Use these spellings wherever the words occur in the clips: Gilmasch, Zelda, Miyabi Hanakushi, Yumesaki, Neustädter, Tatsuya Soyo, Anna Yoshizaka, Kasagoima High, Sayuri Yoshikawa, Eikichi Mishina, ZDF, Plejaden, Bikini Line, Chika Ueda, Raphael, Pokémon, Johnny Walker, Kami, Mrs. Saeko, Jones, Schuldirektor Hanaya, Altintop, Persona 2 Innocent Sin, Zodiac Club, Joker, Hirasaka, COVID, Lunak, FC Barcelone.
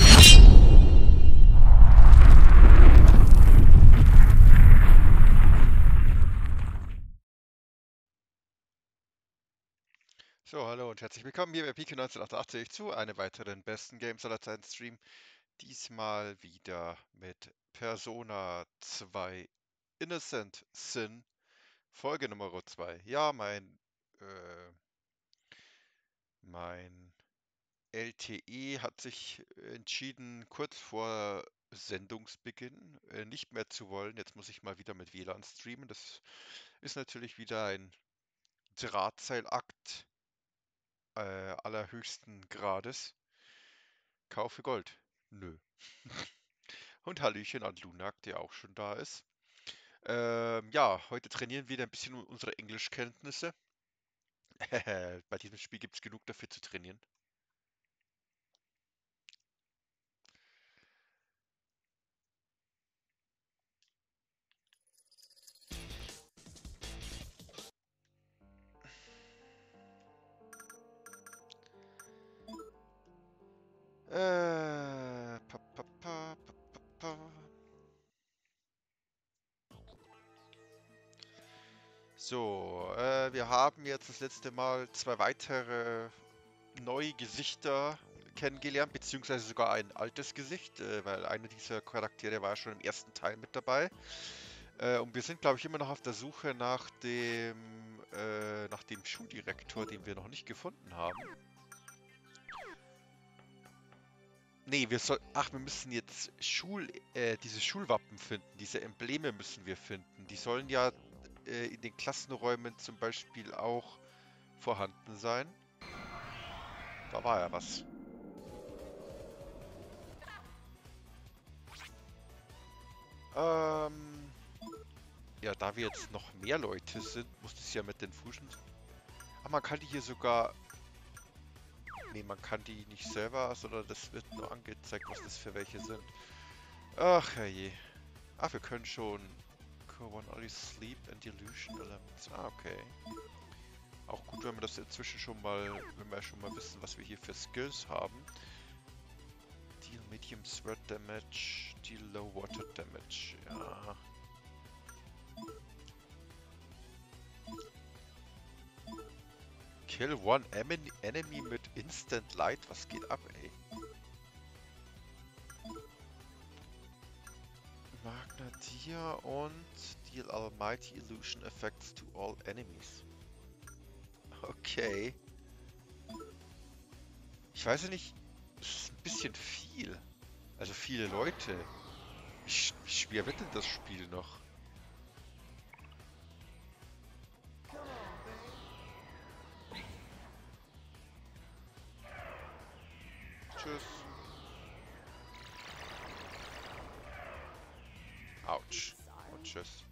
So, hallo und herzlich willkommen hier bei PK1988 zu einem weiteren besten Games aller Zeiten Stream. Diesmal wieder mit Persona 2 Innocent Sin, Folge Nummer 2. Ja, mein LTE hat sich entschieden, kurz vor Sendungsbeginn nicht mehr zu wollen. Jetzt muss ich mal wieder mit WLAN streamen. Das ist natürlich wieder ein Drahtseilakt allerhöchsten Grades. Kaufe Gold. Nö. Und Hallöchen an Lunak, der auch schon da ist. Ja, heute trainieren wir wieder ein bisschen unsere Englischkenntnisse. Bei diesem Spiel gibt es genug dafür zu trainieren. So, wir haben jetzt das letzte Mal zwei weitere neue Gesichter kennengelernt, beziehungsweise sogar ein altes Gesicht, weil einer dieser Charaktere war schon im ersten Teil mit dabei. Und wir sind, glaube ich, immer noch auf der Suche nach dem Schuldirektor, den wir noch nicht gefunden haben. Nee, wir müssen jetzt diese Schulwappen finden, diese Embleme müssen wir finden. Die sollen ja in den Klassenräumen zum Beispiel auch vorhanden sein. Da war ja was. Ja, da wir jetzt noch mehr Leute sind, muss das ja mit den Fuschen... Ah, man kann die hier sogar... Nee, man kann die nicht selber, sondern das wird nur angezeigt, was das für welche sind. Ach, herrje. Ah, wir können schon... One only sleep and delusion elements. Ah, okay. Auch gut, wenn wir das inzwischen schon mal... Wenn wir schon mal wissen, was wir hier für Skills haben. Deal medium sweat damage. Deal low water damage. Ja... Kill one enemy mit Instant Light. Was geht ab, ey? Magnatia und Deal Almighty Illusion Effects to all enemies. Okay. Ich weiß ja nicht, das ist ein bisschen viel. Also viele Leute. Wie schwer wird denn das Spiel noch? Autsch. Und tschüss.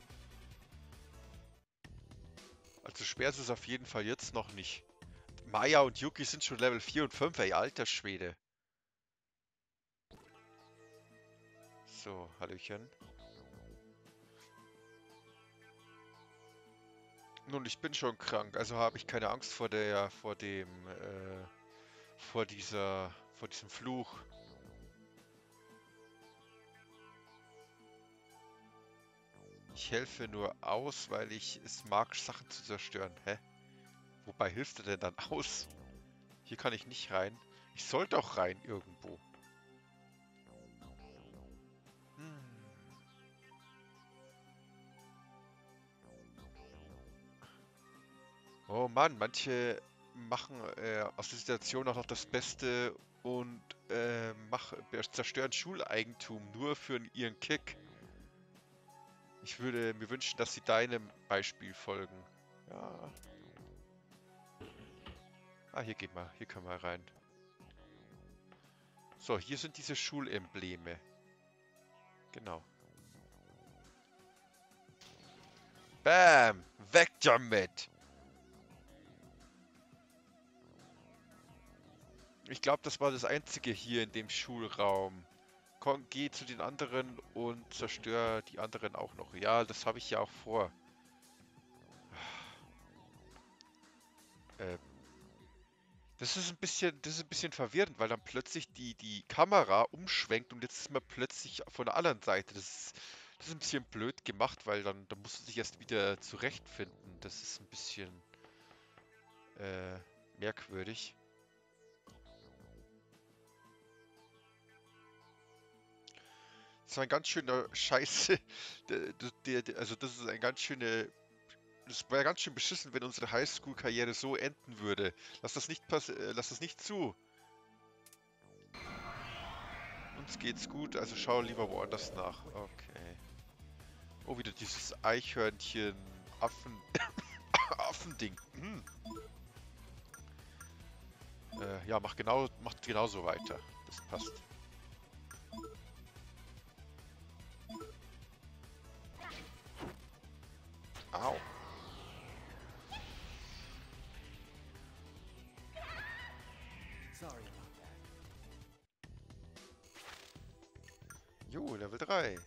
Also schwer ist es auf jeden Fall jetzt noch nicht. Maya und Yuki sind schon Level 4 und 5, ey, alter Schwede. So, Hallöchen. Nun, ich bin schon krank, also habe ich keine Angst vor diesem Fluch. Ich helfe nur aus, weil ich es mag, Sachen zu zerstören. Hä? Wobei hilfst du denn dann aus? Hier kann ich nicht rein. Ich soll doch rein irgendwo. Oh Mann, manche machen aus der Situation auch noch das Beste und zerstören Schuleigentum nur für ihren Kick. Ich würde mir wünschen, dass sie deinem Beispiel folgen. Ja. Ah, hier geht mal, hier können wir rein. So, hier sind diese Schulembleme. Genau. Bam! Weg damit! Ich glaube, das war das einzige hier in dem Schulraum. Komm, geh zu den anderen und zerstöre die anderen auch noch. Ja, das habe ich ja auch vor. Das ist ein bisschen verwirrend, weil dann plötzlich die Kamera umschwenkt und jetzt ist man plötzlich von der anderen Seite. Das ist ein bisschen blöd gemacht, weil dann musst du dich erst wieder zurechtfinden. Das ist ein bisschen merkwürdig. Das war ein ganz schöner Scheiße. Das wäre ganz schön beschissen, wenn unsere Highschool-Karriere so enden würde. Lass das nicht zu. Uns geht's gut, also schau lieber woanders nach. Okay. Oh, wieder dieses Eichhörnchen-Affen... Affending. Hm. Ja, macht genauso weiter. Das passt. Au. Jo, Level 3. Gut,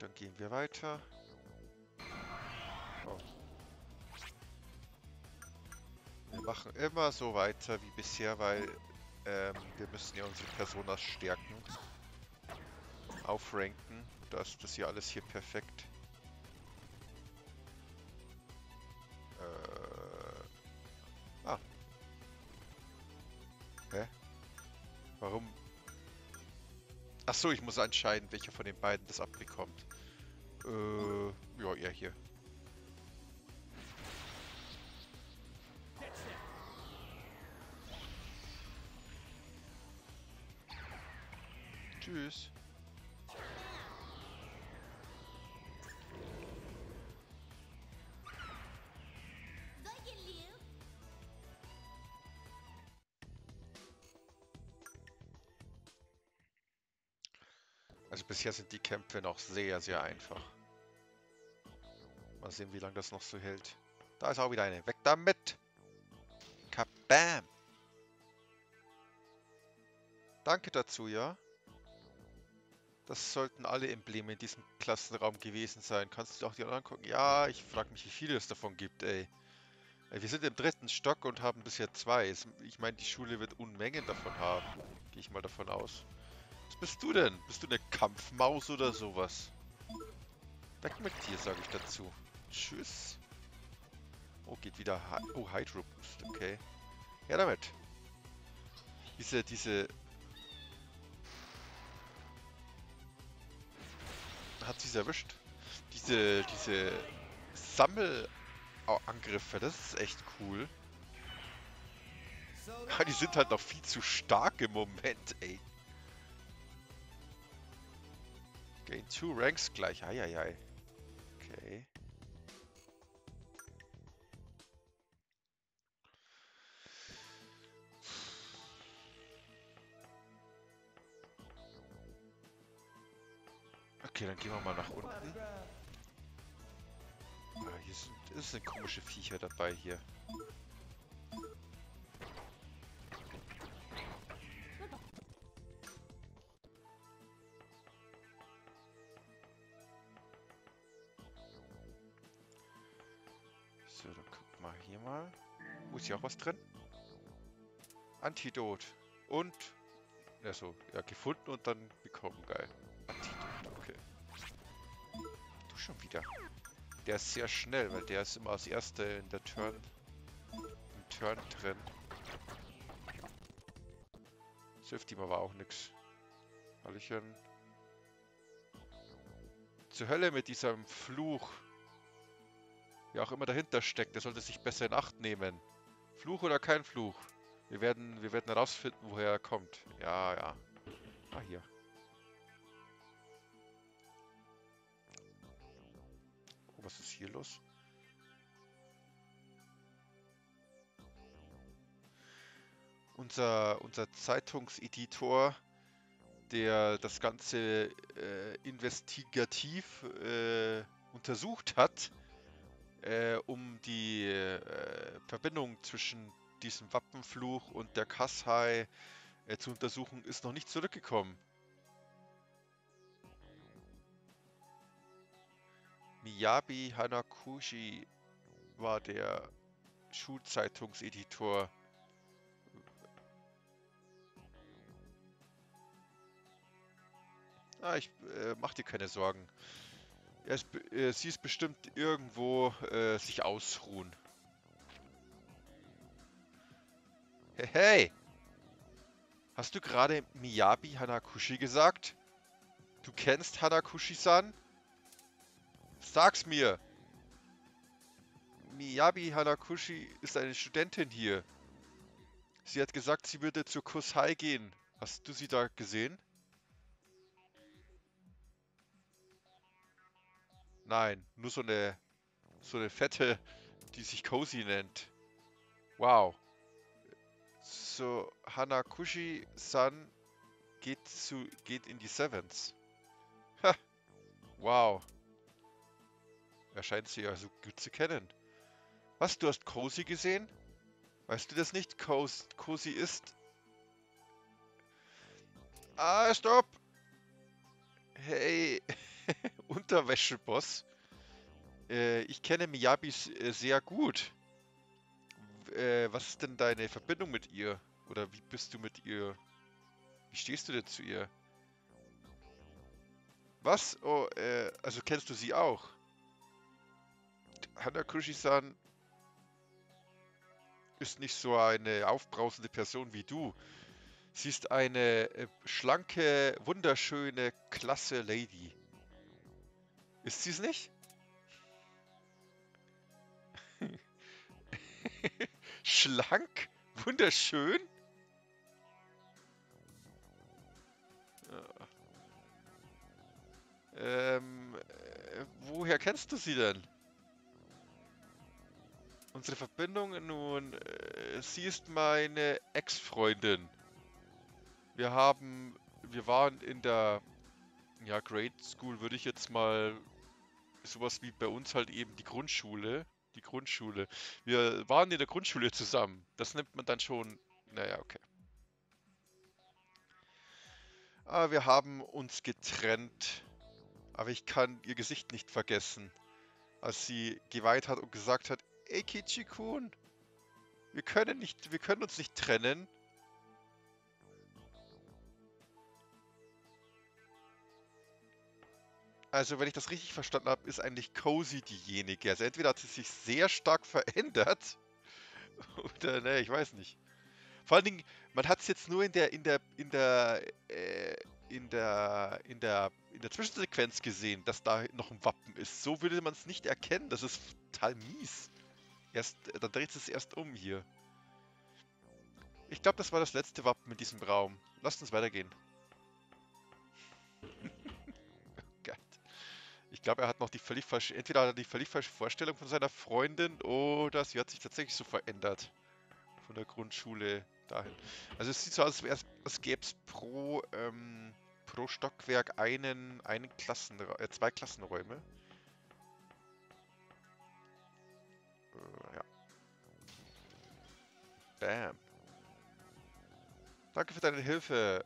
dann gehen wir weiter. Oh. Wir machen immer so weiter wie bisher, weil wir müssen ja unsere Personas stärken. Aufranken. Da ist das ja alles hier perfekt. Hä? Warum? Achso, ich muss entscheiden, welcher von den beiden das abbekommt. Ja, er hier. Tschüss. Also bisher sind die Kämpfe noch sehr, sehr einfach. Mal sehen, wie lange das noch so hält. Da ist auch wieder eine. Weg damit! Kabam! Danke dazu, ja? Das sollten alle Embleme in diesem Klassenraum gewesen sein. Kannst du auch die anderen angucken? Ja, ich frage mich, wie viele es davon gibt, ey. Wir sind im 3. Stock und haben bisher 2. Ich meine, die Schule wird Unmengen davon haben. Gehe ich mal davon aus. Was bist du denn? Bist du eine Kampfmaus oder sowas? Weg mit dir, sage ich dazu. Tschüss. Oh, geht wieder. Oh, Hydro Boost, okay. Ja, damit. Hat sie es erwischt. Diese Sammelangriffe, das ist echt cool. Die sind halt noch viel zu stark im Moment, ey. Gain 2 Ranks gleich, eieiei. Okay. Okay, dann gehen wir mal nach unten. Ah, hier sind komische Viecher dabei hier. So, dann guck mal hier mal. Oh, ist hier auch was drin? Antidot. Und... Achso, ja, gefunden und dann bekommen, geil. Antidot, okay. Du schon wieder. Der ist sehr schnell, weil der ist immer als Erster in der Turn... im Turn drin. Das hilft ihm aber auch nix. Hallöchen. Zur Hölle mit diesem Fluch. Wer auch immer dahinter steckt, der sollte sich besser in Acht nehmen. Fluch oder kein Fluch? Wir werden herausfinden, woher er kommt. Ja, ja. Ah, hier. Oh, was ist hier los? Unser Zeitungseditor, der das Ganze investigativ untersucht hat, um die Verbindung zwischen diesem Wappenfluch und der Kasai zu untersuchen, ist noch nicht zurückgekommen. Miyabi Hanakushi war der Schulzeitungseditor. Ich mach dir keine Sorgen. Sie ist bestimmt irgendwo sich ausruhen. Hey, hey! Hast du gerade Miyabi Hanakushi gesagt? Du kennst Hanakushi-san? Sag's mir! Miyabi Hanakushi ist eine Studentin hier. Sie hat gesagt, sie würde zur Kusai gehen. Hast du sie da gesehen? Nein, nur so eine Fette, die sich Cozy nennt. Wow. So, Hanakushi-san geht in die Sevens. Ha. Wow. Er scheint sie ja so gut zu kennen. Was, du hast Cozy gesehen? Weißt du das nicht? Cozy ist... stopp! Hey... Unterwäscheboss. Ich kenne Miyabi sehr gut. Was ist denn deine Verbindung mit ihr? Oder wie bist du mit ihr? Wie stehst du denn zu ihr? Was? Oh, also kennst du sie auch? Hanakushi-san ist nicht so eine aufbrausende Person wie du. Sie ist eine schlanke, wunderschöne, klasse Lady. Ist sie es nicht? Schlank? Wunderschön? Woher kennst du sie denn? Unsere Verbindung nun... sie ist meine Ex-Freundin. Wir waren in der... ja, Grade School würde ich jetzt mal... sowas wie bei uns halt eben die Grundschule. Wir waren in der Grundschule zusammen. Das nimmt man dann schon... naja, okay. Aber wir haben uns getrennt. Aber ich kann ihr Gesicht nicht vergessen. Als sie geweint hat und gesagt hat, ey Kichikun, wir können uns nicht trennen. Also, wenn ich das richtig verstanden habe, ist eigentlich Cozy diejenige. Also entweder hat sie sich sehr stark verändert, oder ne, ich weiß nicht. Vor allen Dingen, man hat es jetzt nur in der Zwischensequenz gesehen, dass da noch ein Wappen ist. So würde man es nicht erkennen. Das ist total mies. Dann dreht es erst um hier. Ich glaube, das war das letzte Wappen in diesem Raum. Lasst uns weitergehen. Ich glaube, er hat noch die völlig falsche... entweder hat er die völlig falsche Vorstellung von seiner Freundin oder sie hat sich tatsächlich so verändert. Von der Grundschule dahin. Also es sieht so aus, als gäbe es pro Stockwerk zwei Klassenräume. Ja. Bam. Danke für deine Hilfe.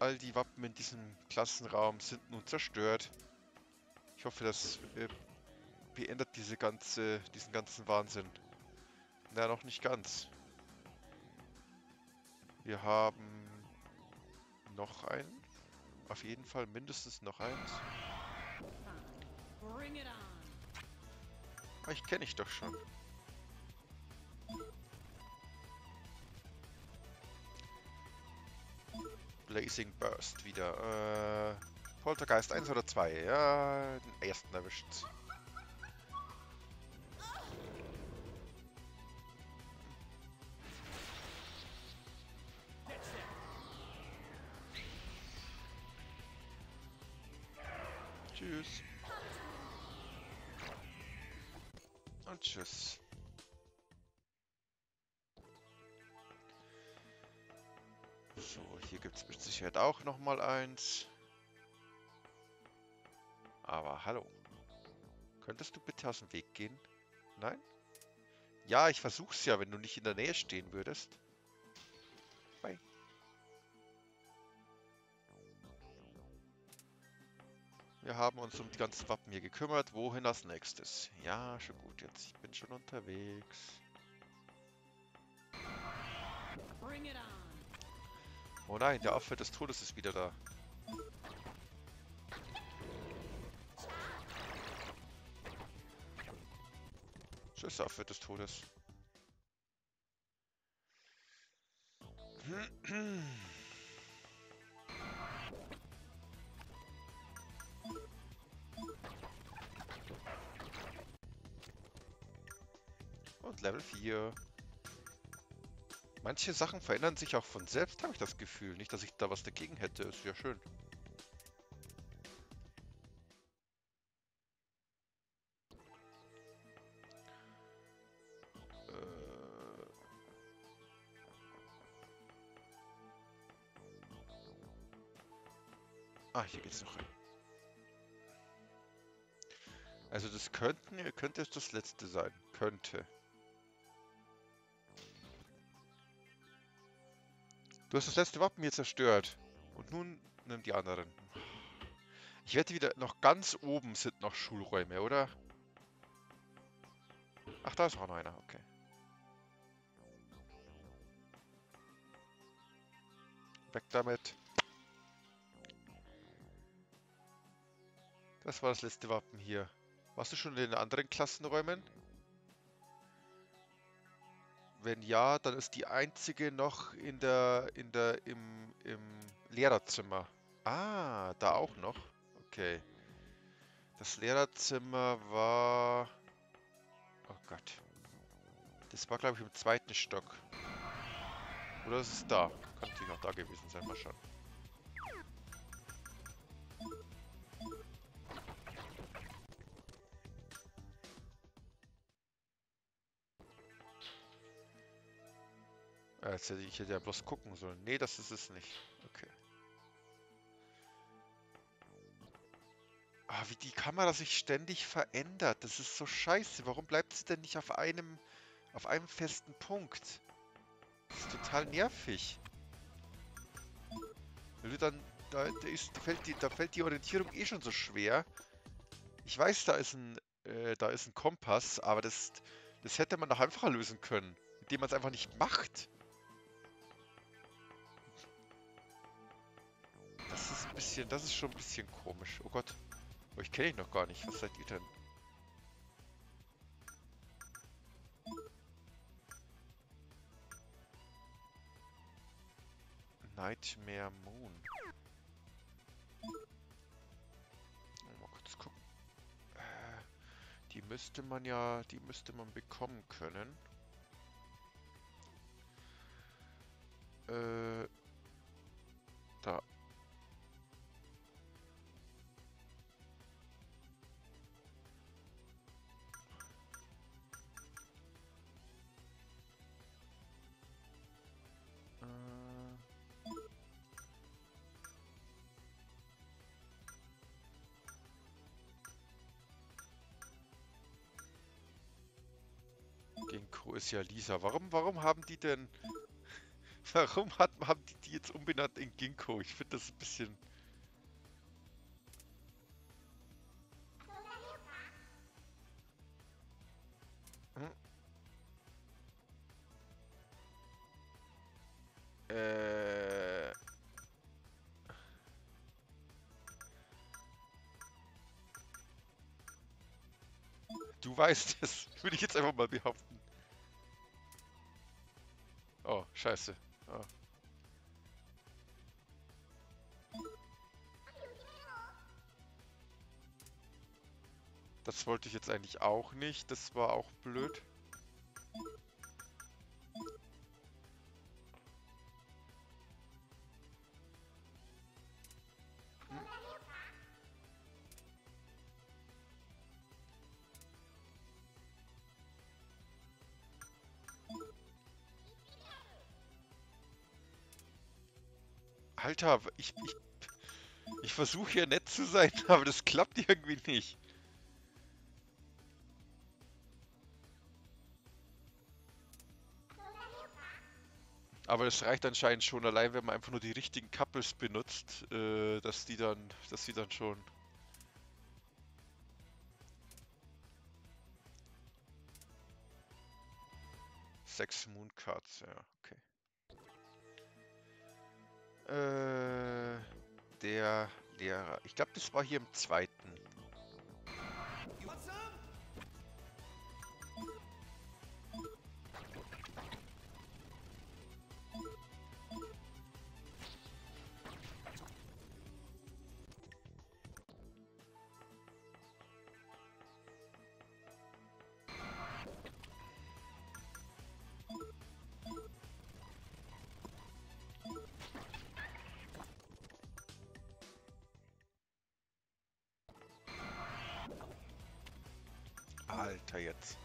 All die Wappen in diesem Klassenraum sind nun zerstört. Ich hoffe, das beendet diesen ganzen Wahnsinn. Na, noch nicht ganz. Wir haben noch einen. Auf jeden Fall mindestens noch eins. Ah, ich kenne ich doch schon. Blazing Burst wieder. Poltergeist 1 oder 2? Ja, den ersten erwischt. Tschüss. Und tschüss. So, hier gibt es mit Sicherheit auch nochmal eins. Aber hallo. Könntest du bitte aus dem Weg gehen? Nein? Ja, ich versuch's ja, wenn du nicht in der Nähe stehen würdest. Bye. Wir haben uns um die ganzen Wappen hier gekümmert. Wohin als nächstes? Ja, schon gut. Jetzt ich bin schon unterwegs. Oh nein, der Affe des Todes ist wieder da. Tschüss, Affe des Todes. Und Level 4. Manche Sachen verändern sich auch von selbst, habe ich das Gefühl. Nicht, dass ich da was dagegen hätte. Ist ja schön. Ah, hier geht's noch rein. Also das könnte es das letzte sein. Könnte. Du hast das letzte Wappen hier zerstört. Und nun nimm die anderen. Ich wette wieder, noch ganz oben sind noch Schulräume, oder? Ach, da ist auch noch einer, okay. Weg damit. Das war das letzte Wappen hier. Warst du schon in den anderen Klassenräumen? Wenn ja, dann ist die einzige noch im Lehrerzimmer. Ah, da auch noch? Okay. Das Lehrerzimmer war... Oh Gott. Das war, glaube ich, im zweiten Stock. Oder ist es da? Kann natürlich auch da gewesen sein, mal schauen. Ich hätte ja bloß gucken sollen. Nee, das ist es nicht. Okay. Ah, wie die Kamera sich ständig verändert. Das ist so scheiße. Warum bleibt sie denn nicht auf einem festen Punkt? Das ist total nervig. Wenn du dann... Da fällt die Orientierung eh schon so schwer. Ich weiß, da ist ein Kompass, aber das hätte man doch einfacher lösen können. Indem man es einfach nicht macht. Das ist schon ein bisschen komisch. Oh Gott. Oh, ich kenne ihn noch gar nicht. Was seid ihr denn? Nightmare Moon. Oh, mal kurz gucken. Die müsste man bekommen können. Da. Genko ist ja Lisa. Warum haben die denn... Warum haben die jetzt umbenannt in Ginkgo? Ich finde das ein bisschen... Du weißt es, würde ich jetzt einfach mal behaupten. Oh, scheiße. Oh. Das wollte ich jetzt eigentlich auch nicht. Das war auch blöd. Alter, ich versuche ja nett zu sein, aber das klappt irgendwie nicht. Aber das reicht anscheinend schon, allein wenn man einfach nur die richtigen Couples benutzt, dass sie dann schon 6 Mooncards, ja, okay. Der Lehrer. Ich glaube, das war hier im zweiten. Alter, jetzt.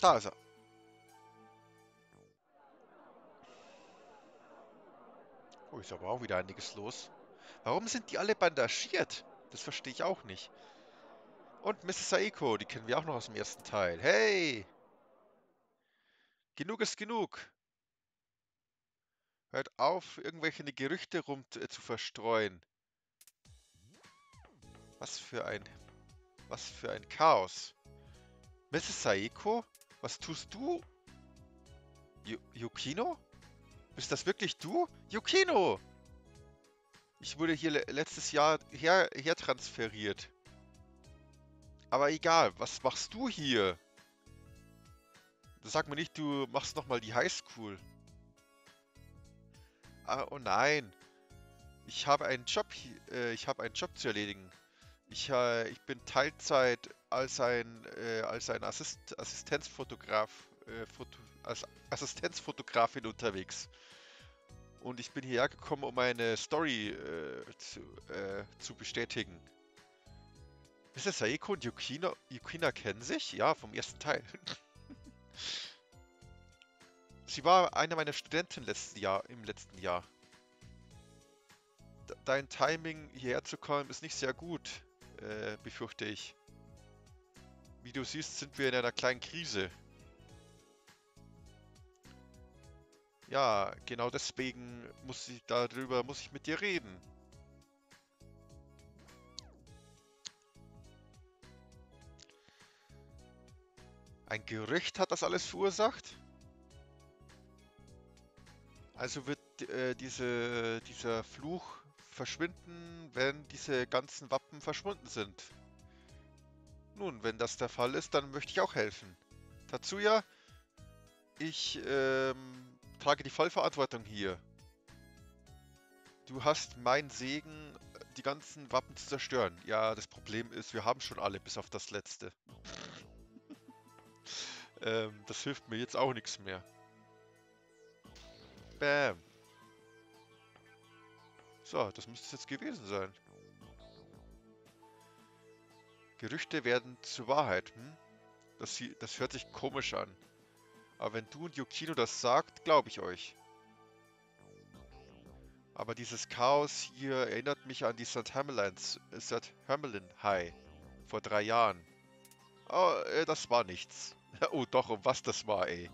Da ist er. Oh, ist aber auch wieder einiges los. Warum sind die alle bandagiert? Das verstehe ich auch nicht. Und Mrs. Saeko, die kennen wir auch noch aus dem ersten Teil. Hey! Genug ist genug. Hört auf, irgendwelche Gerüchte rum zu verstreuen. Was für ein Chaos. Mrs. Saeko, was tust du? Yukino? Bist das wirklich du? Yukino! Ich wurde hier letztes Jahr hertransferiert. Aber egal, was machst du hier? Sag mir nicht, du machst nochmal die Highschool. Ah, oh nein. Ich habe einen Job zu erledigen. Ich bin Teilzeit als Assistenzfotografin unterwegs. Und ich bin hierher gekommen, um meine Story zu bestätigen. Mrs. Saeko und Yukina kennen sich? Ja, vom ersten Teil. Sie war eine meiner Studenten im letzten Jahr. Dein Timing, hierher zu kommen, ist nicht sehr gut, befürchte ich. Wie du siehst, sind wir in einer kleinen Krise. Ja, genau deswegen muss ich mit dir reden. Ein Gerücht hat das alles verursacht? Also wird dieser Fluch verschwinden, wenn diese ganzen Wappen verschwunden sind. Nun, wenn das der Fall ist, dann möchte ich auch helfen. Tatsuya, ich trage die Vollverantwortung hier. Du hast meinen Segen, die ganzen Wappen zu zerstören. Ja, das Problem ist, wir haben schon alle, bis auf das letzte. Das hilft mir jetzt auch nichts mehr. Bam. So, das müsste es jetzt gewesen sein. Gerüchte werden zur Wahrheit, hm? Das hört sich komisch an. Aber wenn du und Yukino das sagt, glaube ich euch. Aber dieses Chaos hier erinnert mich an die St. Hermelin High vor 3 Jahren. Oh, das war nichts. Oh doch, um was das war, ey.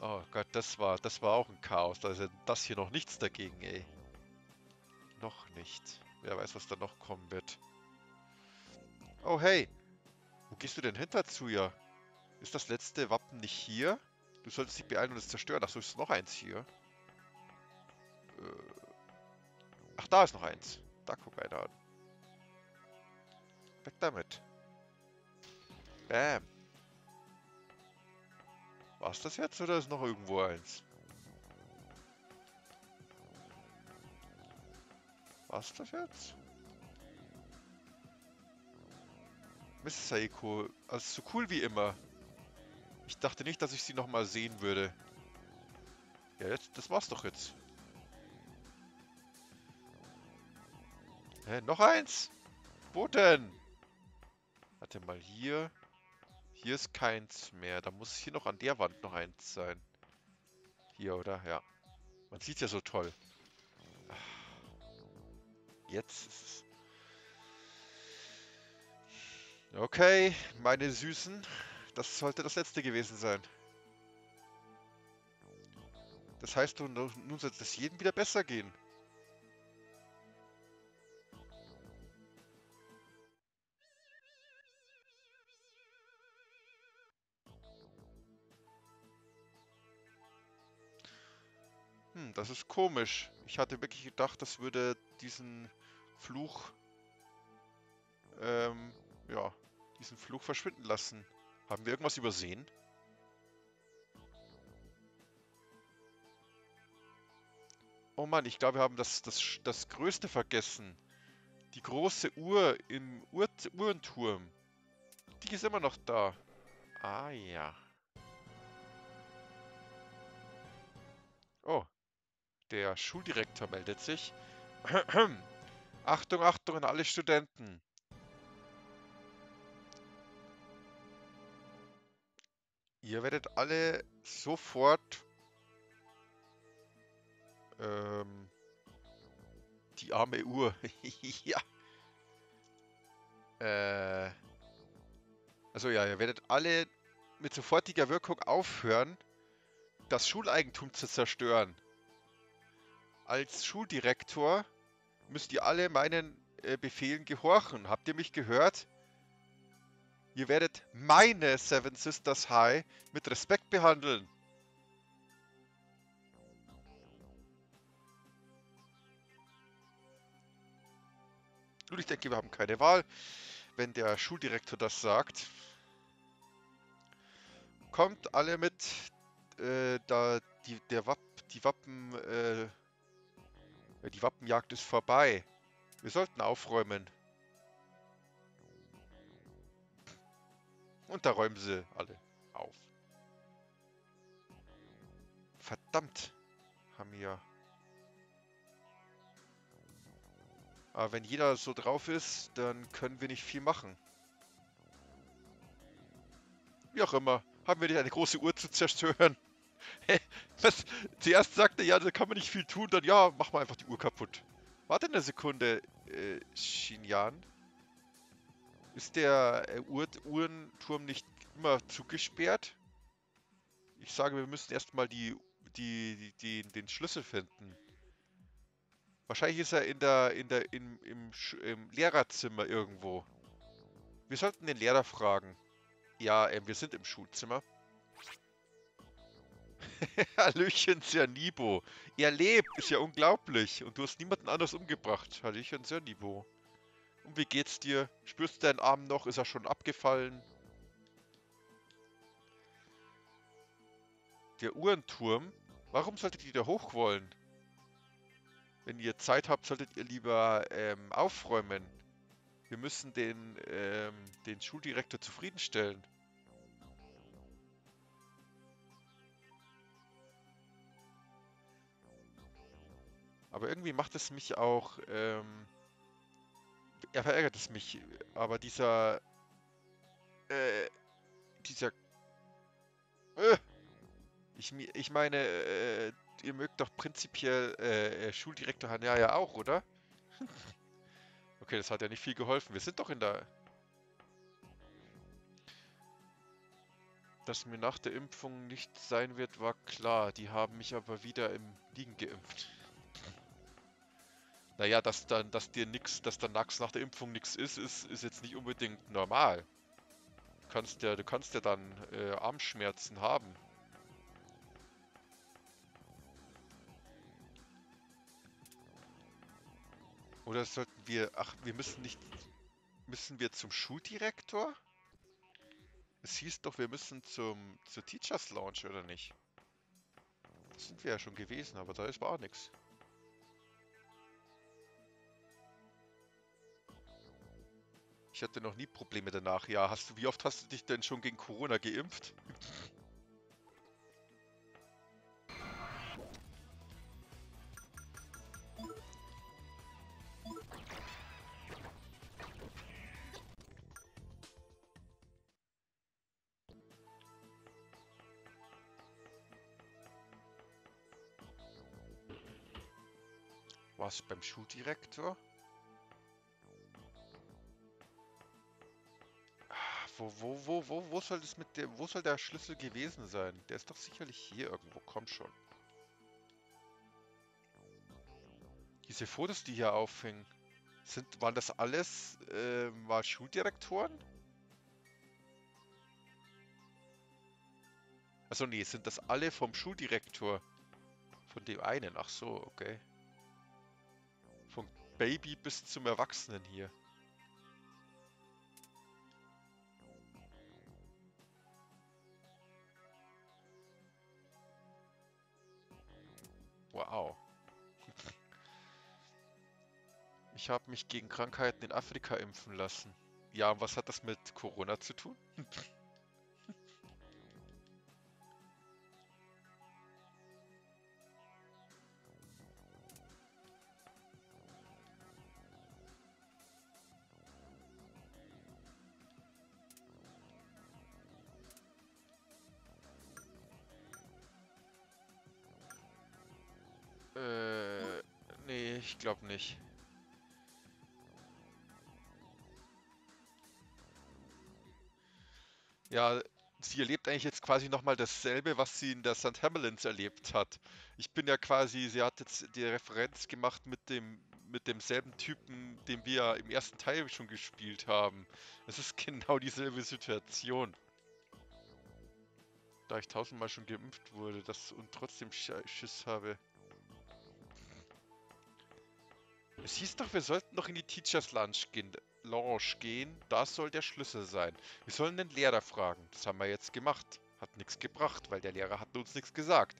Oh Gott, das war auch ein Chaos. Da ist ja das hier noch nichts dagegen, ey. Noch nicht. Wer weiß, was da noch kommen wird. Oh hey, wo gehst du denn hin, Tatsuya? Ist das letzte Wappen nicht hier? Du solltest dich beeilen und es zerstören. Ach so, ist noch eins hier. Ach, da ist noch eins. Da guck einer an. Weg damit. Bam. War's das jetzt oder ist noch irgendwo eins? War's das jetzt? Mrs. Saeko, also so cool wie immer. Ich dachte nicht, dass ich sie nochmal sehen würde. Ja, jetzt, das war's doch jetzt. Hä, noch eins? Wo denn? Warte mal, hier... Hier ist keins mehr. Da muss hier noch an der Wand noch eins sein. Hier, oder? Ja. Man sieht ja so toll. Jetzt ist es... Okay, meine Süßen. Das sollte das letzte gewesen sein. Das heißt, nun sollte es jedem wieder besser gehen. Das ist komisch. Ich hatte wirklich gedacht, das würde diesen Fluch, ja, diesen Fluch verschwinden lassen. Haben wir irgendwas übersehen? Oh Mann, ich glaube, wir haben das Größte vergessen. Die große Uhr im Uhrenturm. Die ist immer noch da. Ah ja. Oh. Der Schuldirektor meldet sich. Achtung, Achtung an alle Studenten. Ihr werdet alle sofort die arme Uhr. Ja. Also ja, ihr werdet alle mit sofortiger Wirkung aufhören, das Schuleigentum zu zerstören. Als Schuldirektor müsst ihr alle meinen Befehlen gehorchen. Habt ihr mich gehört? Ihr werdet meine Seven Sisters High mit Respekt behandeln. Nun, ich denke, wir haben keine Wahl, wenn der Schuldirektor das sagt. Kommt alle mit die Wappenjagd ist vorbei. Wir sollten aufräumen. Und da räumen sie alle auf. Verdammt, Hamia. Aber wenn jeder so drauf ist, dann können wir nicht viel machen. Wie auch immer, haben wir nicht eine große Uhr zu zerstören? Was? Zuerst sagte er, ja, da kann man nicht viel tun, dann ja, mach mal einfach die Uhr kaputt. Warte eine Sekunde, Xin Yan. Ist der Uhrenturm nicht immer zugesperrt? Ich sage, wir müssen erstmal den Schlüssel finden. Wahrscheinlich ist er im Lehrerzimmer irgendwo. Wir sollten den Lehrer fragen. Ja, wir sind im Schulzimmer. Hallöchen, Sir Nibo. Er lebt, ist ja unglaublich. Und du hast niemanden anders umgebracht. Hallöchen, Sir Nibo. Und wie geht's dir? Spürst du deinen Arm noch? Ist er schon abgefallen? Der Uhrenturm? Warum solltet ihr da hoch wollen? Wenn ihr Zeit habt, solltet ihr lieber aufräumen. Wir müssen den Schuldirektor zufriedenstellen. Aber irgendwie macht es mich auch, verärgert es mich, aber ich meine, ihr mögt doch prinzipiell Schuldirektor Hanaya ja auch, oder? Okay, das hat ja nicht viel geholfen, wir sind doch in der... Dass mir nach der Impfung nichts sein wird, war klar, die haben mich aber wieder im Liegen geimpft. Naja, dass danach nach der Impfung nichts ist jetzt nicht unbedingt normal. Du kannst ja dann Armschmerzen haben. Oder sollten wir... Ach, wir müssen nicht... Müssen wir zum Schuldirektor? Es hieß doch, wir müssen zur Teachers Lounge, oder nicht? Das sind wir ja schon gewesen, aber da war auch nichts. Ich hatte noch nie Probleme danach. Ja, wie oft hast du dich denn schon gegen Corona geimpft? Was, beim Schuldirektor? Wo soll der Schlüssel gewesen sein? Der ist doch sicherlich hier irgendwo. Komm schon. Diese Fotos, die hier auffingen, waren das alles mal Schuldirektoren? Achso, nee, sind das alle vom Schuldirektor? Von dem einen, ach so, okay. Vom Baby bis zum Erwachsenen hier. Wow. Ich habe mich gegen Krankheiten in Afrika impfen lassen. Ja, und was hat das mit Corona zu tun? Nee, ich glaube nicht. Ja, sie erlebt eigentlich jetzt quasi nochmal dasselbe, was sie in der St. Hermelins erlebt hat. Ich bin ja quasi, sie hat jetzt die Referenz gemacht mit demselben Typen, den wir im ersten Teil schon gespielt haben. Es ist genau dieselbe Situation. Da ich 1000-mal schon geimpft wurde und trotzdem Schiss habe. Es hieß doch, wir sollten noch in die Teachers Lounge gehen. Das soll der Schlüssel sein. Wir sollen den Lehrer fragen. Das haben wir jetzt gemacht. Hat nichts gebracht, weil der Lehrer hat uns nichts gesagt.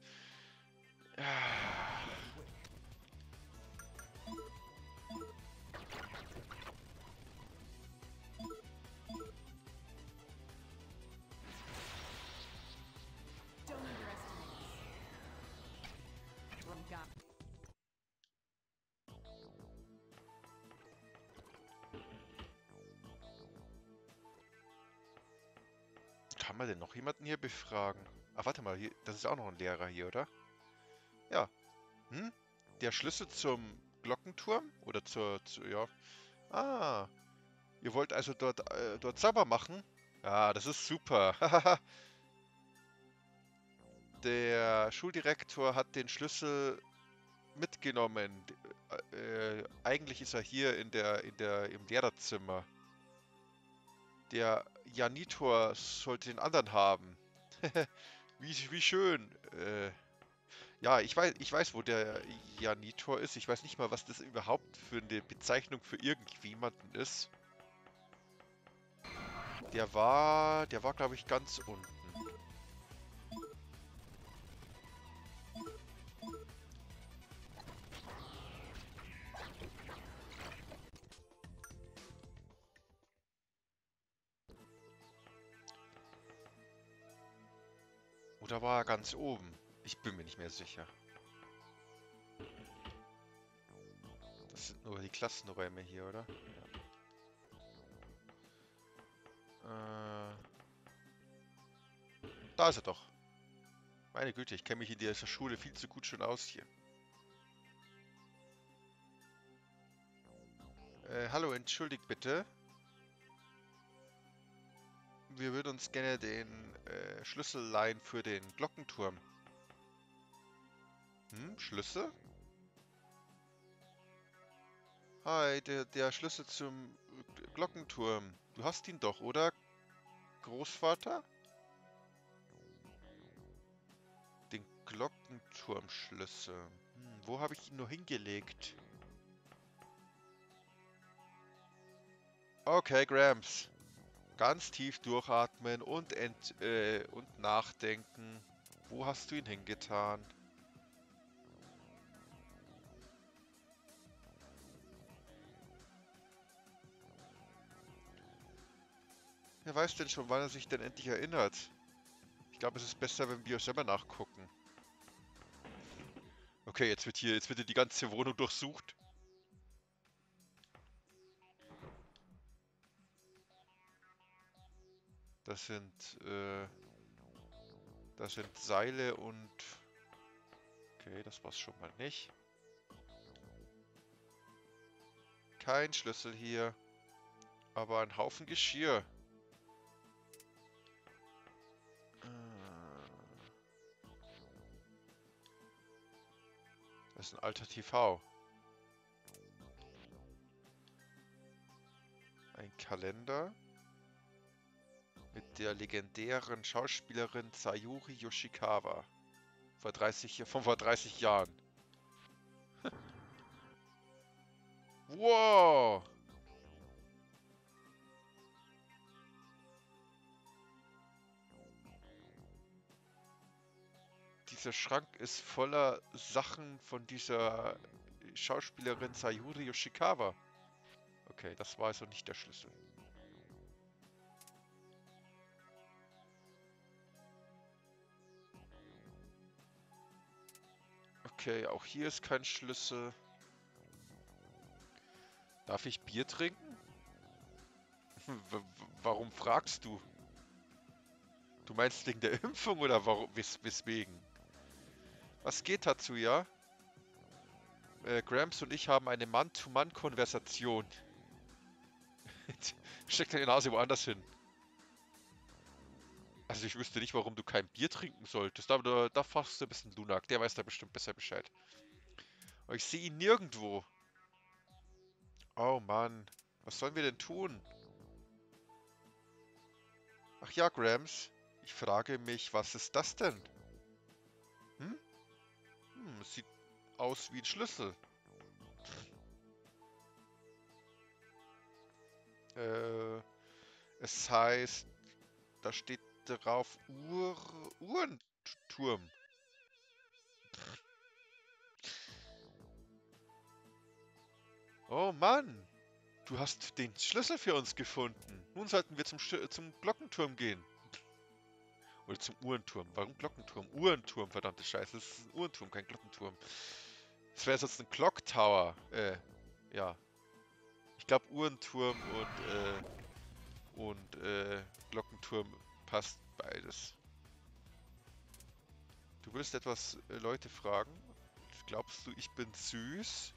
Kann man denn noch jemanden hier befragen? Ach, warte mal, hier, das ist auch noch ein Lehrer hier, oder? Ja. Hm? Der Schlüssel zum Glockenturm? Oder ja. Ah. Ihr wollt also dort sauber machen? Ah, das ist super. Der Schuldirektor hat den Schlüssel mitgenommen. Eigentlich ist er hier im Lehrerzimmer. Der Janitor sollte den anderen haben. Wie schön. Ja, ich weiß, wo der Janitor ist. Ich weiß nicht mal, was das überhaupt für eine Bezeichnung für irgendjemanden ist. Der war, glaube ich, ganz unten. Oder war er ganz oben? Ich bin mir nicht mehr sicher. Das sind nur die Klassenräume hier, oder? Ja. Da ist er doch. Meine Güte, ich kenne mich in dieser Schule viel zu gut schon aus hier. Hallo, entschuldigt bitte. Wir würden uns gerne den Schlüssel leihen für den Glockenturm. Hm, Schlüssel? Hi, der Schlüssel zum Glockenturm. Du hast ihn doch, oder? Großvater? Den Glockenturmschlüssel. Hm, wo habe ich ihn nur hingelegt? Okay, Grams. Ganz tief durchatmen und nachdenken. Wo hast du ihn hingetan? Wer weiß denn schon, wann er sich denn endlich erinnert? Ich glaube, es ist besser, wenn wir selber nachgucken. Okay, jetzt wird hier die ganze Wohnung durchsucht. Das sind Seile und... Okay, das war's schon mal nicht. Kein Schlüssel hier. Aber ein Haufen Geschirr. Das ist ein alter TV. Kalender mit der legendären Schauspielerin Sayuri Yoshikawa vor 30 Jahren. Wow! Dieser Schrank ist voller Sachen von dieser Schauspielerin Sayuri Yoshikawa. Okay, das war also nicht der Schlüssel. Okay, auch hier ist kein Schlüssel. Darf ich Bier trinken? Warum fragst du? Du meinst wegen der Impfung oder warum? Weswegen? Was geht dazu, ja? Gramps und ich haben eine Mann-to-Mann-Konversation. Steck deine Nase woanders hin. Also ich wüsste nicht, warum du kein Bier trinken solltest, aber da fragst du ein bisschen Lunak, der weiß da bestimmt besser Bescheid. Aber ich sehe ihn nirgendwo. Oh Mann, was sollen wir denn tun? Ach ja, Grams, ich frage mich, was ist das denn? Hm? Hm, es sieht aus wie ein Schlüssel. Es heißt, da steht drauf Uhrenturm. Oh Mann, du hast den Schlüssel für uns gefunden. Nun sollten wir zum Glockenturm gehen. Oder zum Uhrenturm. Warum Glockenturm? Uhrenturm, verdammte Scheiße. Das ist ein Uhrenturm, kein Glockenturm. Das wäre sonst ein Clock Tower. Ja. Ich glaube Uhrenturm und Glockenturm passt beides. Du willst etwas Leute fragen. Glaubst du, ich bin süß?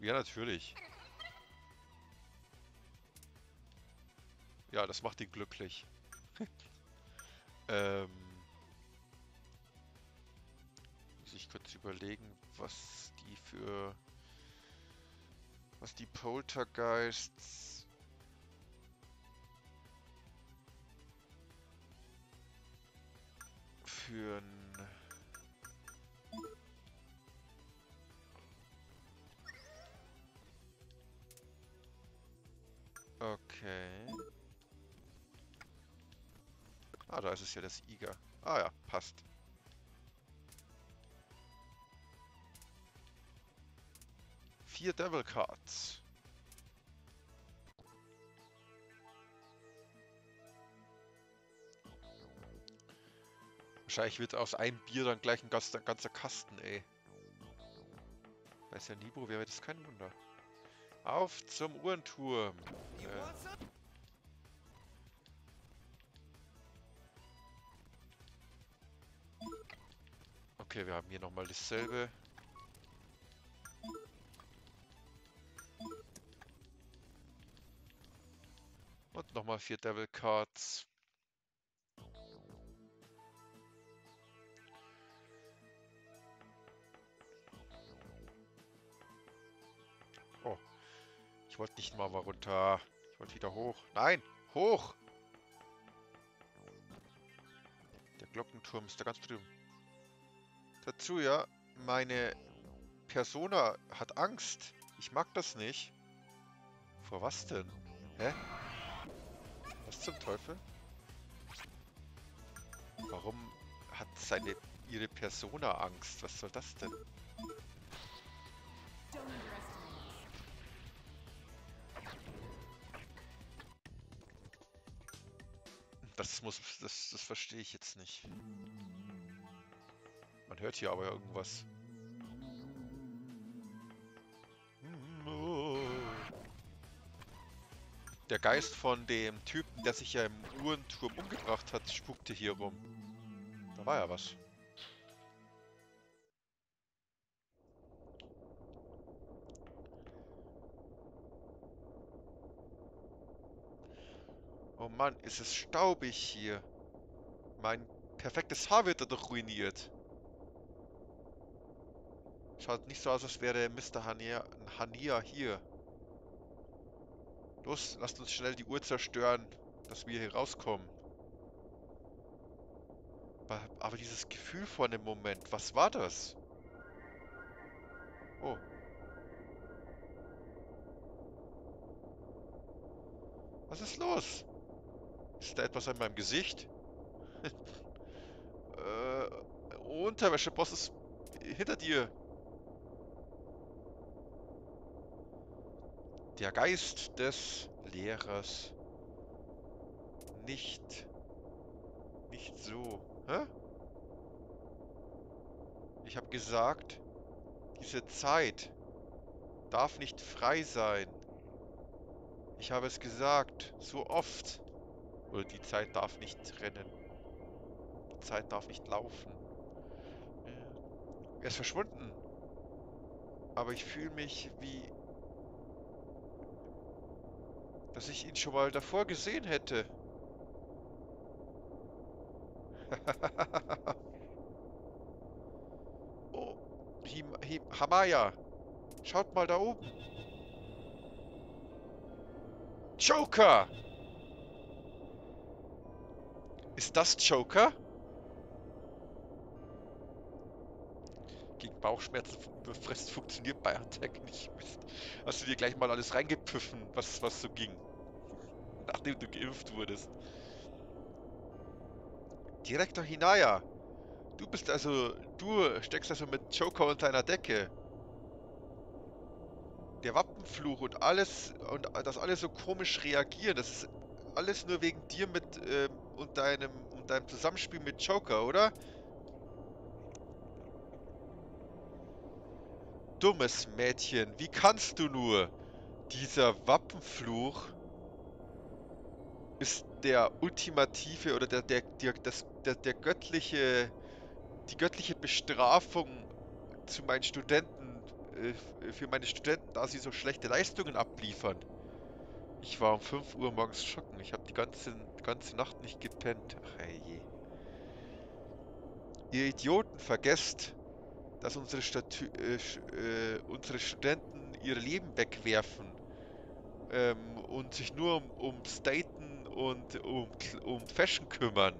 Ja, natürlich. Ja, das macht ihn glücklich. Also ich könnte überlegen, was die Poltergeists für ein okay. Ah, da ist es ja das Iga. Ah ja, passt. Vier Devil Cards. Wahrscheinlich wird aus einem Bier dann gleich ein ganzer Kasten, ey. Weiß ja Nibo, wäre das kein Wunder. Auf zum Uhrenturm. Okay, wir haben hier nochmal dasselbe. Und nochmal 4 Devil Cards. Oh. Ich wollte nicht mal runter. Ich wollte wieder hoch. Nein! Hoch! Der Glockenturm ist da ganz drüben. Tatsuya, meine Persona hat Angst. Ich mag das nicht. Vor was denn? Hä? Was zum Teufel? Warum hat ihre Persona Angst? Was soll das denn? Das verstehe ich jetzt nicht. Man hört hier aber irgendwas. Der Geist von dem Typen, der sich ja im Uhrenturm umgebracht hat, spukte hier rum. Da war ja was. Oh Mann, ist es staubig hier. Mein perfektes Haar wird dadurch ruiniert. Schaut nicht so aus, als wäre Mr. Hanaya hier. Los, lasst uns schnell die Uhr zerstören, dass wir hier rauskommen. Aber dieses Gefühl vor dem Moment, was war das? Oh. Was ist los? Ist da etwas an meinem Gesicht? Unterwäschepost ist hinter dir. Der Geist des Lehrers. Nicht so. Hä? Ich habe gesagt, diese Zeit darf nicht frei sein. Ich habe es gesagt, so oft. Oder die Zeit darf nicht rennen. Die Zeit darf nicht laufen. Er ist verschwunden. Aber ich fühle mich wie... dass ich ihn schon mal davor gesehen hätte. Oh, Hanaya. Schaut mal da oben. Joker! Ist das Joker? Gegen Bauchschmerzen überfressen funktioniert bei Attack nicht. Mist. Hast du dir gleich mal alles reingepfiffen, was so ging? Nachdem du geimpft wurdest. Direktor Hanaya! Du steckst also mit Joker unter einer Decke. Der Wappenfluch und alles, und dass alle so komisch reagieren, das ist alles nur wegen dir mit und deinem Zusammenspiel mit Joker, oder? Dummes Mädchen, wie kannst du nur? Dieser Wappenfluch ist der ultimative oder die göttliche Bestrafung zu meinen Studenten, für meine Studenten, da sie so schlechte Leistungen abliefern. Ich war um 5 Uhr morgens schocken. Ich habe die ganze Nacht nicht gepennt. Ach, herrje. Ihr Idioten, vergesst, dass unsere Studenten ihr Leben wegwerfen und sich nur um Staten und um Fashion kümmern.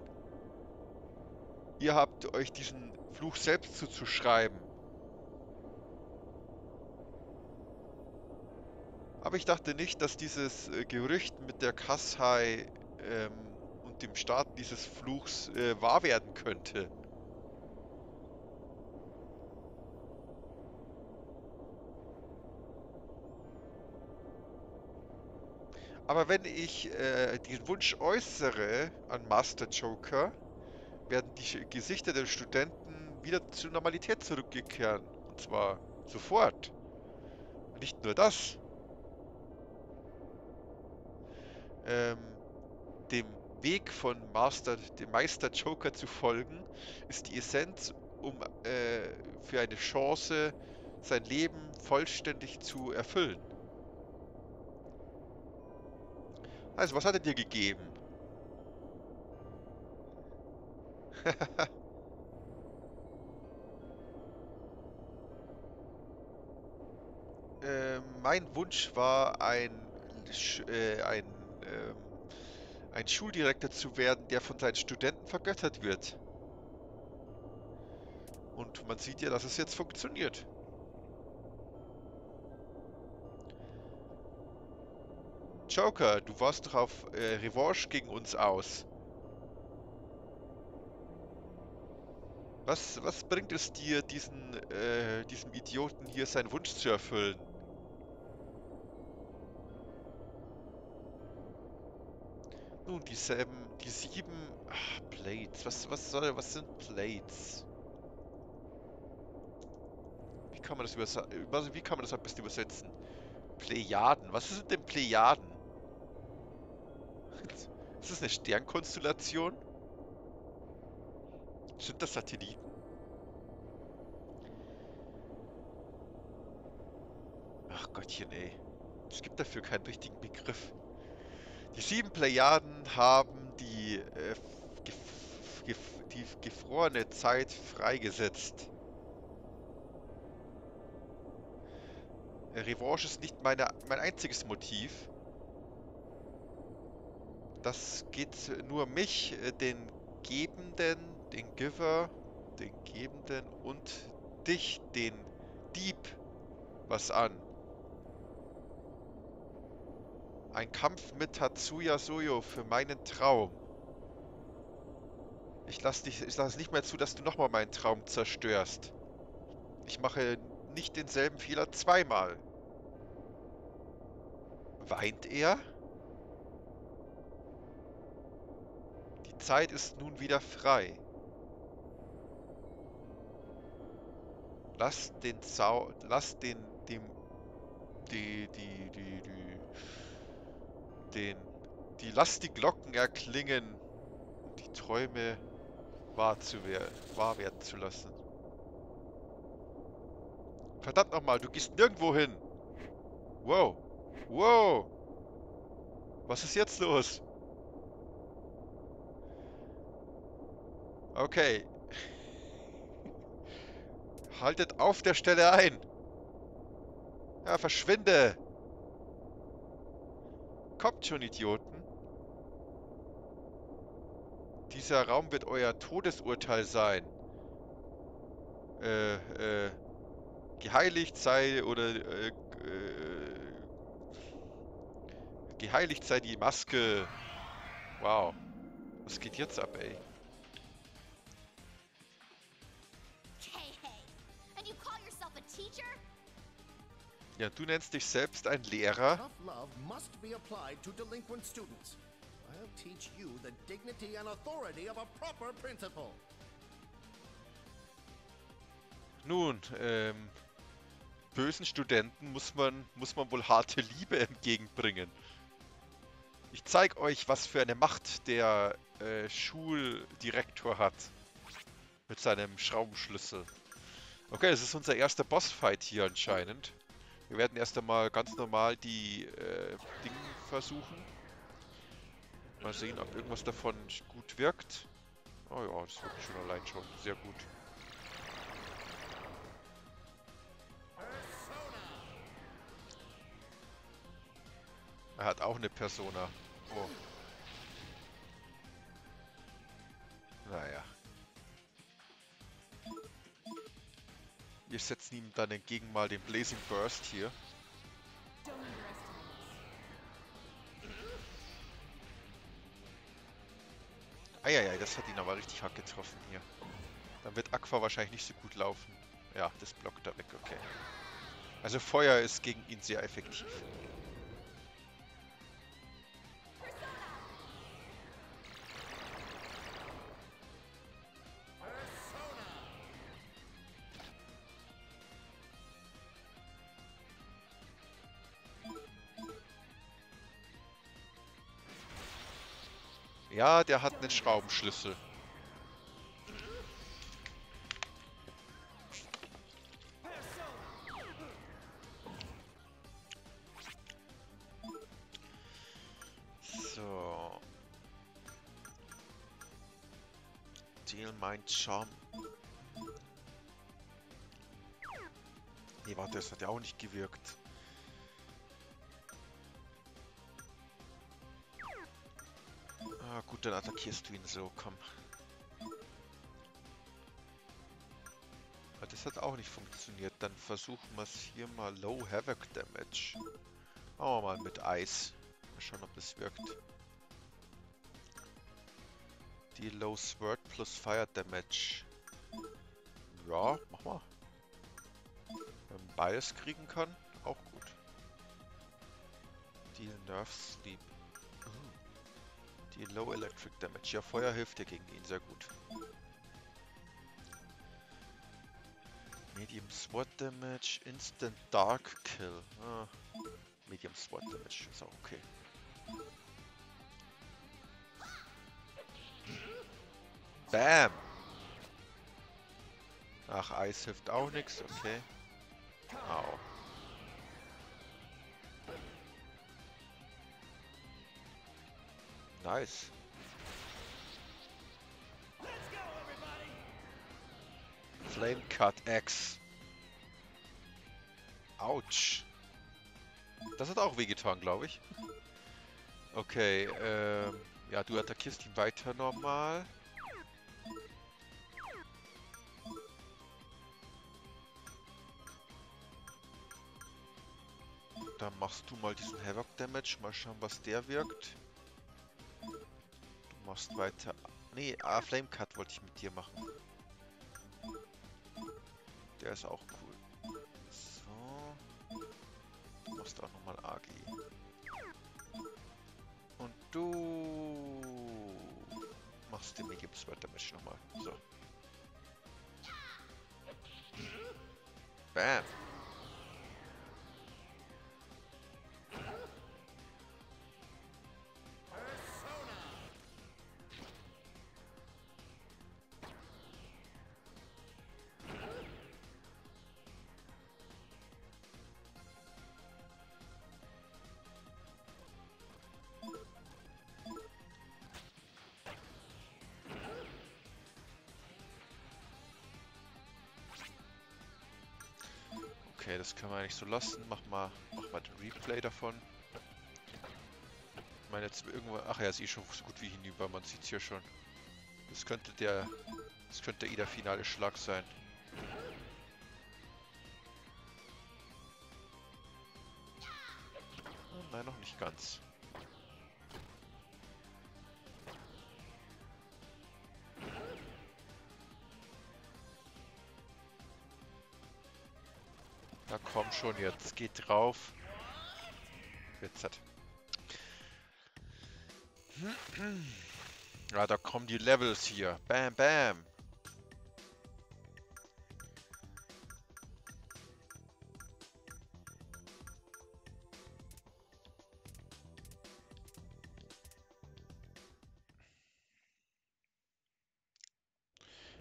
Ihr habt euch diesen Fluch selbst zuzuschreiben. Aber ich dachte nicht, dass dieses Gerücht mit der Kasai und dem Start dieses Fluchs wahr werden könnte. Aber wenn ich den Wunsch äußere an Master Joker, werden die Gesichter der Studenten wieder zur Normalität zurückkehren. Und zwar sofort. Nicht nur das. Dem Weg von dem Meister Joker zu folgen, ist die Essenz, um für eine Chance sein Leben vollständig zu erfüllen. Also, was hat er dir gegeben? Mein Wunsch war ein Schuldirektor zu werden, der von seinen Studenten vergöttert wird. Und man sieht ja, dass es jetzt funktioniert. Joker, du warst doch auf Revanche gegen uns aus. Was bringt es dir, diesem Idioten hier seinen Wunsch zu erfüllen? Nun, die 7... Ach, Plates. Was sind Plates? Wie kann man das am besten übersetzen? Plejaden. Was sind denn Plejaden? Ist das eine Sternkonstellation? Sind das Satelliten? Ach Gottchen, ey. Es gibt dafür keinen richtigen Begriff. Die 7 Plejaden haben die, die gefrorene Zeit freigesetzt. Revanche ist nicht mein einziges Motiv. Das geht nur mich, den Gebenden, den Giver, den Gebenden und dich, den Dieb, was an. Ein Kampf mit Tatsuya Soyo für meinen Traum. Ich lass nicht mehr zu, dass du nochmal meinen Traum zerstörst. Ich mache nicht denselben Fehler zweimal. Weint er? Die Zeit ist nun wieder frei. Lass die Glocken erklingen, um die Träume wahr werden zu lassen. Verdammt nochmal, du gehst nirgendwo hin. Wow. Wow. Was ist jetzt los? Okay. Haltet auf der Stelle ein. Ja, verschwinde. Kommt schon, Idioten. Dieser Raum wird euer Todesurteil sein. Geheiligt sei oder... Geheiligt sei die Maske. Wow. Was geht jetzt ab, ey? Ja, du nennst dich selbst ein Lehrer. Nun, bösen Studenten muss man wohl harte Liebe entgegenbringen. Ich zeig euch, was für eine Macht der Schuldirektor hat. Mit seinem Schraubenschlüssel. Okay, das ist unser erster Bossfight hier anscheinend. Wir werden erst einmal ganz normal die Dinge versuchen. Mal sehen, ob irgendwas davon gut wirkt. Oh ja, das wirkt schon allein schon sehr gut. Er hat auch eine Persona. Oh. Naja. Wir setzen ihm dann entgegen mal den Blazing Burst hier. Eieiei, das hat ihn aber richtig hart getroffen hier. Dann wird Aqua wahrscheinlich nicht so gut laufen. Ja, das blockt er weg, okay. Also Feuer ist gegen ihn sehr effektiv. Ja, der hat einen Schraubenschlüssel. So. Deal mein Charme. Nee, warte, das hat ja auch nicht gewirkt. Ah, gut, dann attackierst du ihn so, komm. Aber das hat auch nicht funktioniert. Dann versuchen wir es hier mal Low Havoc Damage. Machen wir mal mit Eis. Mal schauen, ob das wirkt. Die Low Sword plus Fire Damage. Ja, mach mal. Wenn man beides kriegen kann, auch gut. Die Nerve Sleep. Die Low Electric Damage. Ja, Feuer hilft dir gegen ihn sehr gut. Medium Sword Damage, Instant Dark Kill. Ah, Medium Sword Damage ist auch okay. Bam! Ach, Eis hilft auch nichts, okay. Au. Nice. Flame Cut Axe. Autsch. Das hat auch wehgetan, glaube ich. Okay, ja, du attackierst ihn weiter normal. Dann machst du mal diesen Havoc Damage, mal schauen, was der wirkt. Du machst weiter... Nee, Flame Cut wollte ich mit dir machen. Der ist auch cool. So. Du machst auch nochmal AG. Und du... machst den Mega Sword Damage nochmal. So. Bam! Okay, das können wir eigentlich so lassen. Mach mal den Replay davon. Ich meine jetzt irgendwann... Ach ja, ist eh schon so gut wie hinüber. Man sieht's hier schon. Das könnte der finale Schlag sein. Oh nein, noch nicht ganz. Na komm schon, jetzt geht drauf. Jetzt hat. Ja, da kommen die Levels hier. Bam, bam.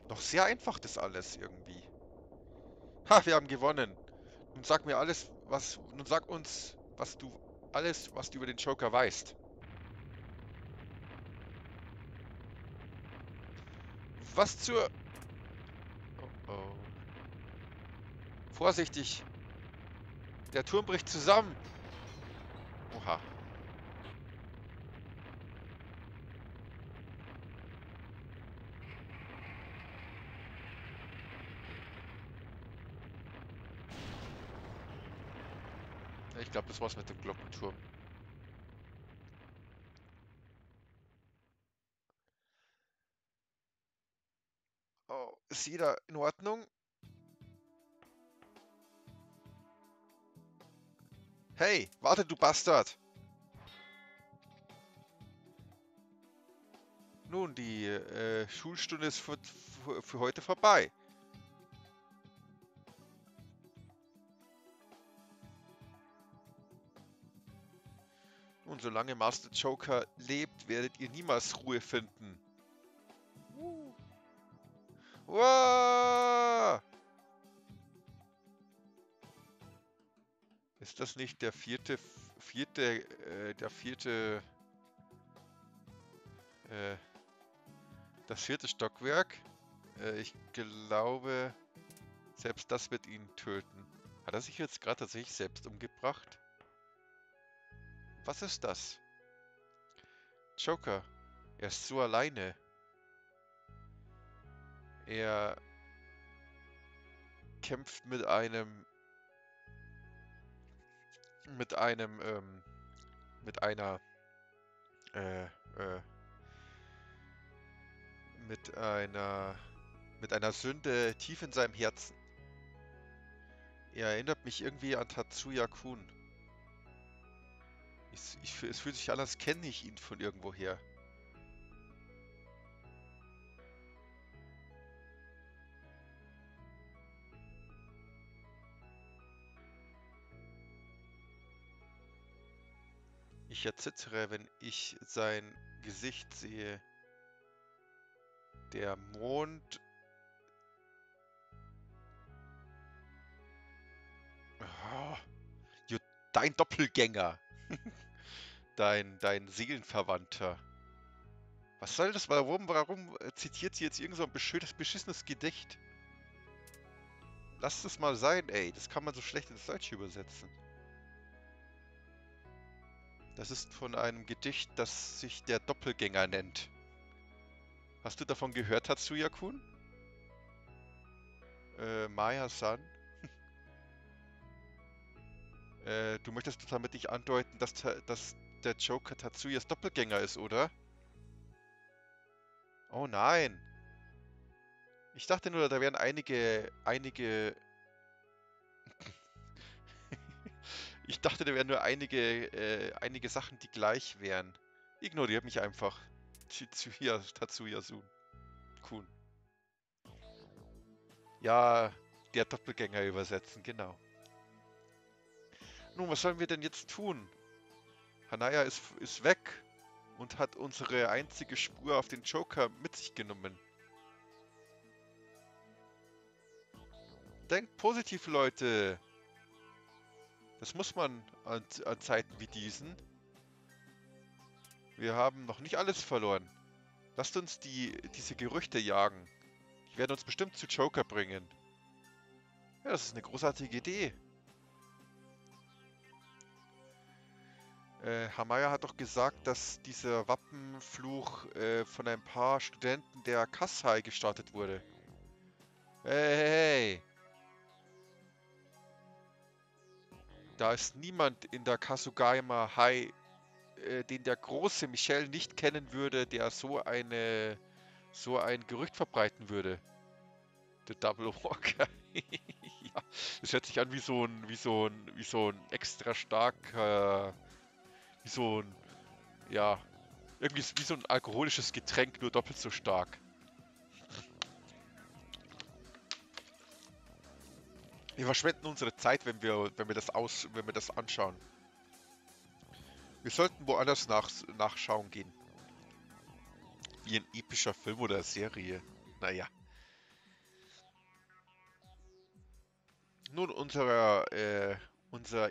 Noch sehr einfach das alles irgendwie. Ha, wir haben gewonnen. Nun sag mir alles, was... Nun sag uns, was du... Alles, was du über den Joker weißt. Was zur... Oh, oh. Vorsichtig! Der Turm bricht zusammen! Oha. Ich glaube, das war's mit dem Glockenturm. Oh, ist jeder in Ordnung? Hey, warte, du Bastard! Nun, die Schulstunde ist für heute vorbei. Und solange Master Joker lebt, werdet ihr niemals Ruhe finden. Wow! Ist das nicht der vierte Stockwerk? Ich glaube, selbst das wird ihn töten. Hat er sich jetzt gerade tatsächlich selbst umgebracht? Was ist das? Joker. Er ist so alleine. Er kämpft mit einem... Mit einer Sünde tief in seinem Herzen. Er erinnert mich irgendwie an Tatsuya Kun. Es fühlt sich an, als kenne ich ihn von irgendwoher. Ich erzittere, wenn ich sein Gesicht sehe. Der Mond... Oh, dein Doppelgänger! Dein Seelenverwandter. Was soll das? Warum zitiert sie jetzt irgend so ein beschissenes Gedicht? Lass es mal sein, ey. Das kann man so schlecht ins Deutsche übersetzen. Das ist von einem Gedicht, das sich der Doppelgänger nennt. Hast du davon gehört, Tatsuya-kun? Maya-san? Du möchtest damit nicht andeuten, dass der Joker Tatsuyas Doppelgänger ist, oder? Oh nein! Ich dachte nur, da wären einige Sachen, die gleich wären. Ignoriert mich einfach. Tatsuya-kun. Ja, der Doppelgänger übersetzen, genau. Nun, was sollen wir denn jetzt tun? Hanaya ist weg und hat unsere einzige Spur auf den Joker mit sich genommen. Denkt positiv, Leute! Das muss man an Zeiten wie diesen. Wir haben noch nicht alles verloren. Lasst uns diese Gerüchte jagen. Die werden uns bestimmt zu Joker bringen. Ja, das ist eine großartige Idee. Hanaya hat doch gesagt, dass dieser Wappenfluch von ein paar Studenten der Kusai gestartet wurde. Hey! Da ist niemand in der Kasugaima High, den der große Michel nicht kennen würde, der so ein Gerücht verbreiten würde. The Double Walker. Ja, das hört sich an wie so ein extra starker, ja, irgendwie wie so ein alkoholisches Getränk, nur doppelt so stark. Wir verschwenden unsere Zeit, wenn wir das anschauen. Wir sollten woanders nachschauen gehen. Wie ein epischer Film oder Serie. Naja. Nun, unser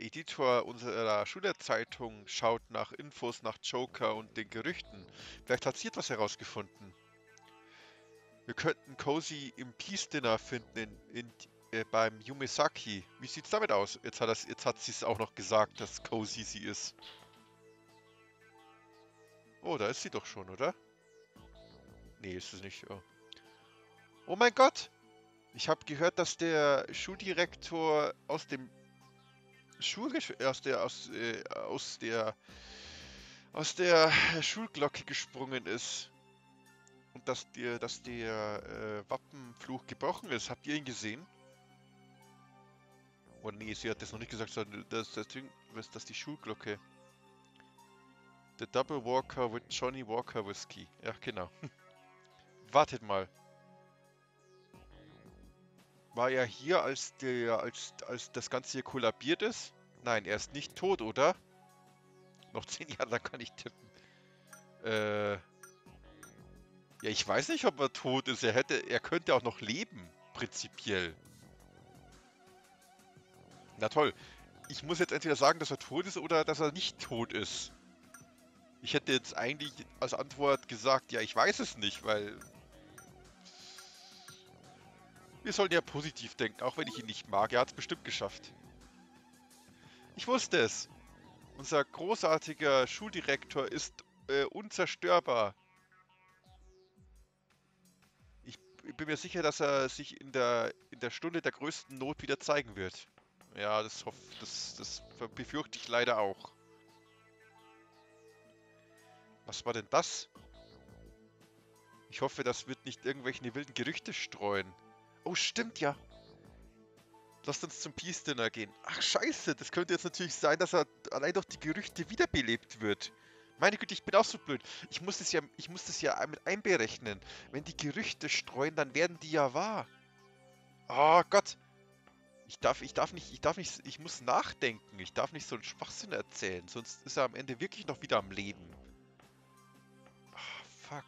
Editor unserer Schülerzeitung schaut nach Infos nach Joker und den Gerüchten. Vielleicht hat sie etwas herausgefunden. Wir könnten Cozy im Peace Dinner finden beim Yumesaki. Wie sieht's damit aus? Jetzt hat sie es auch noch gesagt, dass Cozy sie ist. Oh, da ist sie doch schon, oder? Nee, ist es nicht. Oh, oh mein Gott! Ich habe gehört, dass der Schuldirektor aus der Schulglocke gesprungen ist. Und dass der Wappenfluch gebrochen ist. Habt ihr ihn gesehen? Oh nee, sie hat das noch nicht gesagt, sondern das die Schulglocke. The Double Walker with Johnny Walker Whiskey. Ja, genau. Wartet mal. War er hier, als das Ganze hier kollabiert ist? Nein, er ist nicht tot, oder? Noch 10 Jahre lang kann ich tippen. Ja, ich weiß nicht, ob er tot ist. Er könnte auch noch leben, prinzipiell. Na toll. Ich muss jetzt entweder sagen, dass er tot ist oder dass er nicht tot ist. Ich hätte jetzt eigentlich als Antwort gesagt, ja, ich weiß es nicht, weil... Wir sollten ja positiv denken, auch wenn ich ihn nicht mag. Er hat es bestimmt geschafft. Ich wusste es. Unser großartiger Schuldirektor ist unzerstörbar. Ich bin mir sicher, dass er sich in der Stunde der größten Not wieder zeigen wird. Ja, das befürchte ich leider auch. Was war denn das? Ich hoffe, das wird nicht irgendwelche wilden Gerüchte streuen. Oh, stimmt ja. Lasst uns zum Peace Dinner gehen. Ach, scheiße, das könnte jetzt natürlich sein, dass er allein durch die Gerüchte wiederbelebt wird. Meine Güte, ich bin auch so blöd. Ich muss das ja mit einberechnen. Wenn die Gerüchte streuen, dann werden die ja wahr. Oh Gott. Ich muss nachdenken. Ich darf nicht so einen Schwachsinn erzählen, sonst ist er am Ende wirklich noch wieder am Leben. Ah, fuck.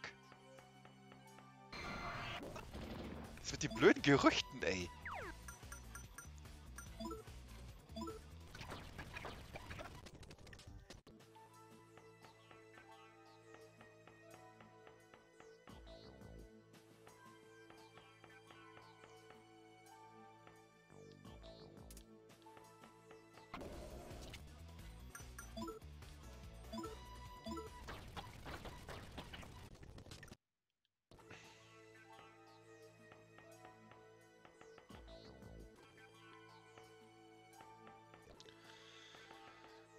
Das mit den blöden Gerüchten, ey.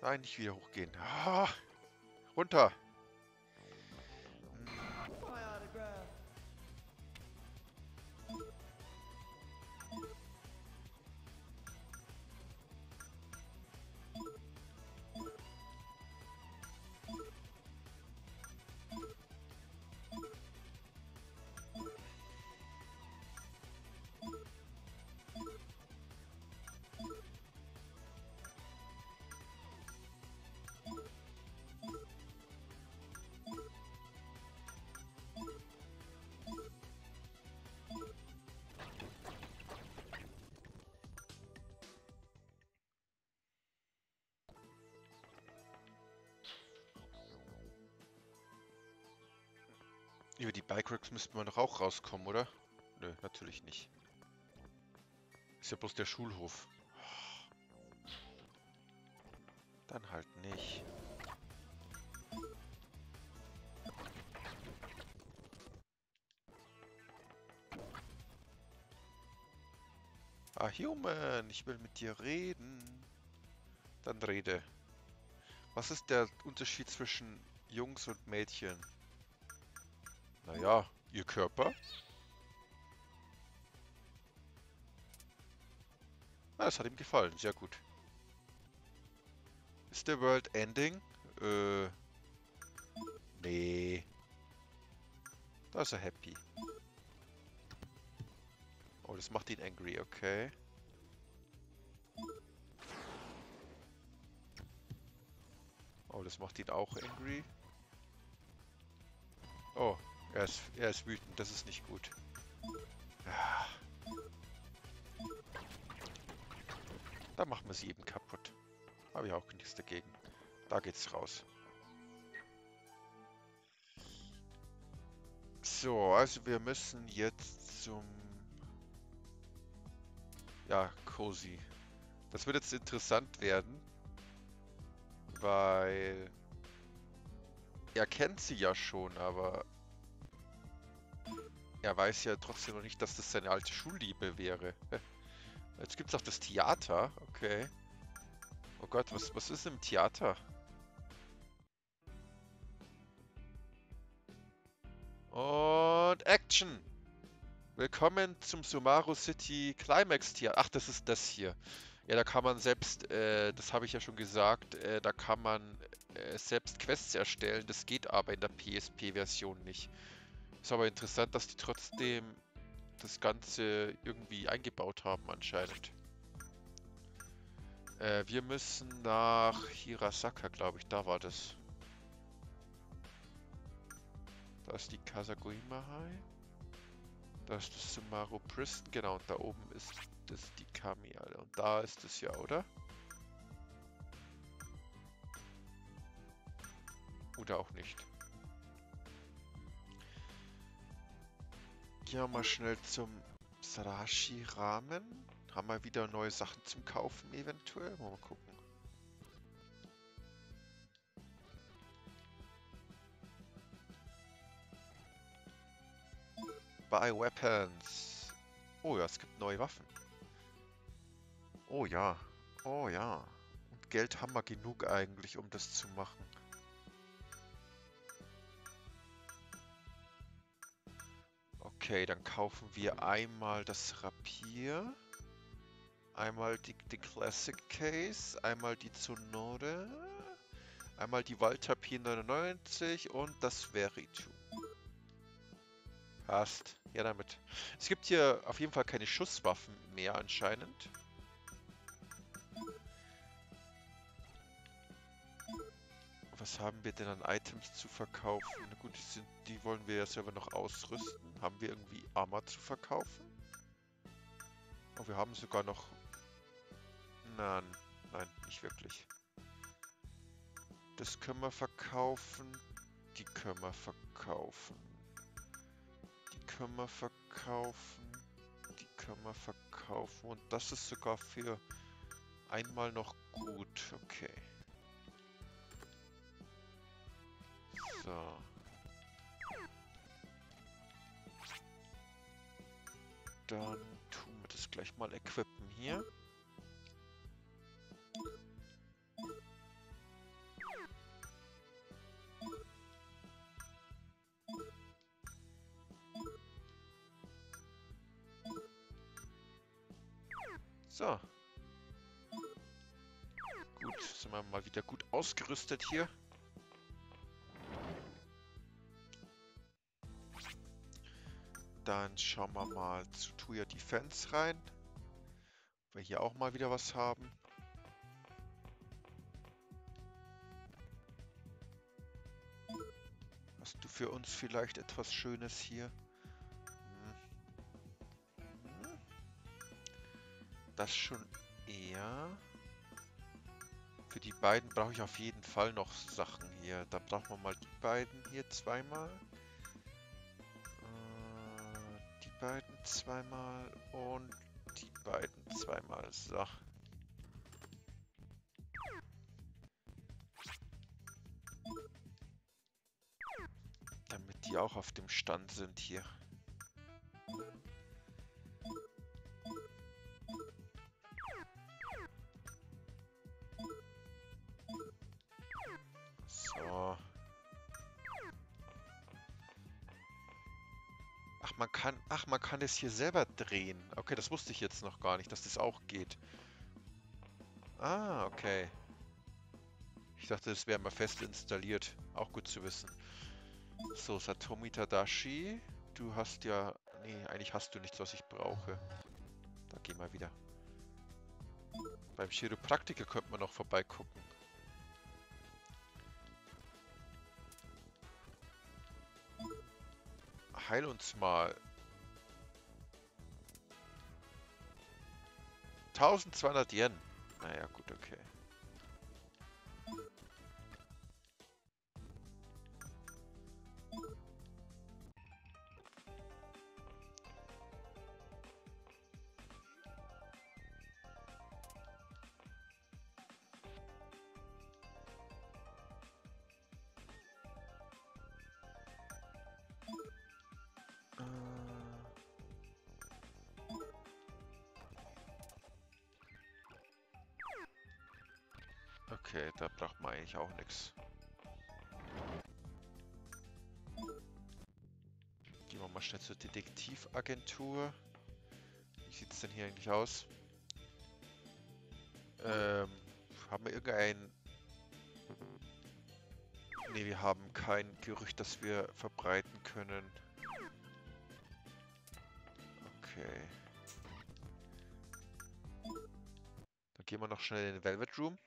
Nein, nicht wieder hochgehen. Ah, runter. Über die Bike Racks müssten wir doch auch rauskommen, oder? Nö, natürlich nicht. Ist ja bloß der Schulhof. Dann halt nicht. Ah, Human, ich will mit dir reden. Dann rede. Was ist der Unterschied zwischen Jungs und Mädchen? Naja, ihr Körper? Na, das hat ihm gefallen. Sehr gut. Ist der World Ending? Nee. Da ist er happy. Oh, das macht ihn angry, okay. Oh, das macht ihn auch angry. Oh. Er ist wütend, das ist nicht gut. Ja. Da machen wir sie eben kaputt. Habe ich auch nichts dagegen. Da geht's raus. So, also wir müssen jetzt zum... Ja, Cozy. Das wird jetzt interessant werden. Weil... Er kennt sie ja schon, aber... Er weiß ja trotzdem noch nicht, dass das seine alte Schulliebe wäre. Jetzt gibt's auch das Theater, okay. Oh Gott, was ist im Theater? Und Action! Willkommen zum Sumaru City Climax Theater. Ach, das ist das hier. Ja, da kann man selbst, das habe ich ja schon gesagt, da kann man selbst Quests erstellen. Das geht aber in der PSP-Version nicht. Ist aber interessant, dass die trotzdem das Ganze irgendwie eingebaut haben anscheinend. Wir müssen nach Hirasaka, glaube ich. Da war das. Da ist die Kasagoima High. Da ist das Sumaru Prison. Genau, und da oben ist das die Kami. Alter. Und da ist das ja, oder? Oder auch nicht. Gehen wir mal schnell zum Sarashi Ramen. Haben wir wieder neue Sachen zum Kaufen eventuell? Mal gucken. Buy Weapons. Oh ja, es gibt neue Waffen. Oh ja. Oh ja. Und Geld haben wir genug eigentlich, um das zu machen. Okay, dann kaufen wir einmal das Rapier, einmal die Classic Case, einmal die Tsunode, einmal die Waldtapir 99 und das Veritu. Passt. Ja, damit. Es gibt hier auf jeden Fall keine Schusswaffen mehr anscheinend. Was haben wir denn an Items zu verkaufen? Na gut, die wollen wir ja selber noch ausrüsten. Haben wir irgendwie Armor zu verkaufen? Oh, wir haben sogar noch... Nein, nein, nicht wirklich. Das können wir verkaufen. Die können wir verkaufen. Die können wir verkaufen. Die können wir verkaufen. Und das ist sogar für einmal noch gut. Okay. Dann tun wir das gleich mal equippen hier. So. Gut, sind wir mal wieder gut ausgerüstet hier. Dann schauen wir mal zu Tuya Defense rein. Ob wir hier auch mal wieder was haben. Hast du für uns vielleicht etwas Schönes hier? Das schon eher. Für die beiden brauche ich auf jeden Fall noch Sachen hier. Da brauchen wir mal die beiden hier zweimal. Die beiden zweimal und die beiden zweimal. So. Damit die auch auf dem Stand sind hier. Man kann das hier selber drehen. Okay, das wusste ich jetzt noch gar nicht, dass das auch geht. Ah, okay. Ich dachte, das wäre mal fest installiert. Auch gut zu wissen. So, Satomi Tadashi. Du hast ja... Nee, eigentlich hast du nichts, was ich brauche. Da geh mal wieder. Beim Chiropraktiker könnte man noch vorbeigucken. Heil uns mal. 1200 Yen. Naja, gut, okay. Okay, da braucht man eigentlich auch nichts. Gehen wir mal schnell zur Detektivagentur. Wie sieht es denn hier eigentlich aus? Haben wir irgendein... Ne, wir haben kein Gerücht, das wir verbreiten können. Okay. Dann gehen wir noch schnell in den Velvet Room.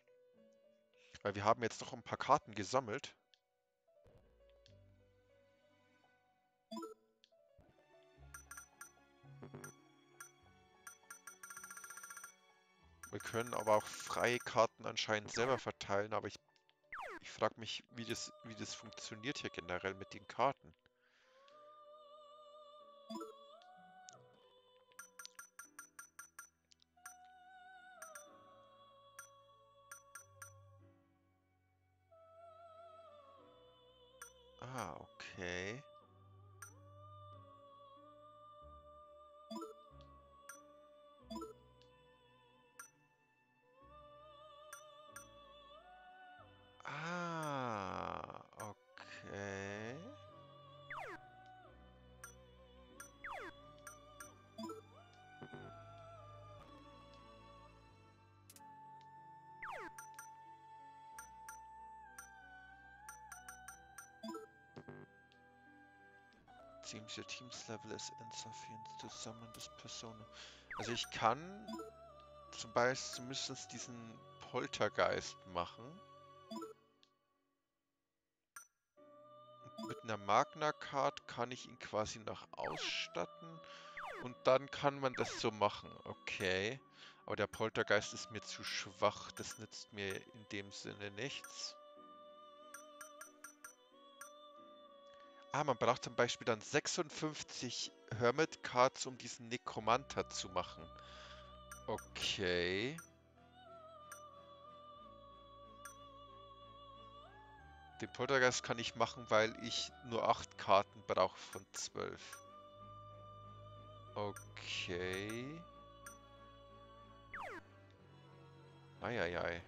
Weil wir haben jetzt noch ein paar Karten gesammelt. Wir können aber auch freie Karten anscheinend selber verteilen, aber ich frage mich, wie das funktioniert hier generell mit den Karten. Ah, okay. Ah, okay. Seems your team's level is insufficient to summon this Persona. Also ich kann zum Beispiel zumindest diesen Poltergeist machen. Mit einer Magna-Card kann ich ihn quasi noch ausstatten. Und dann kann man das so machen. Okay. Aber der Poltergeist ist mir zu schwach. Das nützt mir in dem Sinne nichts. Ah, man braucht zum Beispiel dann 56 Hermit-Cards, um diesen Nekromanter zu machen. Okay. Den Poltergeist kann ich machen, weil ich nur 8 Karten brauche von 12. Okay. Eieiei.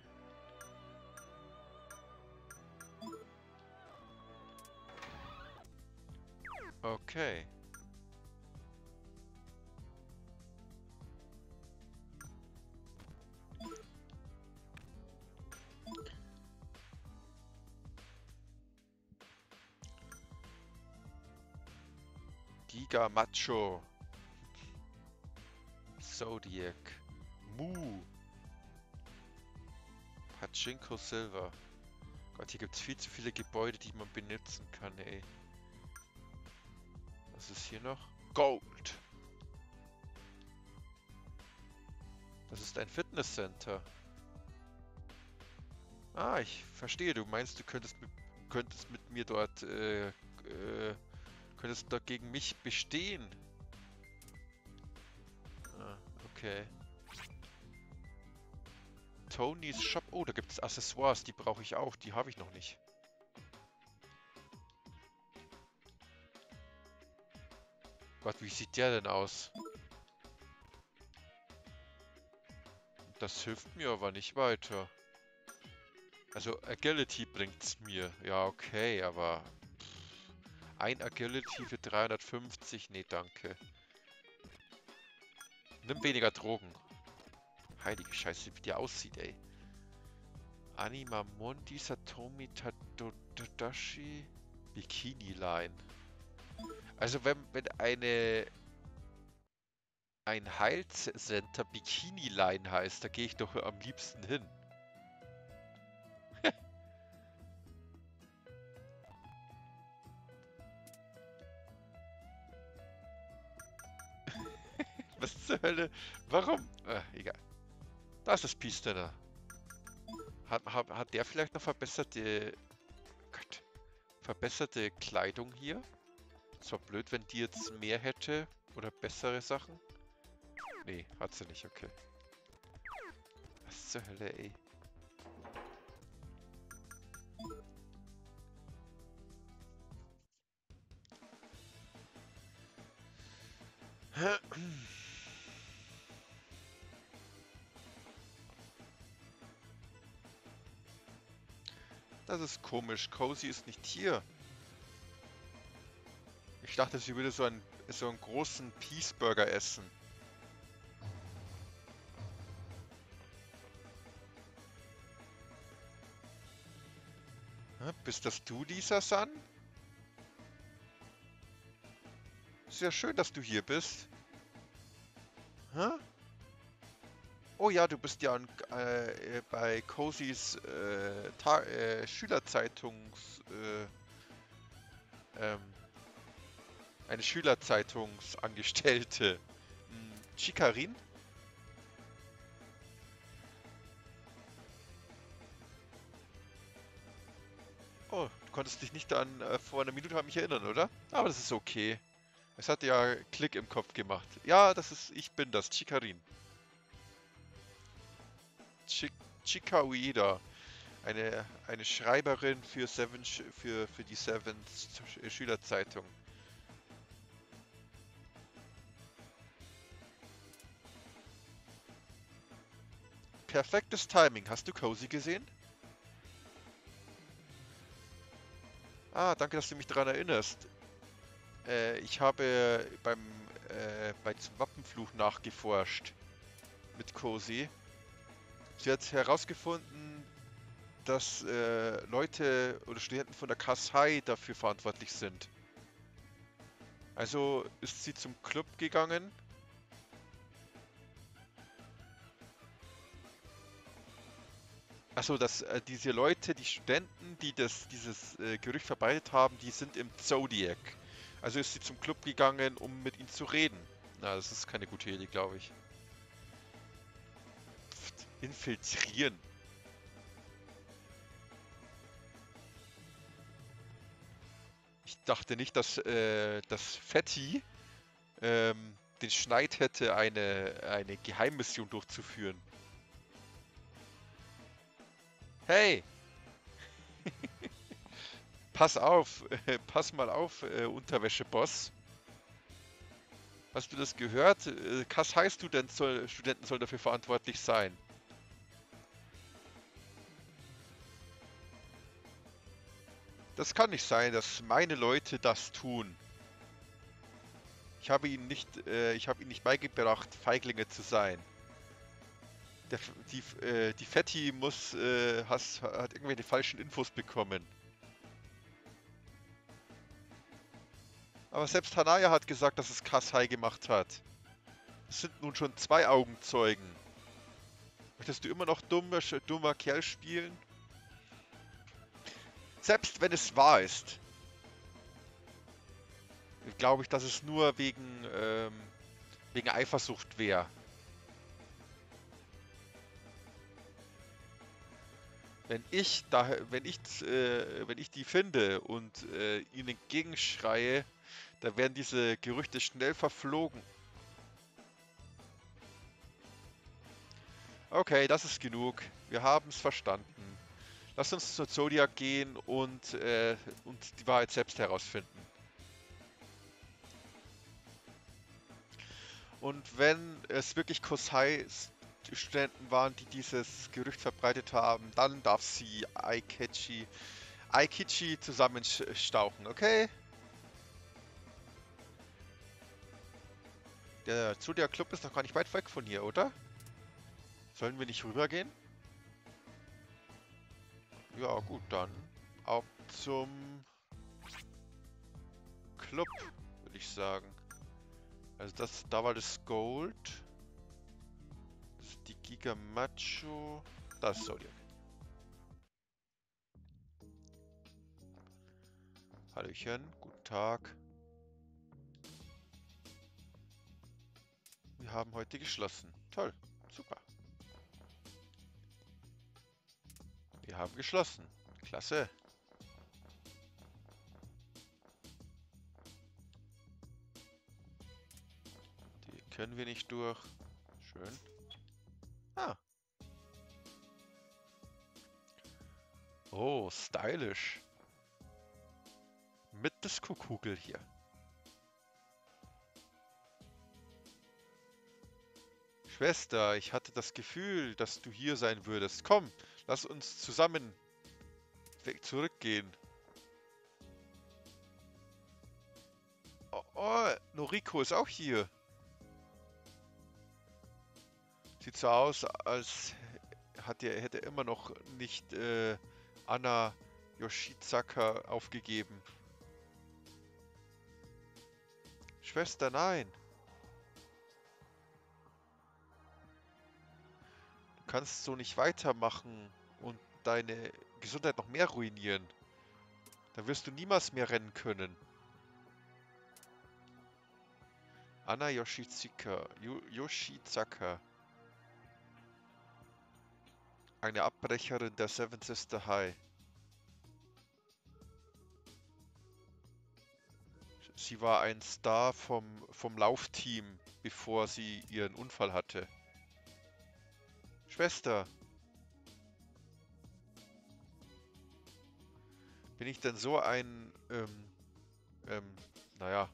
Okay. Giga Macho. Zodiac. Mu. Pachinko Silver. Gott, hier gibt es viel zu viele Gebäude, die man benutzen kann, ey. Was ist hier noch? Gold. Das ist ein Fitnesscenter. Ah, ich verstehe. Du meinst, du könntest mit mir dort, könntest dort gegen mich bestehen. Ah, okay. Tonys Shop. Oh, da gibt es Accessoires. Die brauche ich auch. Die habe ich noch nicht. Gott, wie sieht der denn aus? Das hilft mir aber nicht weiter. Also Agility bringt's mir. Ja, okay, aber... Pff, ein Agility für 350? Nee, danke. Nimm weniger Drogen. Heilige Scheiße, wie der aussieht, ey. Anima Mondi, Satomi Tadashi, Bikini Line. Also wenn ein Heilcenter Bikini Line heißt, da gehe ich doch am liebsten hin. Was zur Hölle? Warum? Egal. Das ist Peace Dinner. Hat der vielleicht noch verbesserte... Oh Gott. Verbesserte Kleidung hier? Es war blöd, wenn die jetzt mehr hätte. Oder bessere Sachen. Nee, hat sie nicht. Okay. Was zur Hölle, ey. Das ist komisch. Cozy ist nicht hier. Ich dachte, sie würde so einen großen Peaceburger essen. Ja, bist das du, dieser San? Ist ja schön, dass du hier bist. Huh? Oh ja, du bist ja bei Cozys eine Schülerzeitungsangestellte. Chikarin? Oh, du konntest dich nicht an vor einer Minute an mich erinnern, oder? Aber das ist okay. Es hat ja Klick im Kopf gemacht. Ja, ich bin das, Chikarin. Chika Ueda, eine Schreiberin für Sevens, für die Sevens Schülerzeitung. Perfektes Timing. Hast du Cozy gesehen? Ah, danke, dass du mich daran erinnerst. Ich habe bei zum Wappenfluch nachgeforscht mit Cozy. Sie hat herausgefunden, dass Leute oder Studenten von der Kusai dafür verantwortlich sind. Also ist sie zum Club gegangen. Achso, dass diese Leute, die Studenten, die dieses Gerücht verbreitet haben, die sind im Zodiac. Also ist sie zum Club gegangen, um mit ihnen zu reden. Na, das ist keine gute Idee, glaube ich. Pft, infiltrieren. Ich dachte nicht, dass Fetti den Schneid hätte, eine Geheimmission durchzuführen. Hey! Pass auf! Pass mal auf, Unterwäscheboss! Hast du das gehört? Was heißt du denn, Studenten sollen dafür verantwortlich sein? Das kann nicht sein, dass meine Leute das tun. Ich habe ihnen nicht beigebracht, Feiglinge zu sein. Die Fetti hat irgendwelche falschen Infos bekommen. Aber selbst Hanaya hat gesagt, dass es Kusai gemacht hat. Es sind nun schon 2 Augenzeugen. Möchtest du immer noch dummer Kerl spielen? Selbst wenn es wahr ist, glaube ich, dass es nur wegen Eifersucht wäre. Wenn ich die finde und ihnen entgegenschreie, dann werden diese Gerüchte schnell verflogen. Okay, das ist genug. Wir haben es verstanden. Lass uns zur Zodiac gehen und die Wahrheit selbst herausfinden. Und wenn es wirklich Kusai-Studenten waren, die dieses Gerücht verbreitet haben, dann darf sie Eikichi zusammenstauchen, okay? Der Zodiac Club ist noch gar nicht weit weg von hier, oder? Sollen wir nicht rübergehen? Ja, gut, dann ab zum Club, würde ich sagen. Also da war das Gold. Das ist die Giga Macho. Das ist Zodiac. Hallöchen, guten Tag. Wir haben heute geschlossen. Toll, super. Wir haben geschlossen. Klasse. Die können wir nicht durch. Schön. Ah. Oh, stylisch. Mit des Kuckuckel hier. Schwester, ich hatte das Gefühl, dass du hier sein würdest. Komm, lass uns zusammen zurückgehen. Oh, Noriko ist auch hier. Sieht so aus, als hätte er immer noch nicht Anna Yoshizaka aufgegeben. Schwester, nein. Du kannst so nicht weitermachen und deine Gesundheit noch mehr ruinieren. Dann wirst du niemals mehr rennen können. Anna Yoshizaka. Eine Abbrecherin der Seven Sister High. Sie war ein Star vom Laufteam, bevor sie ihren Unfall hatte. Schwester, bin ich denn so ein, naja,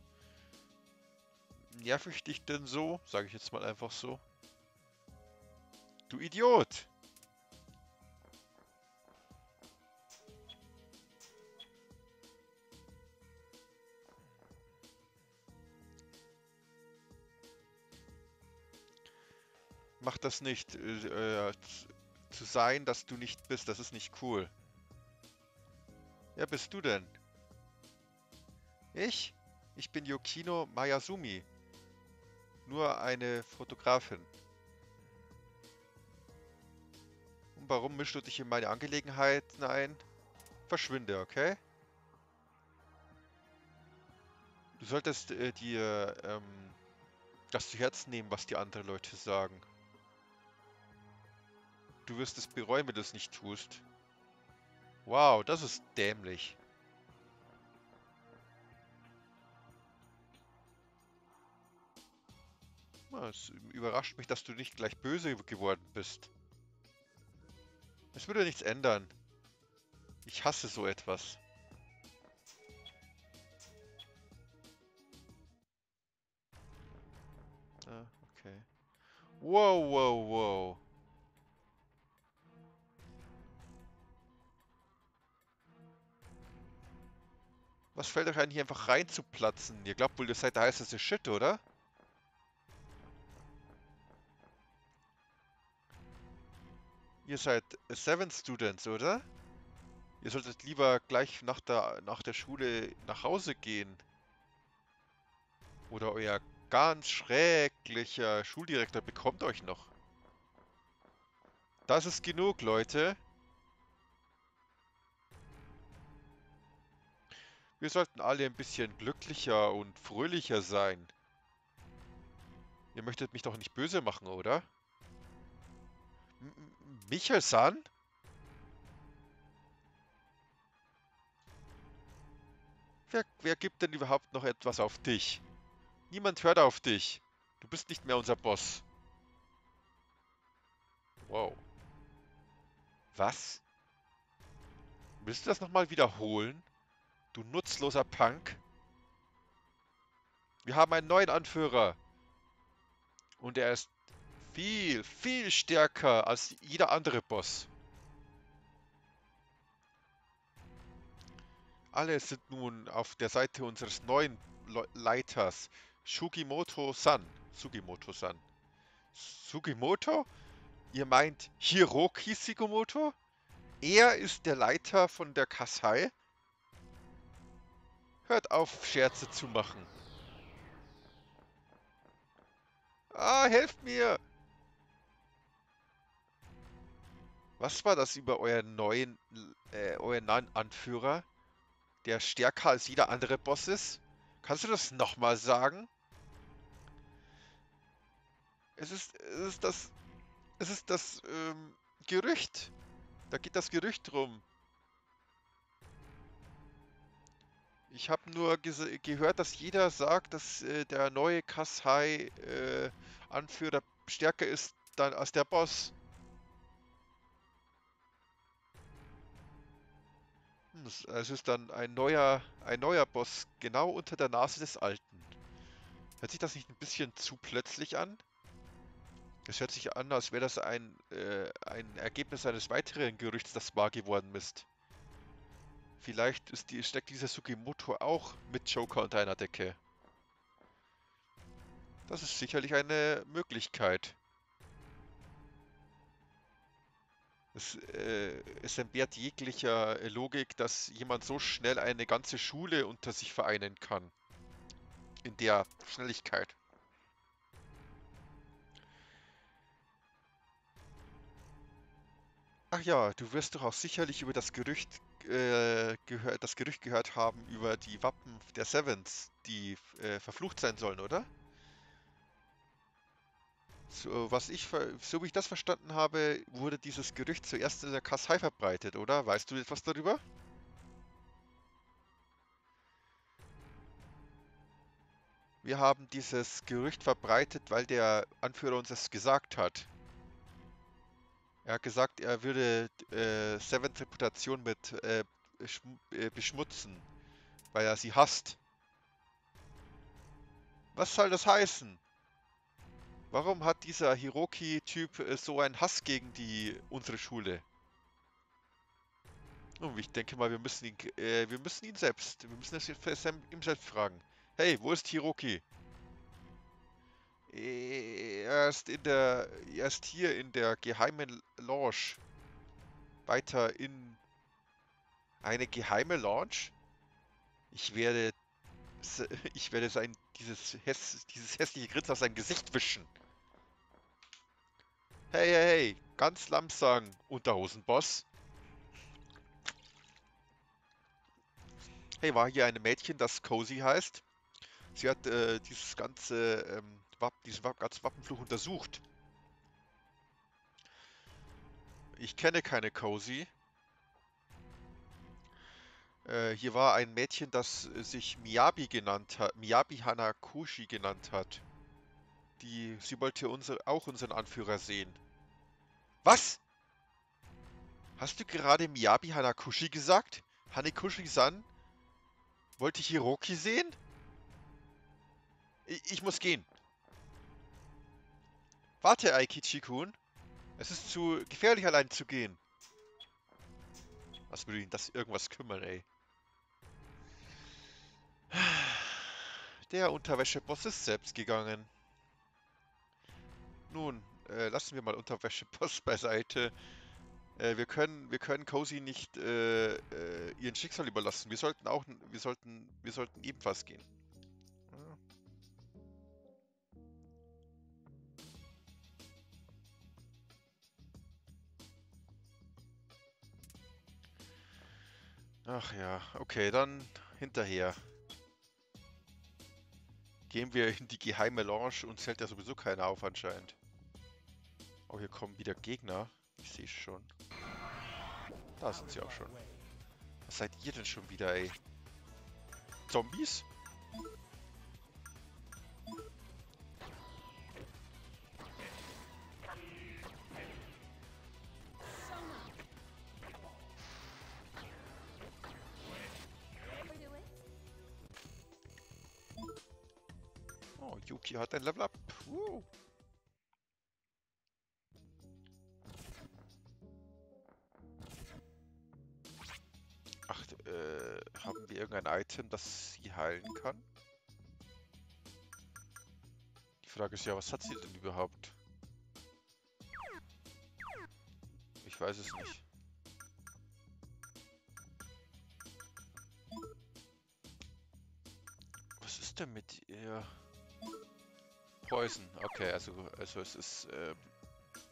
nerv ich dich denn so? Sage ich jetzt mal einfach so. Du Idiot! Mach das nicht, zu sein, dass du nicht bist, das ist nicht cool. Wer bist du denn? Ich? Ich bin Yukino Mayuzumi. Nur eine Fotografin. Und warum mischst du dich in meine Angelegenheiten ein? Verschwinde, okay? Du solltest dir das zu Herzen nehmen, was die anderen Leute sagen. Du wirst es bereuen, wenn du es nicht tust. Wow, das ist dämlich. Es überrascht mich, dass du nicht gleich böse geworden bist. Es würde nichts ändern. Ich hasse so etwas. Ah, okay. Wow, wow, wow. Was fällt euch ein, hier einfach reinzuplatzen? Ihr glaubt wohl, ihr seid der heißeste Shit, oder? Ihr seid Seven Students, oder? Ihr solltet lieber gleich nach der Schule nach Hause gehen. Oder euer ganz schrecklicher Schuldirektor bekommt euch noch. Das ist genug, Leute. Wir sollten alle ein bisschen glücklicher und fröhlicher sein. Ihr möchtet mich doch nicht böse machen, oder? Michael-san? Wer gibt denn überhaupt noch etwas auf dich? Niemand hört auf dich. Du bist nicht mehr unser Boss. Wow. Was? Willst du das nochmal wiederholen? Du nutzloser Punk. Wir haben einen neuen Anführer. Und er ist viel, viel stärker als jeder andere Boss. Alle sind nun auf der Seite unseres neuen Leiters, Sugimoto-san. Sugimoto-san. Sugimoto? Ihr meint Hiroki Sugimoto? Er ist der Leiter von der Kasei? Hört auf, Scherze zu machen. Ah, helft mir! Was war das über euren neuen Anführer, der stärker als jeder andere Boss ist? Kannst du das nochmal sagen? Es ist das Gerücht. Da geht das Gerücht rum. Ich habe nur gehört, dass jeder sagt, dass der neue Kasai-Anführer stärker ist als der Boss. Es ist dann ein neuer Boss, genau unter der Nase des Alten. Hört sich das nicht ein bisschen zu plötzlich an? Es hört sich an, als wäre das ein Ergebnis eines weiteren Gerüchts, das wahr geworden ist. Vielleicht steckt dieser Sugimoto auch mit Joker unter einer Decke. Das ist sicherlich eine Möglichkeit. Es entbehrt jeglicher Logik, dass jemand so schnell eine ganze Schule unter sich vereinen kann. In der Schnelligkeit. Ach ja, du wirst doch auch sicherlich über das Gerücht gehört haben über die Wappen der Sevens, die verflucht sein sollen, oder? So wie ich das verstanden habe, wurde dieses Gerücht zuerst in der Kasei verbreitet, oder? Weißt du etwas darüber? Wir haben dieses Gerücht verbreitet, weil der Anführer uns das gesagt hat. Er hat gesagt, er würde Sevens Reputation mit beschmutzen, weil er sie hasst. Was soll das heißen? Warum hat dieser Hiroki-Typ so einen Hass gegen unsere Schule? Und ich denke mal, wir müssen ihn selbst fragen. Hey, wo ist Hiroki? Er ist hier in der geheimen Lounge. Weiter in eine geheime Lounge? Ich werde dieses hässliche Grinsen aus seinem Gesicht wischen. Hey, hey, hey, ganz langsam, Unterhosenboss. Hey, war hier ein Mädchen, das Cozy heißt? Sie hat diesen ganzen Wappenfluch untersucht. Ich kenne keine Cozy. Hier war ein Mädchen, das sich Miyabi Hanakushi genannt hat. Sie wollte auch unseren Anführer sehen. Was? Hast du gerade Miyabi Hanakushi gesagt? Hanakushi-san? Wollte ich Hiroki sehen? Ich muss gehen. Warte, Aikichi-kun. Es ist zu gefährlich, allein zu gehen. Was würde ihn das irgendwas kümmern, ey? Der Unterwäscheboss ist selbst gegangen. Nun, lassen wir mal Unterwäscheboss beiseite. Wir können Cozy nicht ihren Schicksal überlassen. Wir sollten ebenfalls gehen. Ach ja, okay, dann hinterher. Gehen wir in die geheime Lounge, uns hält ja sowieso keiner auf anscheinend. Oh, hier kommen wieder Gegner. Ich sehe schon. Da sind sie auch schon. Was seid ihr denn schon wieder, ey? Zombies? Oh, Yuki hat ein Level Up. Woo. Ach, haben wir irgendein Item, das sie heilen kann? Die Frage ist ja, was hat sie denn überhaupt? Ich weiß es nicht. Was ist denn mit ihr? Poison, okay, also es ist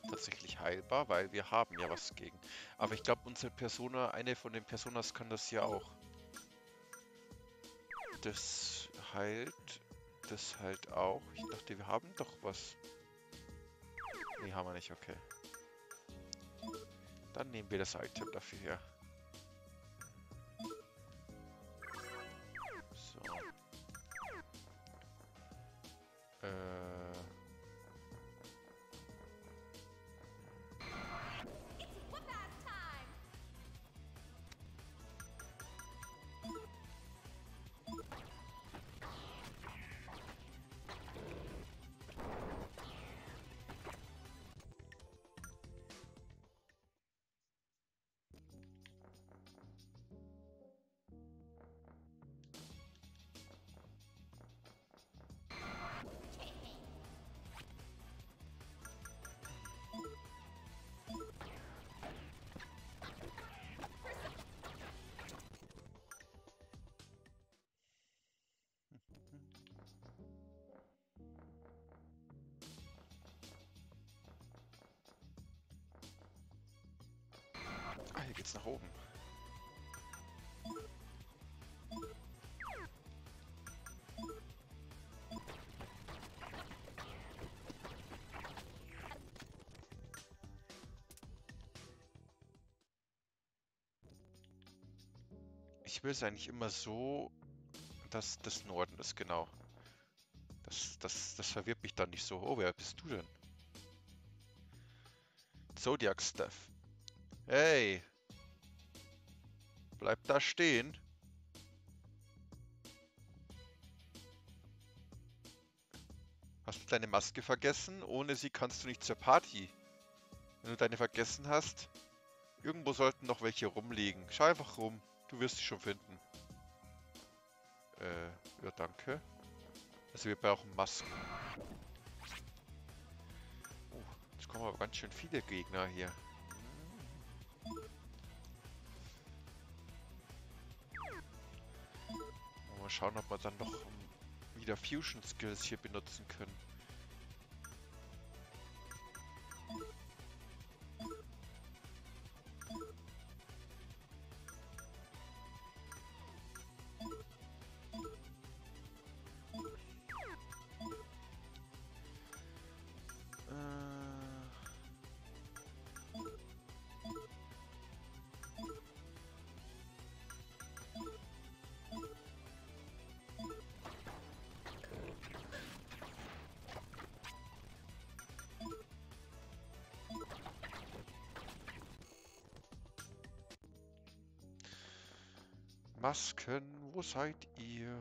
tatsächlich heilbar, weil wir haben ja was gegen. Aber ich glaube, unsere Persona, eine von den Personas kann das ja auch. Das heilt auch. Ich dachte, wir haben doch was. Nee, haben wir nicht, okay. Dann nehmen wir das Item dafür her. So. Hier geht's nach oben. Ich will es eigentlich immer so, dass das Norden ist, genau. Das verwirrt mich dann nicht so. Oh, wer bist du denn? Zodiac Stuff. Hey! Bleib da stehen. Hast du deine Maske vergessen? Ohne sie kannst du nicht zur Party. Wenn du deine vergessen hast, irgendwo sollten noch welche rumliegen. Schau einfach rum. Du wirst sie schon finden. Ja, danke. Also wir brauchen Masken. Oh, jetzt kommen aber ganz schön viele Gegner hier. Mal schauen, ob wir dann noch wieder Fusion Skills hier benutzen können. Masken, wo seid ihr?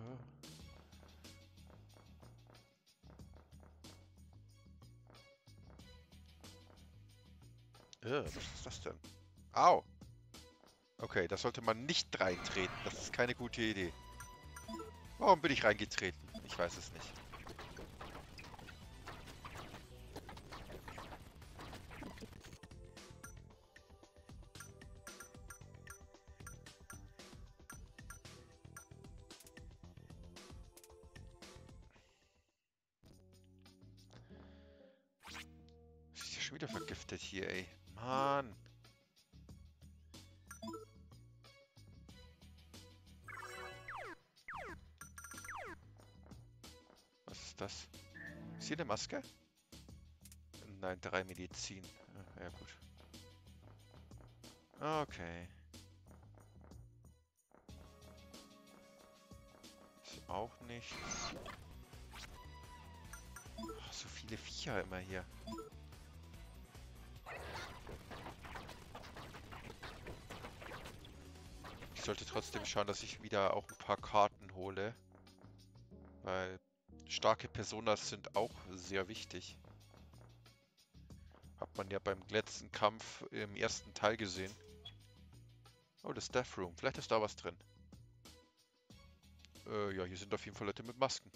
Was ist das denn? Au! Okay, da sollte man nicht reintreten. Das ist keine gute Idee. Warum bin ich reingetreten? Ich weiß es nicht. Wieder vergiftet hier, ey. Mann. ist das? Ist hier eine Maske? Nein, 3 Medizin. Ja, gut. Okay. Ist auch nichts. Oh, so viele Viecher immer hier. Ich sollte trotzdem schauen, dass ich wieder auch ein paar Karten hole. Weil starke Personas sind auch sehr wichtig. Hat man ja beim letzten Kampf im ersten Teil gesehen. Oh, das Death Room. Vielleicht ist da was drin. Ja, hier sind auf jeden Fall Leute mit Masken.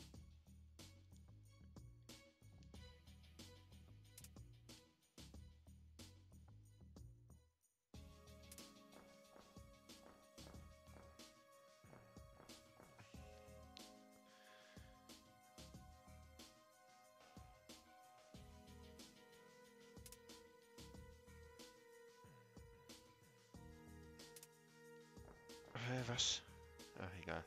Was? Ach, egal.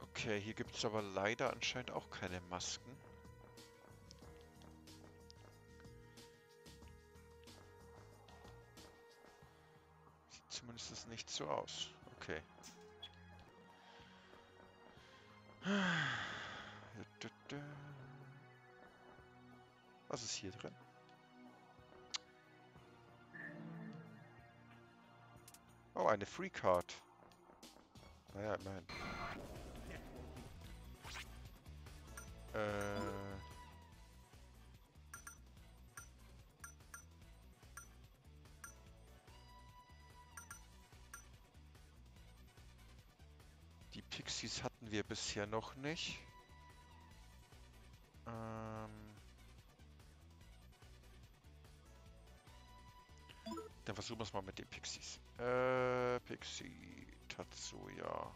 Okay, hier gibt es aber leider anscheinend auch keine Masken. Sieht zumindest nicht so aus. Okay. Was ist hier drin? Oh, eine Free Card. Naja, immerhin. Die Pixies hatten wir bisher noch nicht. Dann versuchen wir es mal mit den Pixies. Pixie Tatsuya.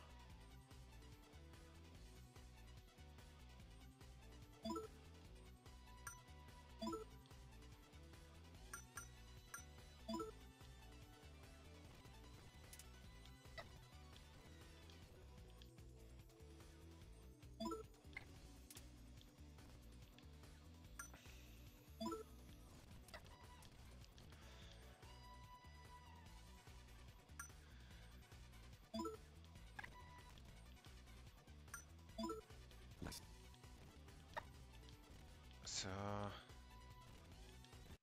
So.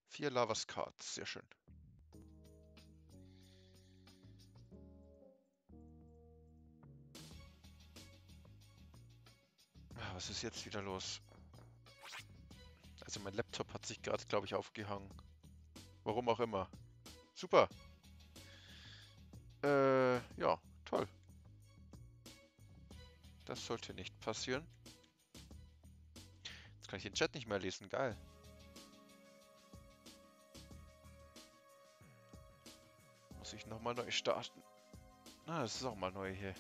4 Lavas Cards, sehr schön. Was ist jetzt wieder los? Also mein Laptop hat sich gerade, glaube ich, aufgehangen. Warum auch immer. Super. Ja, toll. Das sollte nicht passieren. Kann ich den Chat nicht mehr lesen, geil. Muss ich nochmal neu starten. Ah, das ist auch mal neu hier.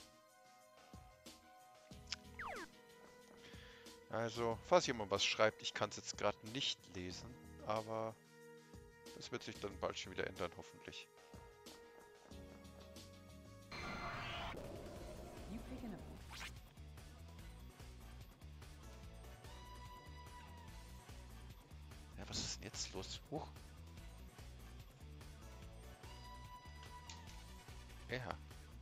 Also, falls jemand was schreibt, ich kann es jetzt gerade nicht lesen, aber das wird sich dann bald schon wieder ändern, hoffentlich. Jetzt los. Hoch. Ja.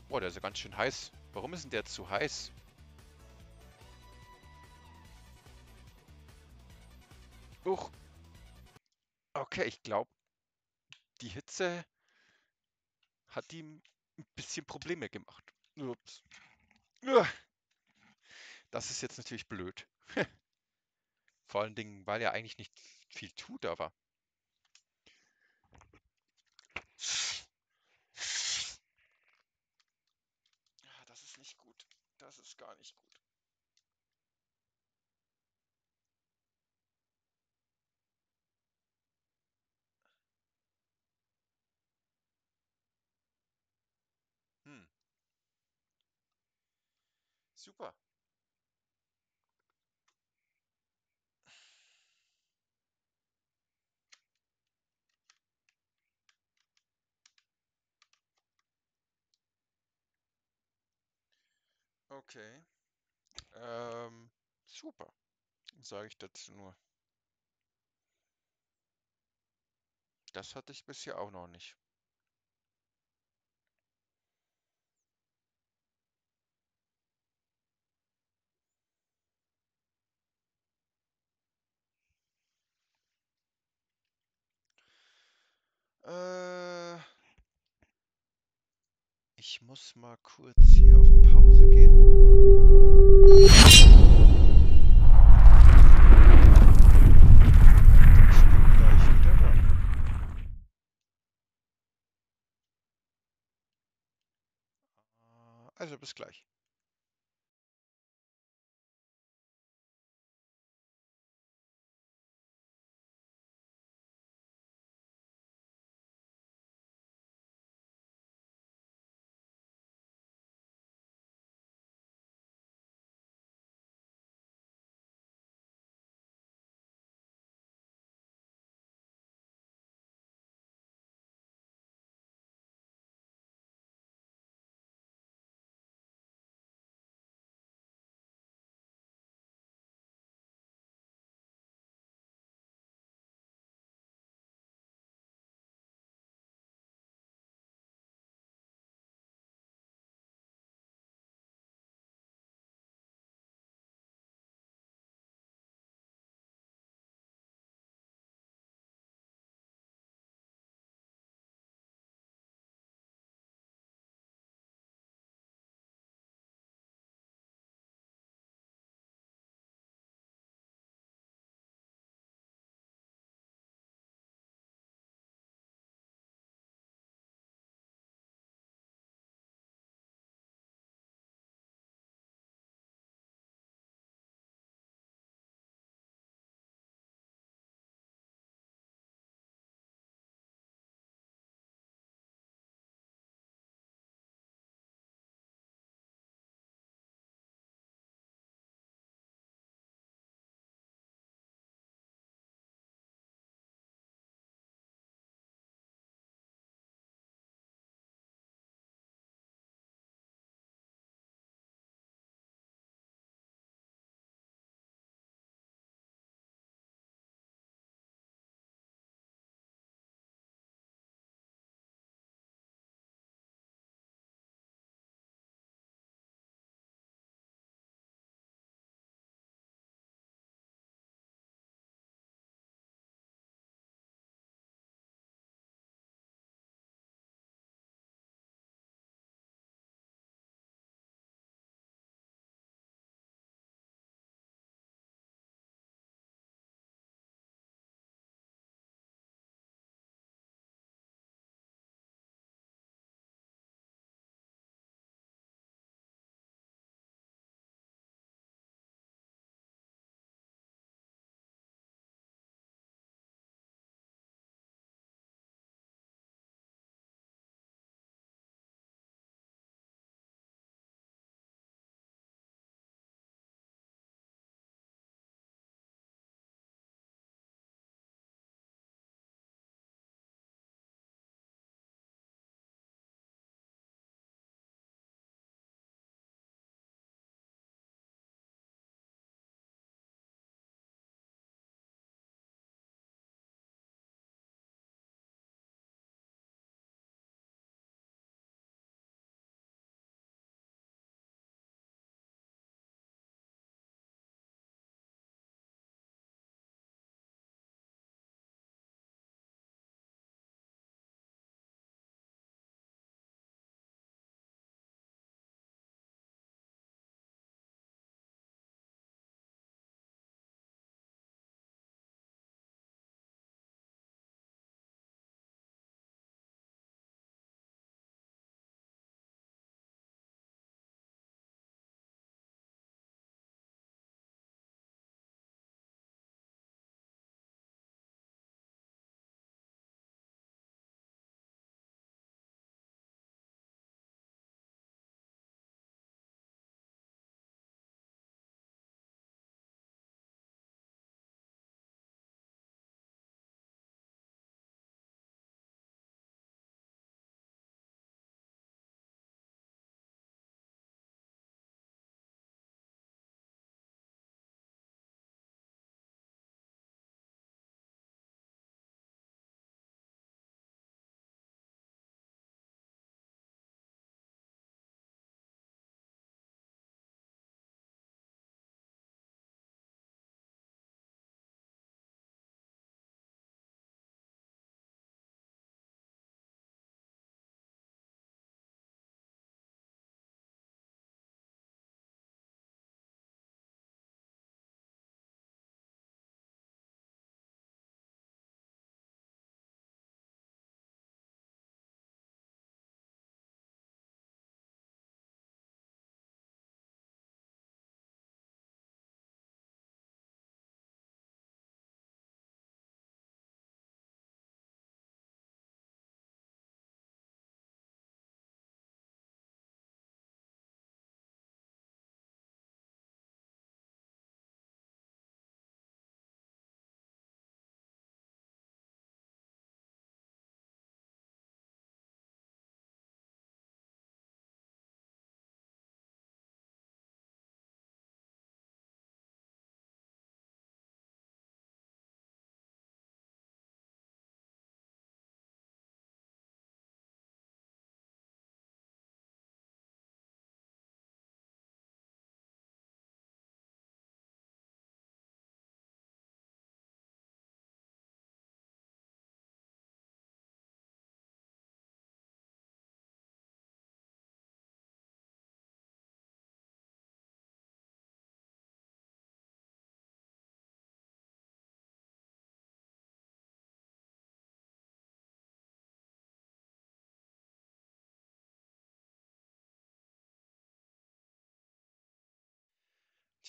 Boah, der ist ja ganz schön heiß. Warum ist denn der zu heiß? Huch. Okay, ich glaube, die Hitze hat ihm ein bisschen Probleme gemacht. Ups. Das ist jetzt natürlich blöd. Vor allen Dingen, weil er eigentlich nicht viel tut, aber. Das ist nicht gut. Das ist gar nicht gut. Super. Okay. Super. Sage ich dazu nur. Das hatte ich bisher auch noch nicht. Ich muss mal kurz hier auf Pause gehen. Ich bin gleich wieder da. Also bis gleich.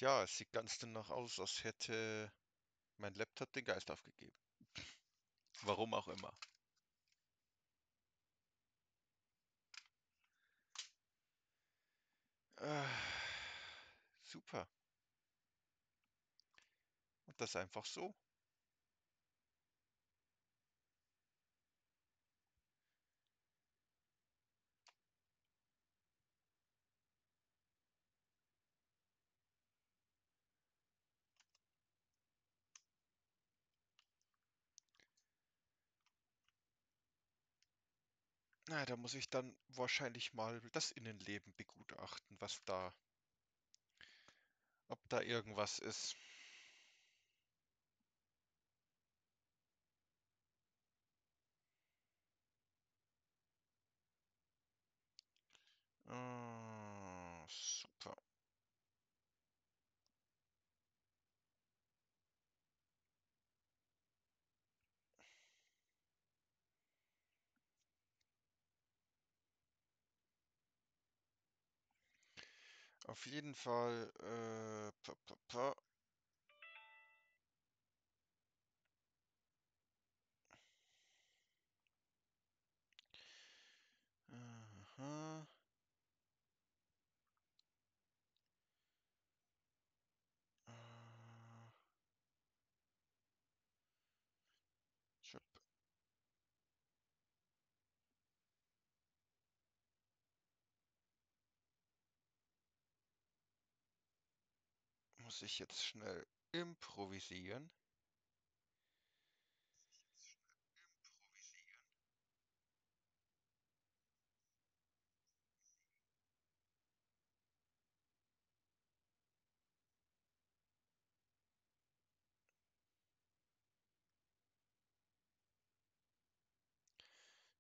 Tja, es sieht ganz danach aus, als hätte mein Laptop den Geist aufgegeben. Warum auch immer. Super. Und das einfach so. Na, da muss ich dann wahrscheinlich mal das Innenleben begutachten, was da, ob da irgendwas ist. Super. Auf jeden Fall, Aha. Muss ich jetzt schnell improvisieren?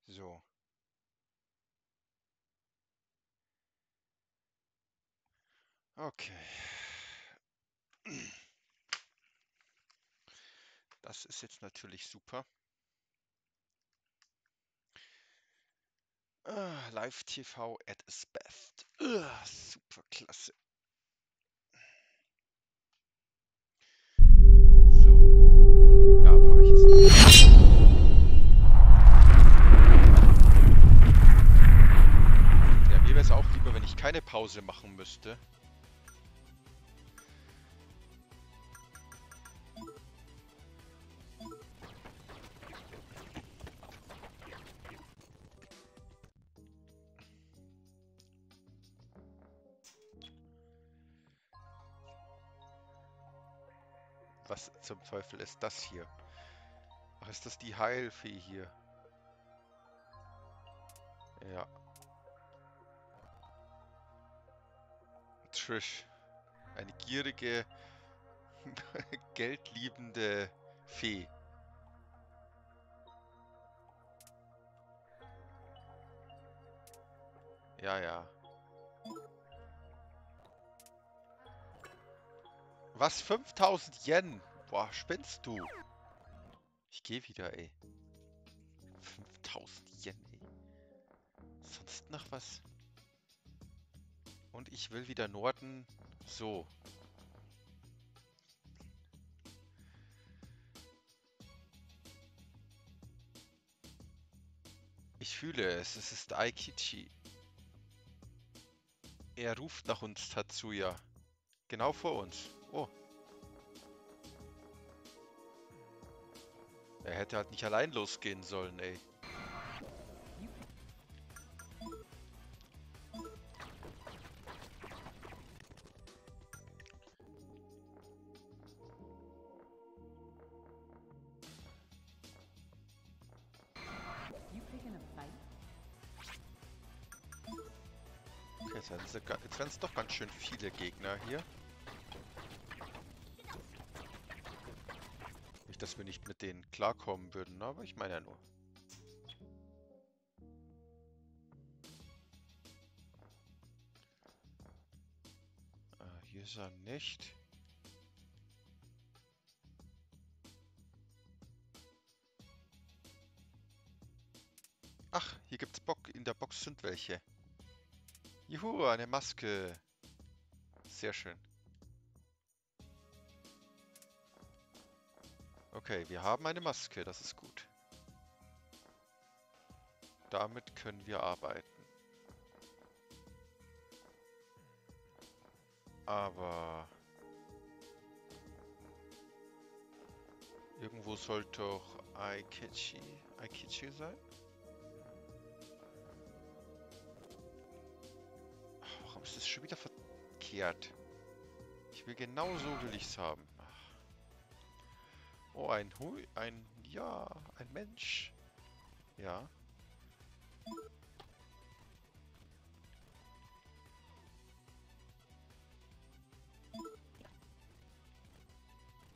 So. Okay. Das ist jetzt natürlich super. Live-TV at its best. Super klasse. So. Ja, brauche ich jetzt noch. Ja, mir wäre es auch lieber, wenn ich keine Pause machen müsste. Was zum Teufel ist das hier? Ach, ist das die Heilfee hier? Ja. Trish. Eine gierige, geldliebende Fee. Ja, ja. Was? 5000 Yen? Boah, spinnst du? Ich gehe wieder, ey. 5000 Yen, ey. Sonst noch was? Und ich will wieder Norden. So. Ich fühle es. Es ist Eikichi. Er ruft nach uns, Tatsuya. Genau vor uns. Oh. Er hätte halt nicht allein losgehen sollen, ey. Okay, jetzt werden es doch ganz schön viele Gegner hier. Dass wir nicht mit denen klarkommen würden, aber ich meine ja nur. Hier ist er nicht. Ach, hier gibt's Bock. In der Box sind welche. Juhu, eine Maske. Sehr schön. Okay, wir haben eine Maske, das ist gut. Damit können wir arbeiten. Aber... irgendwo sollte doch Eikichi sein? Ach, warum ist das schon wieder verkehrt? Ich will genau so will ich's haben. Oh, ein Mensch. Ja.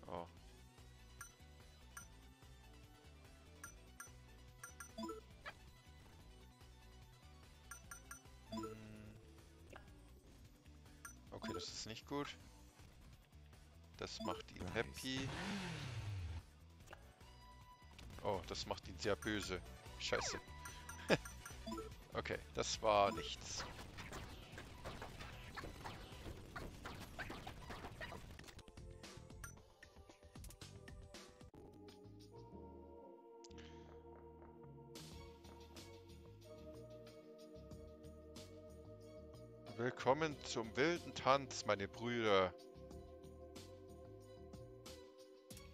Oh. Okay, das ist nicht gut. Das macht ihn happy. Oh, das macht ihn sehr böse. Scheiße. Okay, das war nichts. Willkommen zum wilden Tanz, meine Brüder.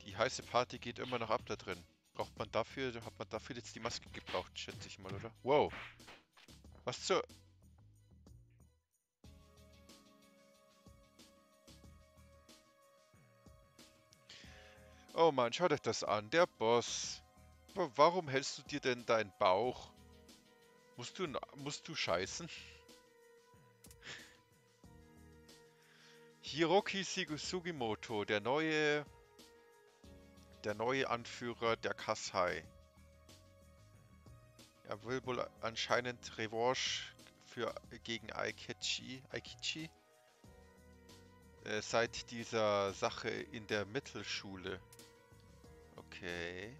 Die heiße Party geht immer noch ab da drin. Braucht man dafür, hat man dafür jetzt die Maske gebraucht, schätze ich mal, oder? Wow! Was zur... Oh Mann, schaut euch das an, der Boss. Aber warum hältst du dir denn deinen Bauch? Musst du scheißen? Hiroki Sugimoto, der neue Anführer der Kusai. Er will wohl anscheinend Revanche gegen Eikichi. Seit dieser Sache in der Mittelschule. Okay.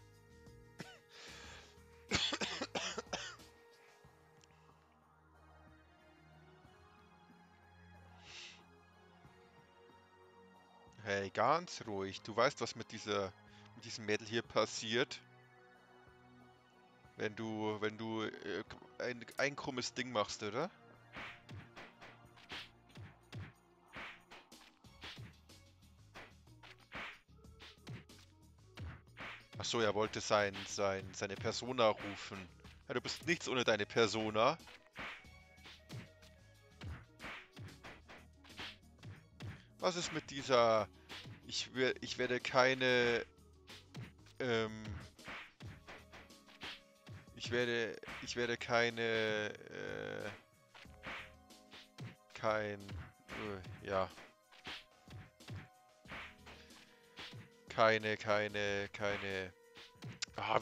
Hey, ganz ruhig. Du weißt, was mit dieser... diesem Mädel hier passiert, wenn du ein krummes Ding machst, oder? Ach so, er wollte seine Persona rufen. Ja, du bist nichts ohne deine Persona. Was ist mit dieser? Ich werde keine wie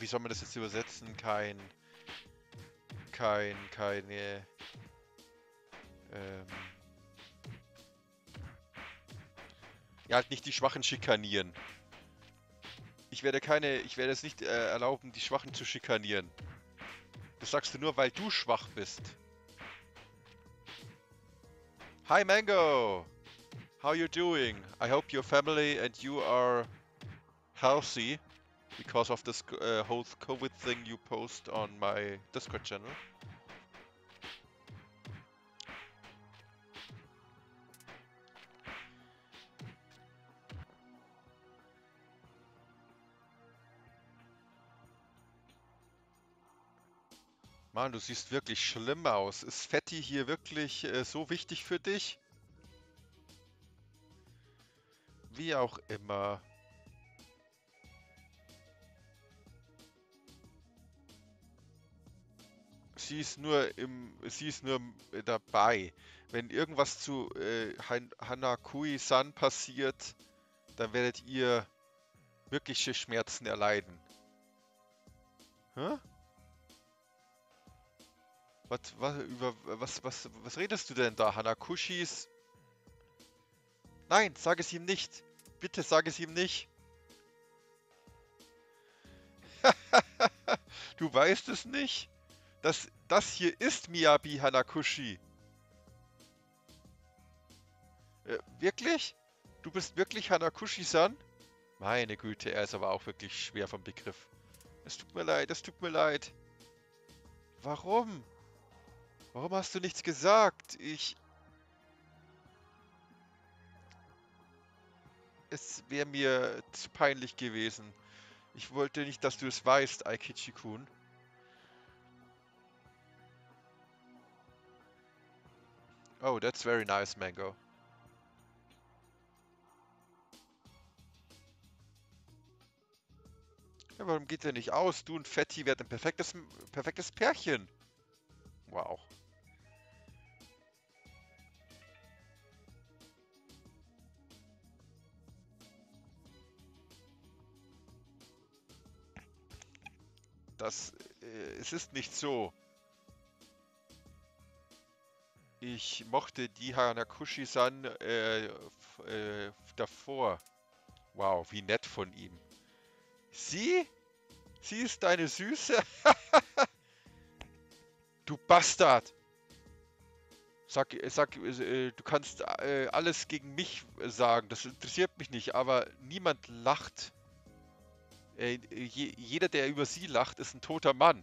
soll man das jetzt übersetzen? Ja, halt nicht die Schwachen schikanieren. Ich werde es nicht erlauben, die Schwachen zu schikanieren. Das sagst du nur, weil du schwach bist. Hi Mango! How you doing? I hope your family and you are healthy because of this whole COVID thing you post on my Discord channel. Mann, du siehst wirklich schlimm aus. Ist Fetti hier wirklich so wichtig für dich? Wie auch immer. Sie ist nur dabei. Wenn irgendwas zu Hanakui-san passiert, dann werdet ihr wirkliche Schmerzen erleiden. Hä? Was redest du denn da, Hanakushis? Nein, sag es ihm nicht. Bitte sag es ihm nicht. Du weißt es nicht? Das hier ist Miyabi Hanakushi. Wirklich? Du bist wirklich Hanakushi-san? Meine Güte, er ist aber auch wirklich schwer vom Begriff. Es tut mir leid, es tut mir leid. Warum? Warum hast du nichts gesagt? Es wäre mir zu peinlich gewesen. Ich wollte nicht, dass du es weißt, Aikichi-kun. Oh, that's very nice, Mango. Ja, warum geht der nicht aus? Du und Fetti werden ein perfektes Pärchen. Wow. Es ist nicht so. Ich mochte die Hanakushi-san davor. Wow, wie nett von ihm. Sie? Sie ist deine Süße? Du Bastard! Du kannst alles gegen mich sagen, das interessiert mich nicht, aber niemand lacht. Jeder, der über sie lacht, ist ein toter Mann.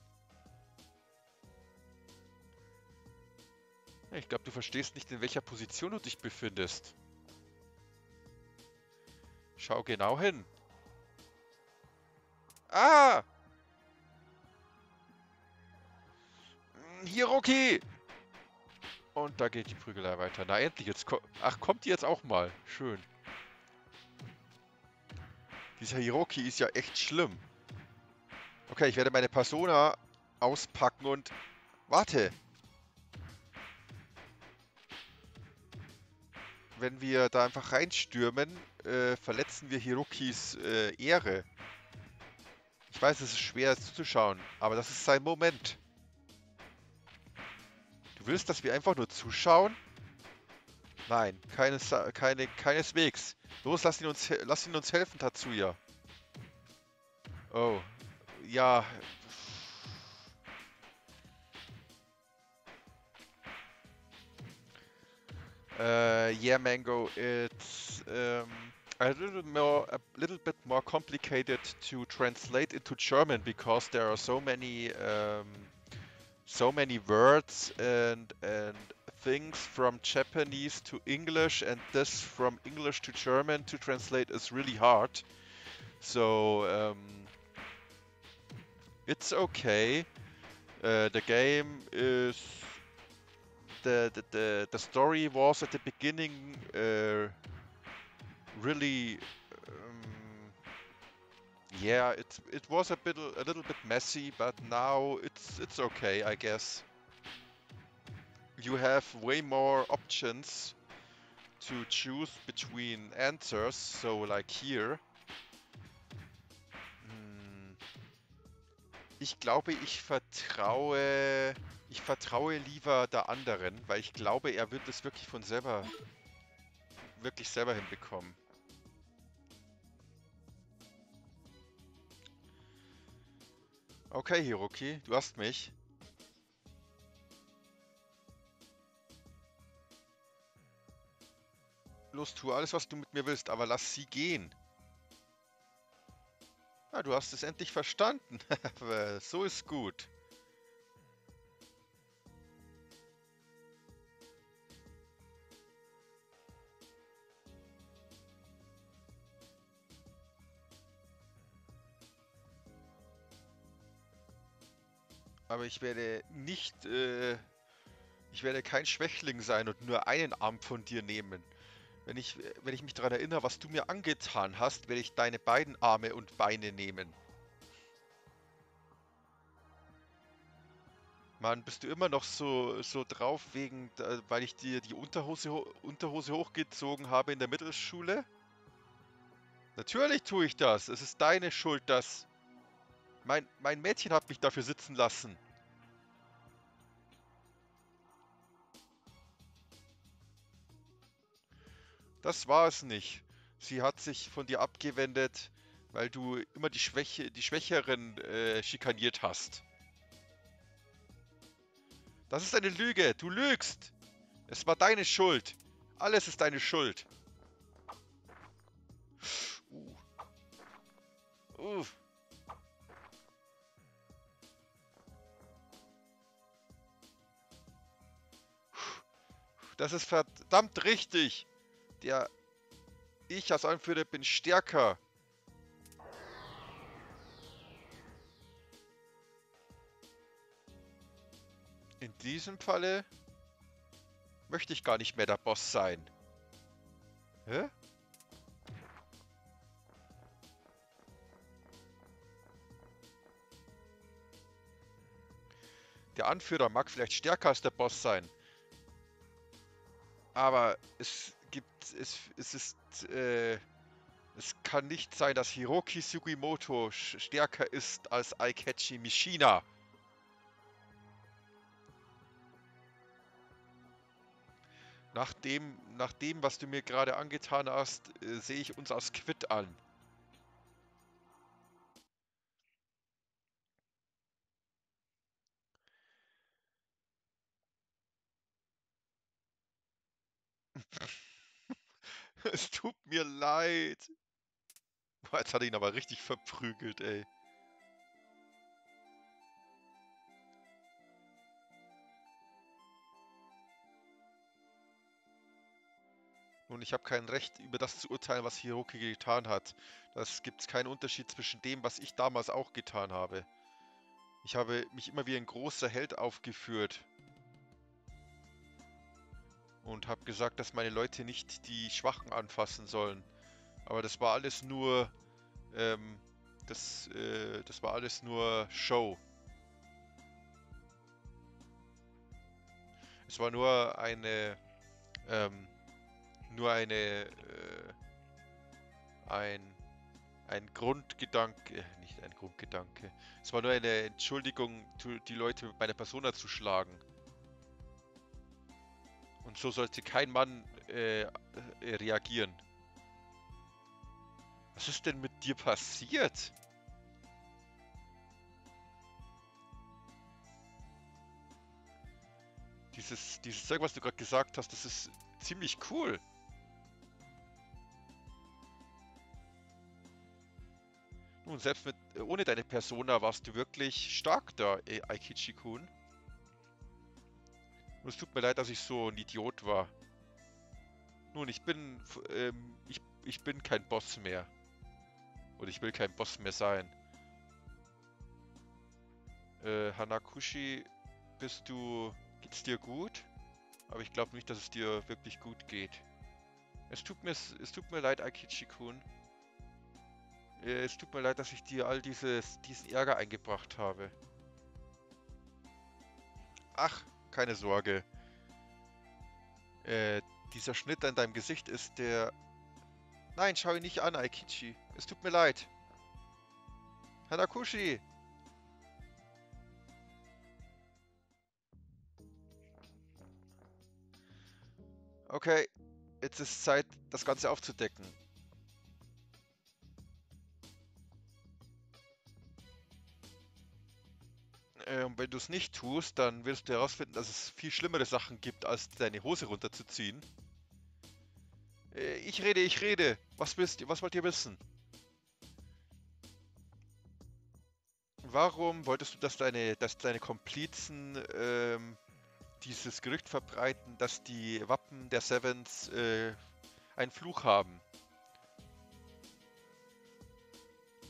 Ich glaube, du verstehst nicht, in welcher Position du dich befindest. Schau genau hin. Ah! Hiroki! Und da geht die Prügelei weiter. Na endlich, jetzt kommt die jetzt auch mal. Schön. Dieser Hiroki ist ja echt schlimm. Okay, ich werde meine Persona auspacken und... Warte! Wenn wir da einfach reinstürmen, verletzen wir Hirokis Ehre. Ich weiß, es ist schwer zuzuschauen, aber das ist sein Moment. Du willst, dass wir einfach nur zuschauen? Nein, keineswegs. Los, lass ihn uns helfen, Tatsuya. Oh, ja. Yeah, Mango, it's a little bit more complicated to translate into German because there are so many words and things from Japanese to English, and this from English to German to translate is really hard. So it's okay. The game is the story was at the beginning really yeah, it was a little bit messy, but now it's okay, I guess. You have way more options to choose between answers, so like here. Ich glaube, ich vertraue lieber der anderen, weil ich glaube, er wird es wirklich von selber hinbekommen. Okay, Hiroki, du hast mich. Los, tu alles, was du mit mir willst, aber lass sie gehen. Ja, du hast es endlich verstanden. So ist gut. Aber ich werde kein Schwächling sein und nur einen Arm von dir nehmen. Wenn ich mich daran erinnere, was du mir angetan hast, werde ich deine beiden Arme und Beine nehmen. Mann, bist du immer noch so drauf, weil ich dir die Unterhose hochgezogen habe in der Mittelschule? Natürlich tue ich das. Es ist deine Schuld, dass... Mein Mädchen hat mich dafür sitzen lassen. Das war es nicht. Sie hat sich von dir abgewendet, weil du immer die Schwächeren schikaniert hast. Das ist eine Lüge. Du lügst. Es war deine Schuld. Alles ist deine Schuld. Das ist verdammt richtig. Der ich als Anführer bin stärker. In diesem Falle möchte ich gar nicht mehr der Boss sein. Hä? Der Anführer mag vielleicht stärker als der Boss sein. Aber es kann nicht sein, dass Hiroki Sugimoto stärker ist als Eikichi Mishina. Nach dem, was du mir gerade angetan hast, sehe ich uns als quitt an. Es tut mir leid. Boah, jetzt hat er ihn aber richtig verprügelt, ey. Nun, ich habe kein Recht, über das zu urteilen, was Hiroki getan hat. Das gibt keinen Unterschied zwischen dem, was ich damals auch getan habe. Ich habe mich immer wie ein großer Held aufgeführt. Und habe gesagt, dass meine Leute nicht die Schwachen anfassen sollen. Aber das war alles nur... das war alles nur Show. Es war nur eine... ein Grundgedanke, nicht ein Grundgedanke. Es war nur eine Entschuldigung, die Leute mit meiner Persona zu schlagen. Und so sollte kein Mann reagieren. Was ist denn mit dir passiert? Dieses Zeug, was du gerade gesagt hast, das ist ziemlich cool. Nun, selbst ohne deine Persona warst du wirklich stark da, Aikichi-kun. Und es tut mir leid, dass ich so ein Idiot war. Nun, ich bin kein Boss mehr. Oder ich will kein Boss mehr sein. Hanakushi, geht's dir gut? Aber ich glaube nicht, dass es dir wirklich gut geht. Es tut mir leid, Aikichi-kun. Es tut mir leid, dass ich dir all diesen Ärger eingebracht habe. Ach, keine Sorge. Dieser Schnitt an deinem Gesicht ist der... Nein, schau ihn nicht an, Aikichi. Es tut mir leid. Hanakushi! Okay, jetzt ist Zeit, das Ganze aufzudecken. Und wenn du es nicht tust, dann wirst du herausfinden, dass es viel schlimmere Sachen gibt, als deine Hose runterzuziehen. Ich rede. Was wollt ihr wissen? Warum wolltest du, dass deine Komplizen dieses Gerücht verbreiten, dass die Wappen der Sevens einen Fluch haben?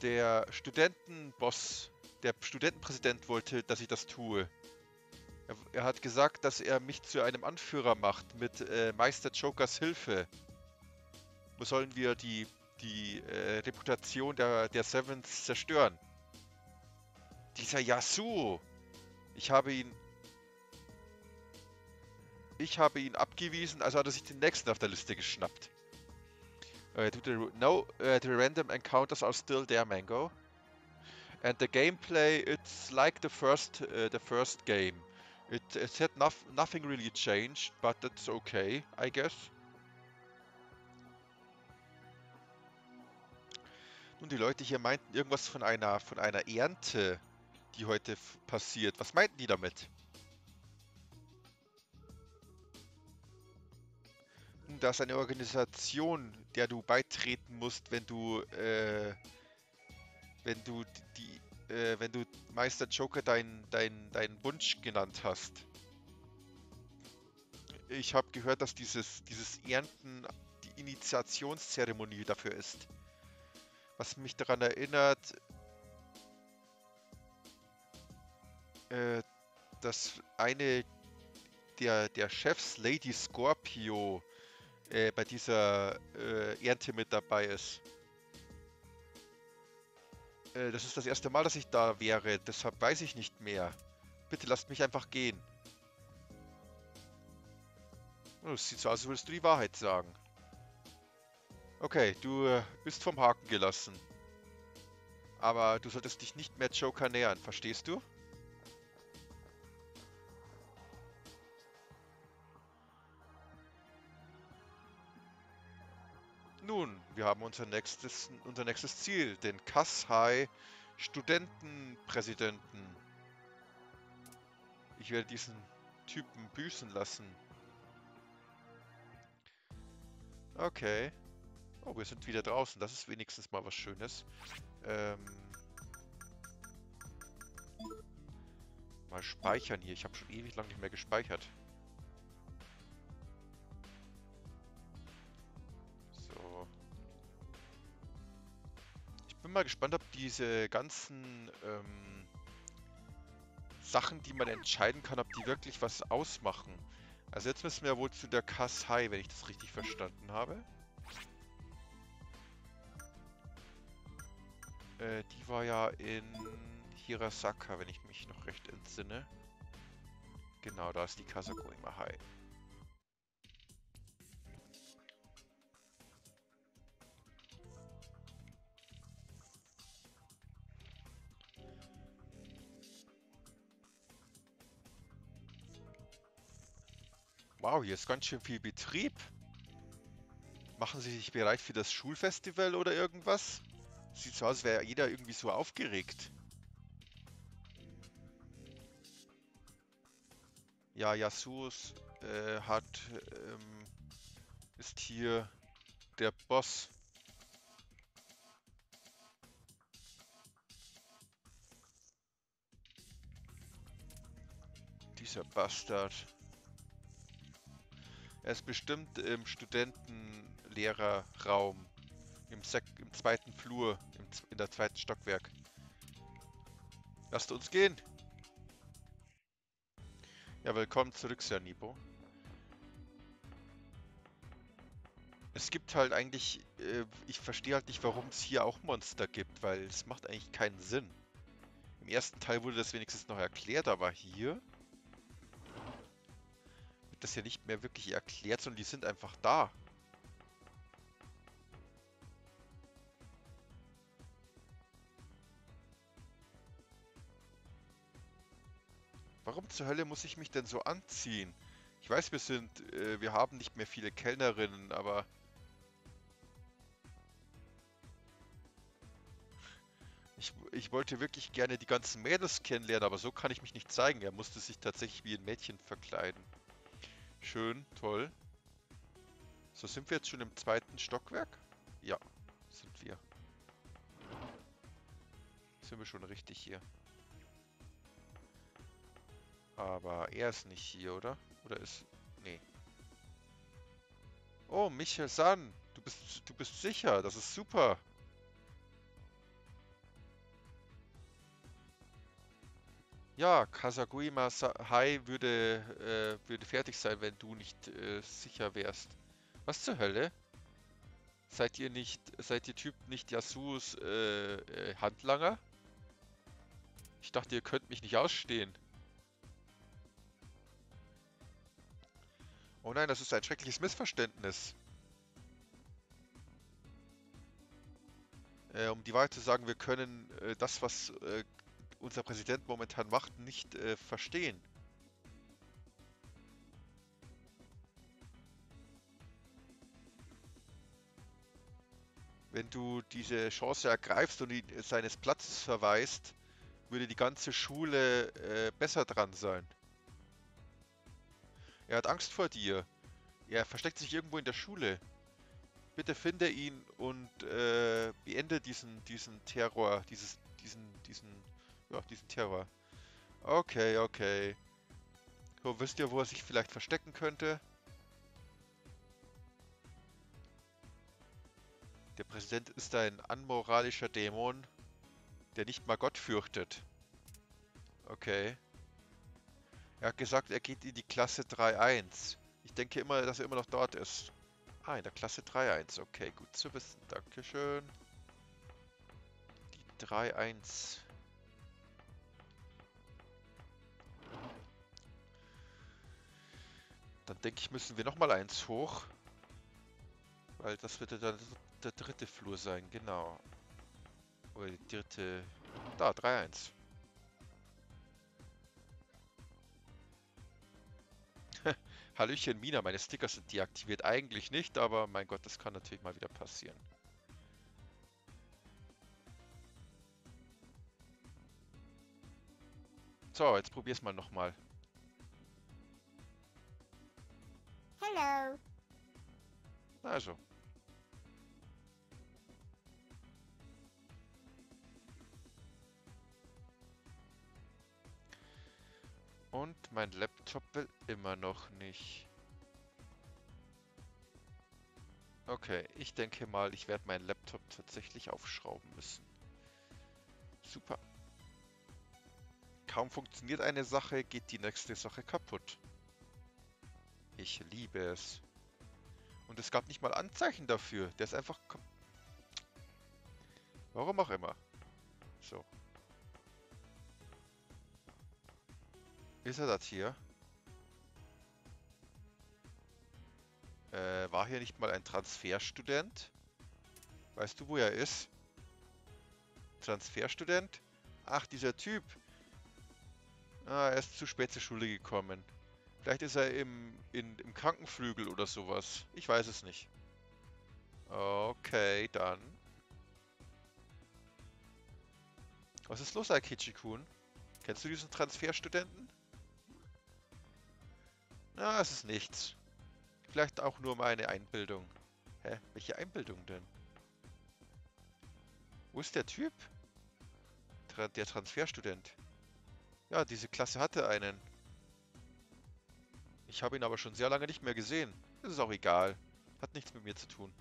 Der Studentenpräsident wollte, dass ich das tue. Er hat gesagt, dass er mich zu einem Anführer macht mit Meister Jokers Hilfe. Wo sollen wir die Reputation der Sevens zerstören? Dieser Yasuo! Ich habe ihn abgewiesen, also hat er sich den nächsten auf der Liste geschnappt. The random encounters are still there, Mango. And the gameplay, it's like the first game. It had nothing really changed, but that's okay, I guess. Nun, die Leute hier meinten irgendwas von einer Ernte, die heute passiert. Was meinten die damit? Nun, da ist eine Organisation, der du beitreten musst, wenn du Meister Joker deinen Wunsch genannt hast. Ich habe gehört, dass dieses Ernten die Initiationszeremonie dafür ist. Was mich daran erinnert, dass eine der Chefs, Lady Scorpio, bei dieser Ernte mit dabei ist. Das ist das erste Mal, dass ich da wäre, deshalb weiß ich nicht mehr. Bitte lasst mich einfach gehen. Es sieht so aus, als würdest du die Wahrheit sagen. Okay, du bist vom Haken gelassen. Aber du solltest dich nicht mehr Joker nähern, verstehst du? Nun, wir haben unser nächstes Ziel, den Kusai Studentenpräsidenten. Ich werde diesen Typen büßen lassen. Okay. Oh, wir sind wieder draußen. Das ist wenigstens mal was Schönes. Mal speichern hier. Ich habe schon ewig lang nicht mehr gespeichert. So. Ich bin mal gespannt, ob diese ganzen Sachen, die man entscheiden kann, ob die wirklich was ausmachen. Also jetzt müssen wir wohl zu der Kusai, wenn ich das richtig verstanden habe. Die war ja in Hirasaka, wenn ich mich noch recht entsinne. Genau, da ist die Kasagoima High. Wow, hier ist ganz schön viel Betrieb. Machen Sie sich bereit für das Schulfestival oder irgendwas? Sieht so aus, als wäre jeder irgendwie so aufgeregt. Ja, Yasuo ist hier der Boss. Dieser Bastard. Er ist bestimmt im Studentenlehrerraum. Im zweiten Flur, in der zweiten Stockwerk. Lasst uns gehen! Ja, willkommen zurück, Sir Nibo. Es gibt halt eigentlich, ich verstehe halt nicht, warum es hier auch Monster gibt, weil es macht eigentlich keinen Sinn. Im ersten Teil wurde das wenigstens noch erklärt, aber hier wird das ja nicht mehr wirklich erklärt, sondern die sind einfach da. Warum zur Hölle muss ich mich denn so anziehen? Ich weiß, wir haben nicht mehr viele Kellnerinnen, aber... Ich wollte wirklich gerne die ganzen Mädels kennenlernen, aber so kann ich mich nicht zeigen. Er musste sich tatsächlich wie ein Mädchen verkleiden. Schön, toll. So, sind wir jetzt schon im zweiten Stockwerk? Ja, sind wir. Sind wir schon richtig hier. Aber er ist nicht hier, oder? Oder ist... Nee. Oh, Michel-san! Du bist sicher! Das ist super! Ja, Kasagoima High würde fertig sein, wenn du nicht sicher wärst. Was zur Hölle? Seid ihr Typ nicht Yasuos Handlanger? Ich dachte, ihr könnt mich nicht ausstehen. Oh nein, das ist ein schreckliches Missverständnis. Um die Wahrheit zu sagen, wir können das, was unser Präsident momentan macht, nicht verstehen. Wenn du diese Chance ergreifst und ihn seines Platzes verweist, würde die ganze Schule besser dran sein. Er hat Angst vor dir. Er versteckt sich irgendwo in der Schule. Bitte finde ihn und beende diesen Terror. Diesen Terror. Okay. So, wisst ihr, wo er sich vielleicht verstecken könnte? Der Präsident ist ein unmoralischer Dämon, der nicht mal Gott fürchtet. Okay. Er hat gesagt, er geht in die Klasse 3-1. Ich denke immer, dass er immer noch dort ist. Ah, in der Klasse 3-1. Okay, gut zu wissen. Dankeschön. Die 3-1. Dann denke ich, müssen wir nochmal eins hoch. Weil das wird dann der dritte Flur sein, genau. Oder die dritte... Da, 3-1. Hallöchen Mina, meine Sticker sind deaktiviert. Eigentlich nicht, aber mein Gott, das kann natürlich mal wieder passieren. So, jetzt probier's mal nochmal. Hello. Also. Und mein Laptop will immer noch nicht. Okay, ich denke mal, ich werde meinen Laptop tatsächlich aufschrauben müssen. Super. Kaum funktioniert eine Sache, geht die nächste Sache kaputt. Ich liebe es. Und es gab nicht mal Anzeichen dafür. Der ist einfach... Warum auch immer. So. Ist er das hier? War hier nicht mal ein Transferstudent? Weißt du, wo er ist? Transferstudent? Ach, dieser Typ. Ah, er ist zu spät zur Schule gekommen. Vielleicht ist er im Krankenflügel oder sowas. Ich weiß es nicht. Okay, dann. Was ist los, Kichikun? Kennst du diesen Transferstudenten? Na, es ist nichts. Vielleicht auch nur meine Einbildung. Hä? Welche Einbildung denn? Wo ist der Typ? Der Transferstudent. Ja, diese Klasse hatte einen. Ich habe ihn aber schon sehr lange nicht mehr gesehen. Das ist auch egal. Hat nichts mit mir zu tun.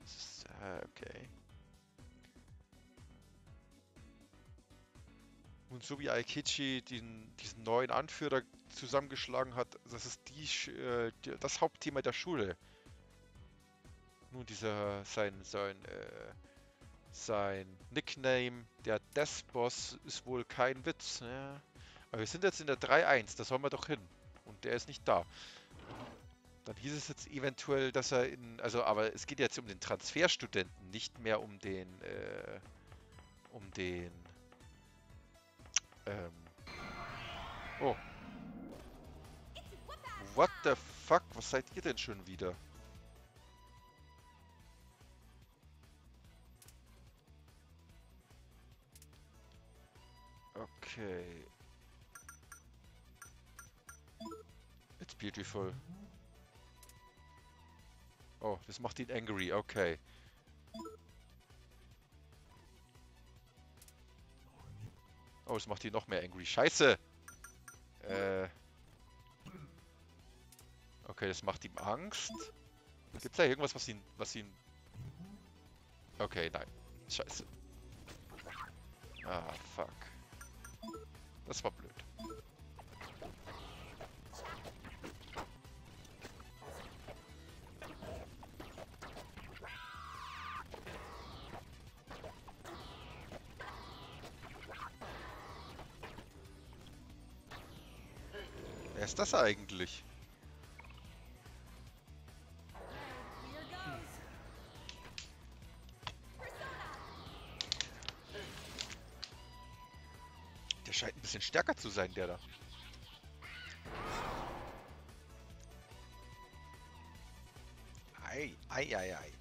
Das ist, okay. Und so wie Eikichi diesen neuen Anführer zusammengeschlagen hat, das ist das Hauptthema der Schule. Nun, sein Nickname, der Death-Boss, ist wohl kein Witz. Ne? Aber wir sind jetzt in der 3-1, da sollen wir doch hin. Und der ist nicht da. Dann hieß es jetzt eventuell, dass er aber es geht jetzt um den Transferstudenten, nicht mehr um den, Oh. What the fuck? Was seid ihr denn schon wieder? Okay. It's beautiful. Oh, das macht ihn angry, okay. Oh, das macht ihn noch mehr angry. Scheiße! Okay, das macht ihm Angst. Gibt's da irgendwas, was ihn... Okay, nein. Scheiße. Ah, fuck. Das war blöd. Wer ist das eigentlich? Der scheint ein bisschen stärker zu sein, der da. Ei, ei, ei, ei.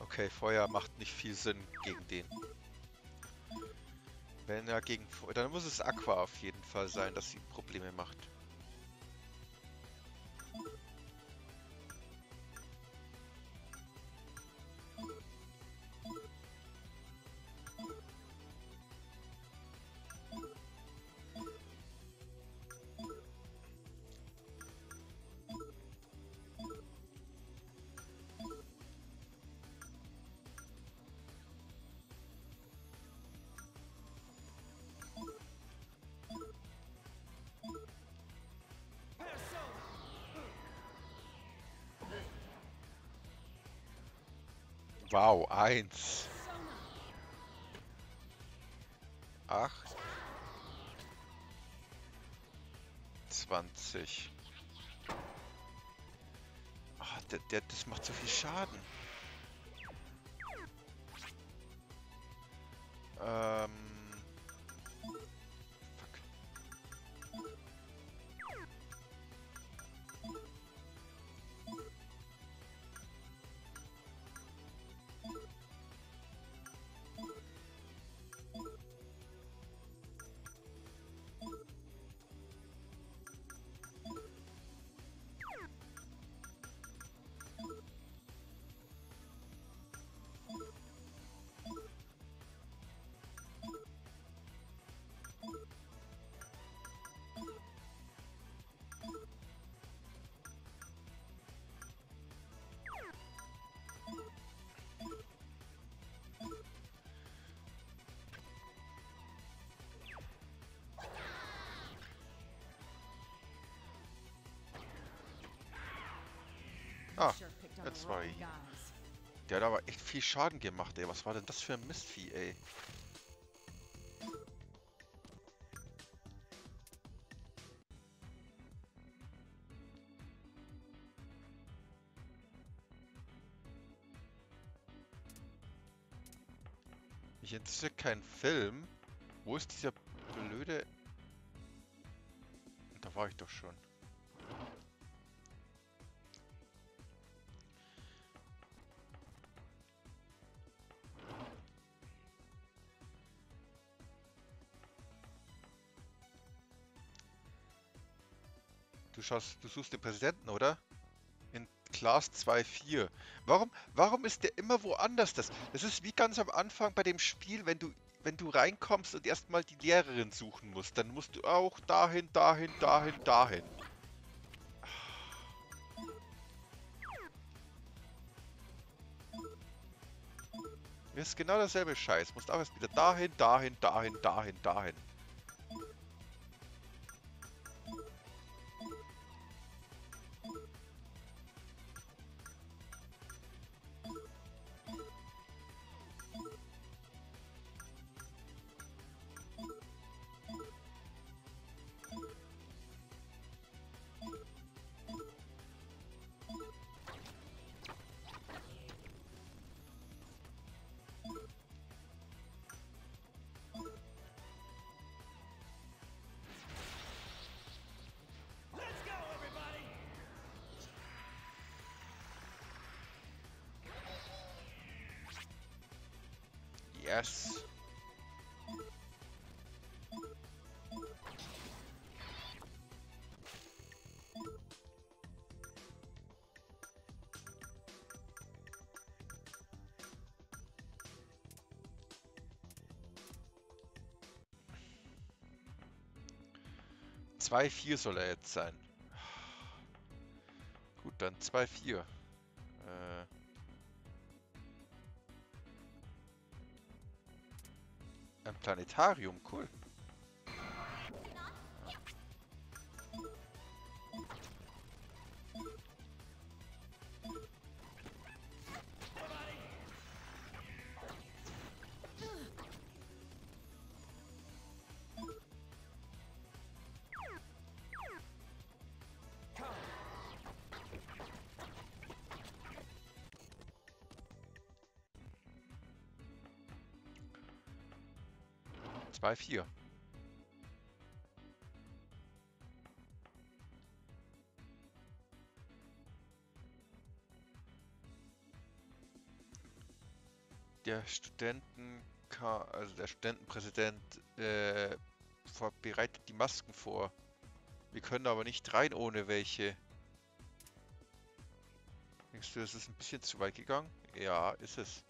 Okay, Feuer macht nicht viel Sinn gegen den. Wenn er gegen... Dann muss es Aqua auf jeden Fall sein, dass sie Probleme macht. Wow, 1, 8, 20. Oh, das macht so viel Schaden. Ah, jetzt war ich. Der hat aber echt viel Schaden gemacht, ey. Was war denn das für ein Mistvieh, ey? Mich interessiert kein Film. Wo ist dieser blöde... Da war ich doch schon. Du suchst den Präsidenten, oder? In Class 2.4. Warum ist der immer woanders? Das ist wie ganz am Anfang bei dem Spiel, wenn du reinkommst und erstmal die Lehrerin suchen musst. Dann musst du auch dahin, dahin, dahin, dahin. Das ist genau derselbe Scheiß. Du musst auch erst wieder dahin, dahin, dahin, dahin, dahin. Yes. Zwei, 4 soll er jetzt sein. Gut, dann 2, 4. Planetarium, cool. Bei 4. Der Studentenpräsident bereitet die Masken vor. Wir können aber nicht rein ohne welche. Denkst du, das ist ein bisschen zu weit gegangen? Ja, ist es.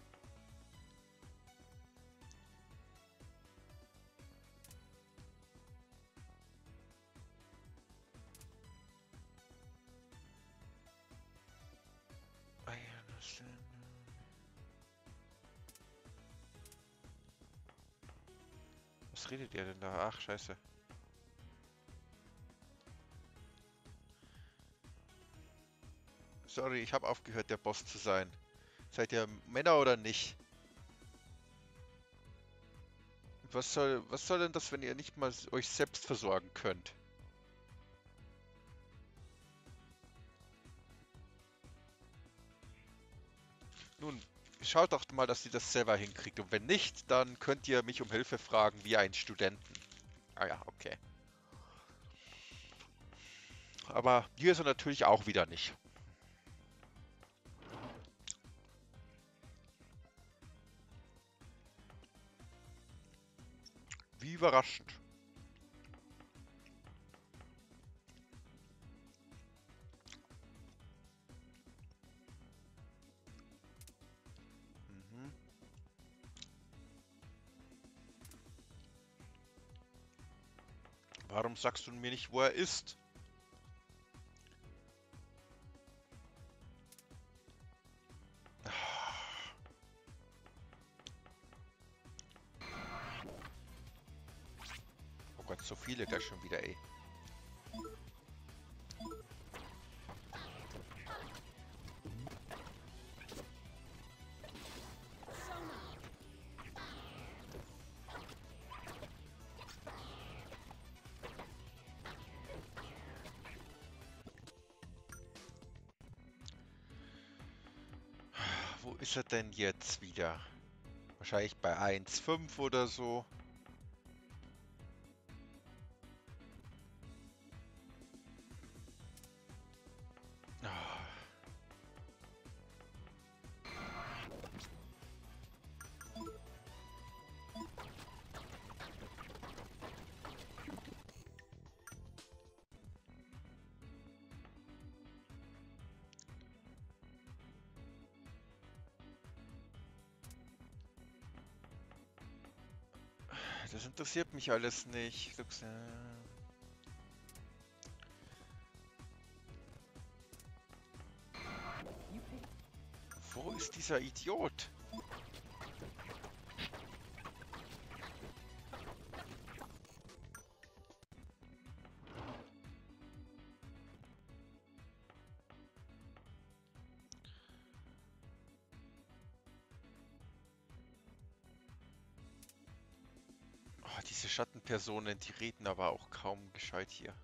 Der denn da? Ach, scheiße. Sorry, ich habe aufgehört, der Boss zu sein. Seid ihr Männer oder nicht? Was soll denn das, wenn ihr nicht mal euch selbst versorgen könnt? Nun, schaut doch mal, dass ihr das selber hinkriegt. Und wenn nicht, dann könnt ihr mich um Hilfe fragen, wie einen Studenten. Ah ja, okay. Aber hier ist er natürlich auch wieder nicht. Wie überraschend. Warum sagst du mir nicht, wo er ist? Oh Gott, so viele gleich schon wieder, ey. Ist er denn jetzt wieder? Wahrscheinlich bei 1,5 oder so. Das interessiert mich alles nicht. Wo ist dieser Idiot? Personen, die reden aber auch kaum gescheit hier.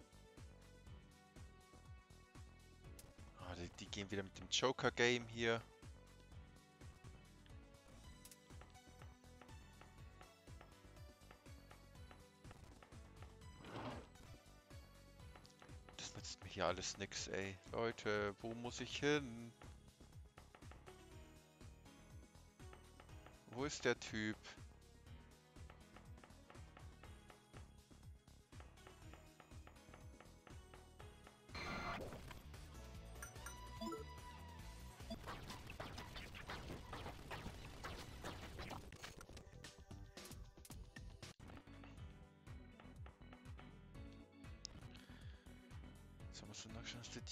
Ah, die gehen wieder mit dem Joker-Game hier. Das nützt mir hier alles nix, ey. Leute, wo muss ich hin? Wo ist der Typ?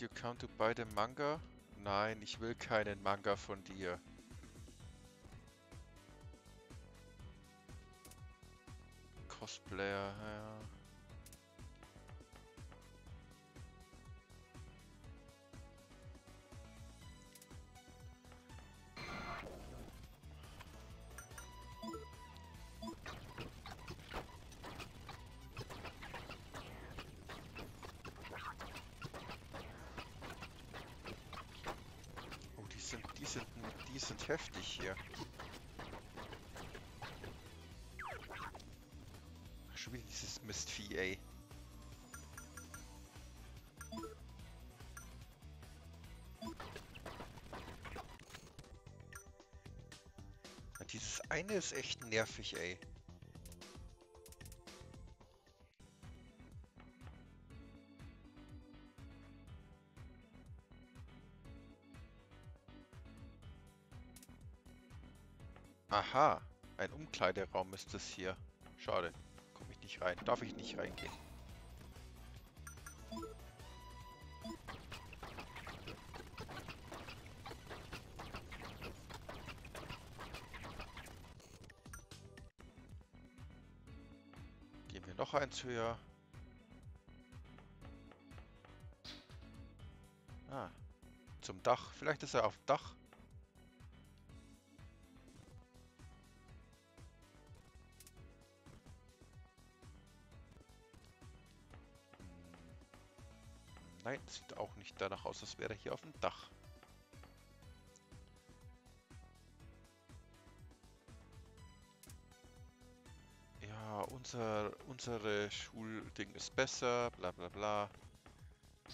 You come to buy the manga? Nein, ich will keinen Manga von dir. Cosplayer, ja. Sind heftig hier. Schon wieder dieses Mistvieh, ey. Ja, dieses eine ist echt nervig, ey. Aha, ein Umkleideraum ist es hier. Schade, komme ich nicht rein. Darf ich nicht reingehen? Gehen wir noch eins höher. Ah, zum Dach. Vielleicht ist er auf dem Dach. Nein, sieht auch nicht danach aus, als wäre er hier auf dem Dach. Ja, unsere Schulding ist besser, bla bla bla.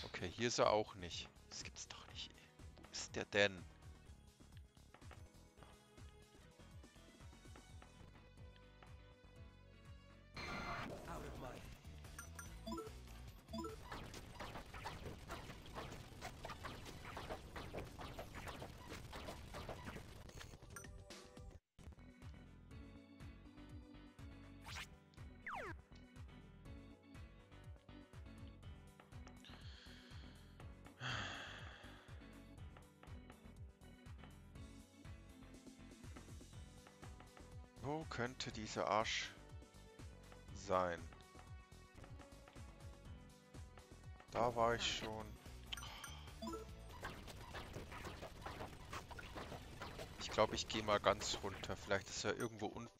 Okay, hier ist er auch nicht. Das gibt's doch nicht. Wo ist der denn? Wo könnte dieser Arsch sein? Da war ich schon. Ich glaube, ich gehe mal ganz runter. Vielleicht ist er irgendwo unten.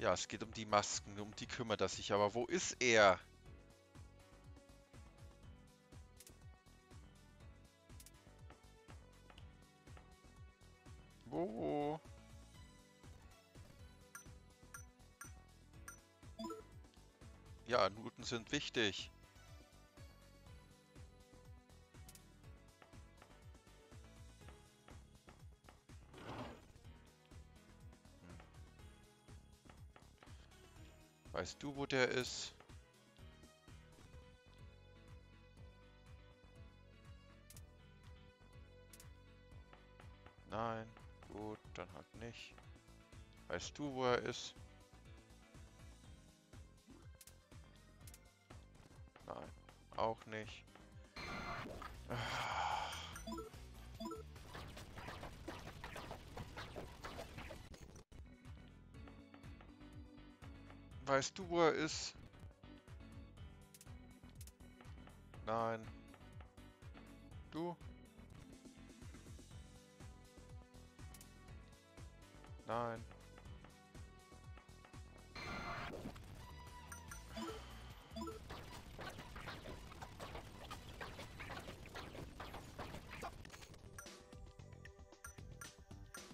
Ja, es geht um die Masken, um die kümmert er sich, aber wo ist er? Wo? Ja, Noten sind wichtig. Weißt du, wo der ist? Nein, gut, dann halt nicht. Weißt du, wo er ist? Nein, auch nicht. Weißt du, wo er ist? Nein. Du? Nein.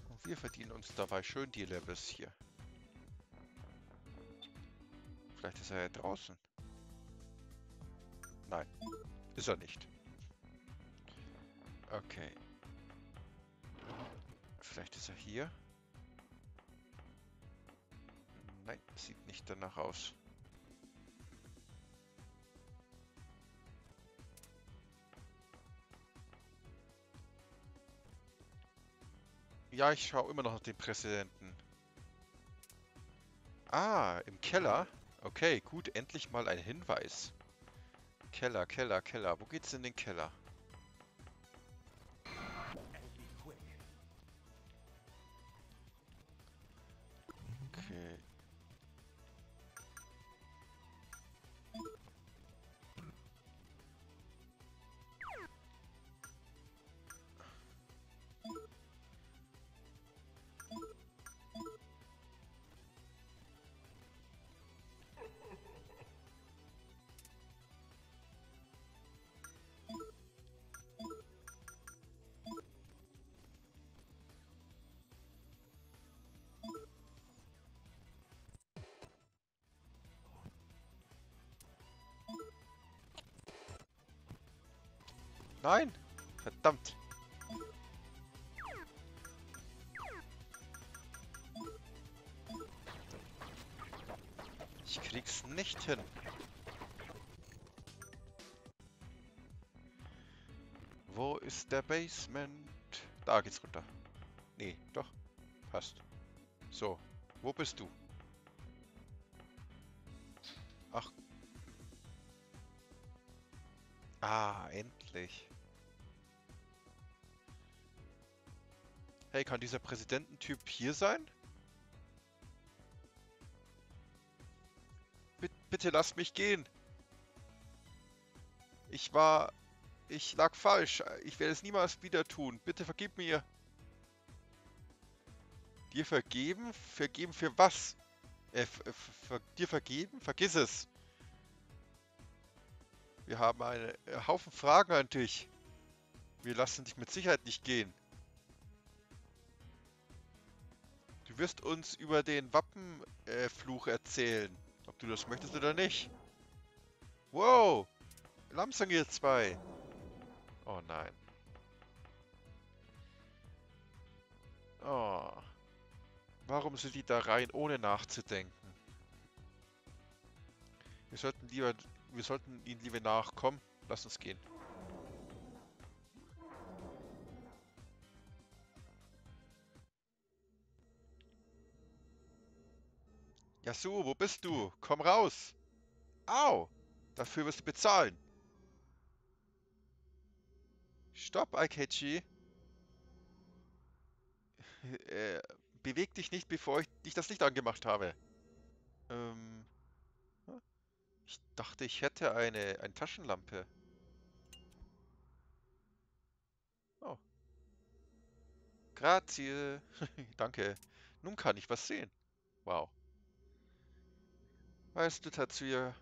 Und wir verdienen uns dabei schön die Levels hier. Vielleicht ist er ja draußen. Nein, ist er nicht. Okay. Vielleicht ist er hier. Nein, sieht nicht danach aus. Ja, ich schaue immer noch nach dem Präsidenten. Ah, im Keller. Okay, gut, endlich mal ein Hinweis. Keller, Keller, Keller. Wo geht's in den Keller? Okay. Nein! Verdammt! Ich krieg's nicht hin! Wo ist der Basement? Da geht's runter. Nee, doch. Passt. So, wo bist du? Ach. Ah, endlich. Hey, kann dieser Präsidententyp hier sein? Bitte lasst mich gehen. Ich lag falsch. Ich werde es niemals wieder tun. Bitte vergib mir. Dir vergeben? Vergeben für was? Dir vergeben? Vergiss es. Wir haben einen Haufen Fragen an dich. Wir lassen dich mit Sicherheit nicht gehen. Du wirst uns über den Wappenfluch erzählen. Ob du das möchtest oder nicht. Wow! Lamsung hier 2. Oh nein. Oh. Warum sind die da rein, ohne nachzudenken? Wir sollten ihnen lieber nachkommen. Lass uns gehen. Yasuo, wo bist du? Komm raus! Au! Dafür wirst du bezahlen! Stopp, Eikichi! Beweg dich nicht, bevor ich dich das Licht angemacht habe. Ich dachte, ich hätte eine Taschenlampe. Oh. Grazie! Danke. Nun kann ich was sehen. Wow. Weißt du, Tatsuya?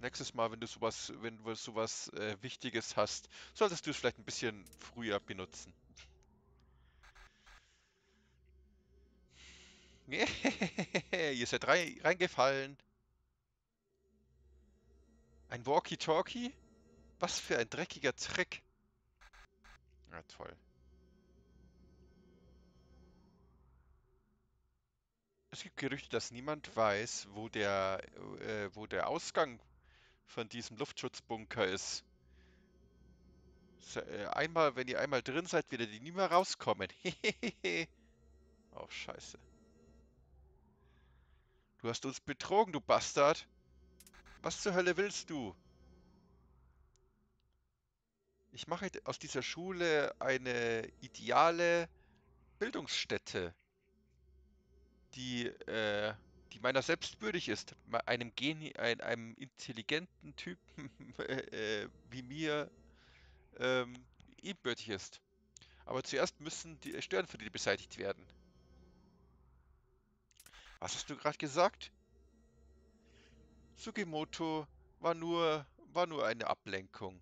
Nächstes Mal, wenn du sowas Wichtiges hast, solltest du es vielleicht ein bisschen früher benutzen. Ihr seid reingefallen. Ein Walkie-Talkie? Was für ein dreckiger Trick. Ja, toll. Es gibt Gerüchte, dass niemand weiß, wo der Ausgang von diesem Luftschutzbunker ist. Wenn ihr einmal drin seid, werdet ihr nie mehr rauskommen. Oh, scheiße. Du hast uns betrogen, du Bastard. Was zur Hölle willst du? Ich mache aus dieser Schule eine ideale Bildungsstätte, die meiner selbst würdig ist, einem intelligenten Typen wie mir ebenbürtig ist. Aber zuerst müssen die Störenfriede beseitigt werden. Was hast du gerade gesagt? Sugimoto war nur eine Ablenkung.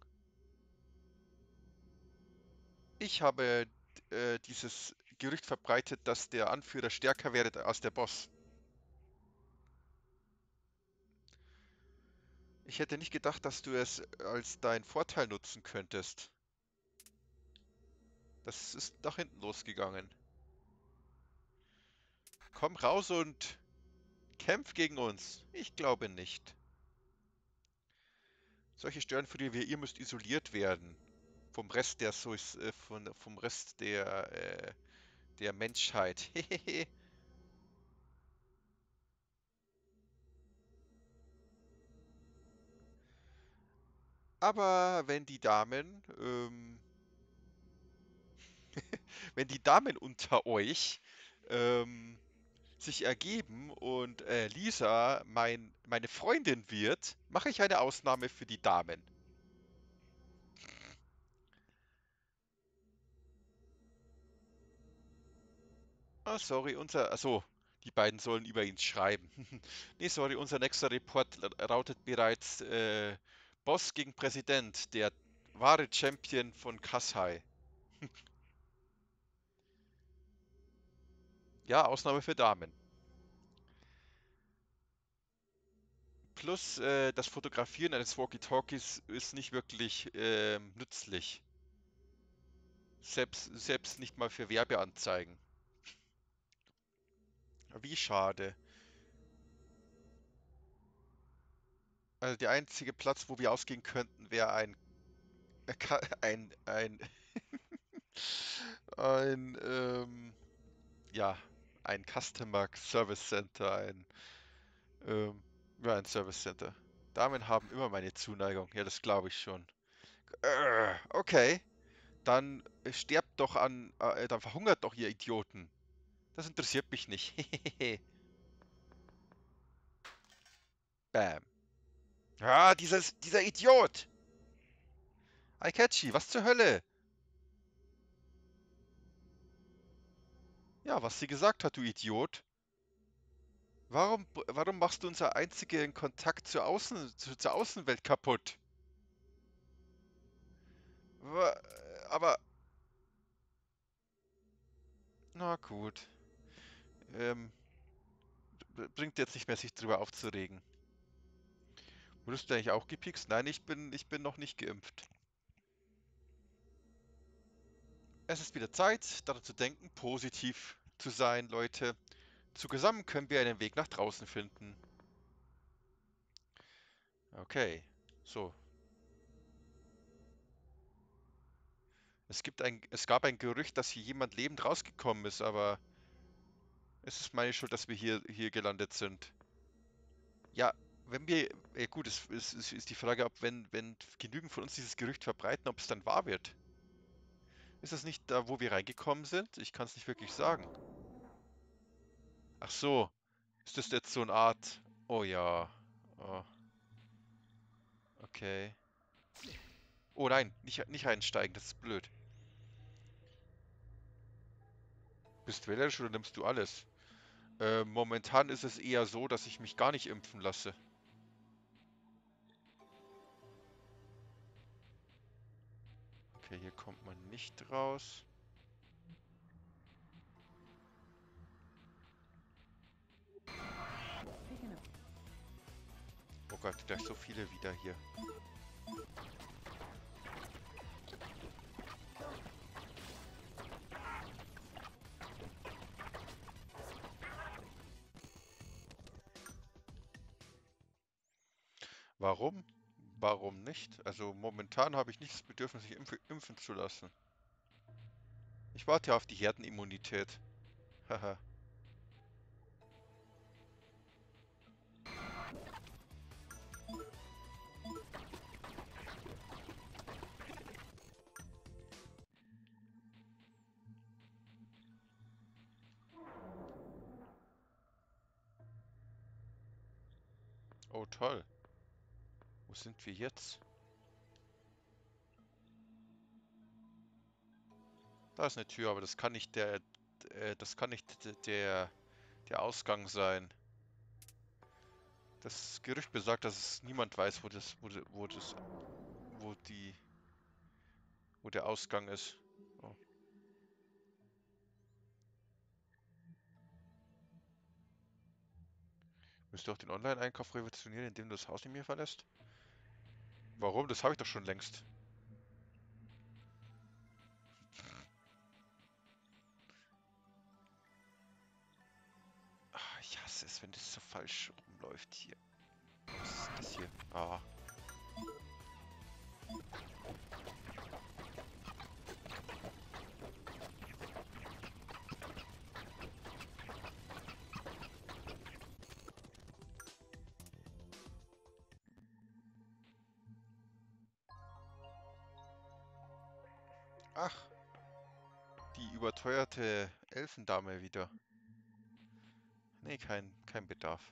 Ich habe dieses Gerücht verbreitet, dass der Anführer stärker wäre als der Boss. Ich hätte nicht gedacht, dass du es als deinen Vorteil nutzen könntest. Das ist nach hinten losgegangen. Komm raus und kämpf gegen uns. Ich glaube nicht. Solche Störenfriede wie ihr müsst isoliert werden. Vom Rest der Menschheit. Aber wenn die Damen, unter euch sich ergeben und Lisa meine Freundin wird, mache ich eine Ausnahme für die Damen. Ah, oh, sorry, Achso, die beiden sollen über ihn schreiben. Nee, sorry, unser nächster Report lautet bereits Boss gegen Präsident, der wahre Champion von Kusai. Ja, Ausnahme für Damen. Plus, das Fotografieren eines Walkie-Talkies ist nicht wirklich nützlich. Selbst nicht mal für Werbeanzeigen. Wie schade. Also der einzige Platz, wo wir ausgehen könnten, wäre ein Customer Service Center, Ja, ein Service Center. Damen haben immer meine Zuneigung. Ja, das glaube ich schon. Okay. Dann sterbt doch an... dann verhungert doch, ihr Idioten. Das interessiert mich nicht. Bam. Ah, dieser Idiot! Eikichi, was zur Hölle? Ja, was sie gesagt hat, du Idiot. Warum machst du unseren einzigen Kontakt zur Außenwelt kaputt? Aber... Na gut. Bringt jetzt nicht mehr, sich drüber aufzuregen. Wurdest du eigentlich auch gepikst? Nein, ich bin noch nicht geimpft. Es ist wieder Zeit, daran zu denken, positiv zu sein, Leute. Zusammen können wir einen Weg nach draußen finden. Okay, so. Es gab ein Gerücht, dass hier jemand lebend rausgekommen ist, aber... Es ist meine Schuld, dass wir hier gelandet sind. Ja, wenn wir... gut, es ist die Frage, ob wenn genügend von uns dieses Gerücht verbreiten, ob es dann wahr wird. Ist das nicht da, wo wir reingekommen sind? Ich kann es nicht wirklich sagen. Ach so. Ist das jetzt so eine Art... Oh ja. Oh. Okay. Oh nein, nicht einsteigen, das ist blöd. Bist du wählerisch oder nimmst du alles? Momentan ist es eher so, dass ich mich gar nicht impfen lasse. Okay, hier kommt man nicht raus. Oh Gott, gleich so viele wieder hier. Warum? Warum nicht? Also momentan habe ich nicht das Bedürfnis, sich impfen zu lassen. Ich warte ja auf die Herdenimmunität. Haha. Oh toll. Wo sind wir jetzt? Da ist eine Tür, aber das kann nicht der Ausgang sein. Das Gerücht besagt, dass es niemand weiß, wo der Ausgang ist. Oh. Müsst du auch den Online-Einkauf revolutionieren, indem du das Haus nicht mehr verlässt? Warum? Das habe ich doch schon längst. Ach, ich hasse es, wenn das so falsch rumläuft hier. Was ist das hier? Ah. Ach, die überteuerte Elfendame wieder. Nee, kein Bedarf.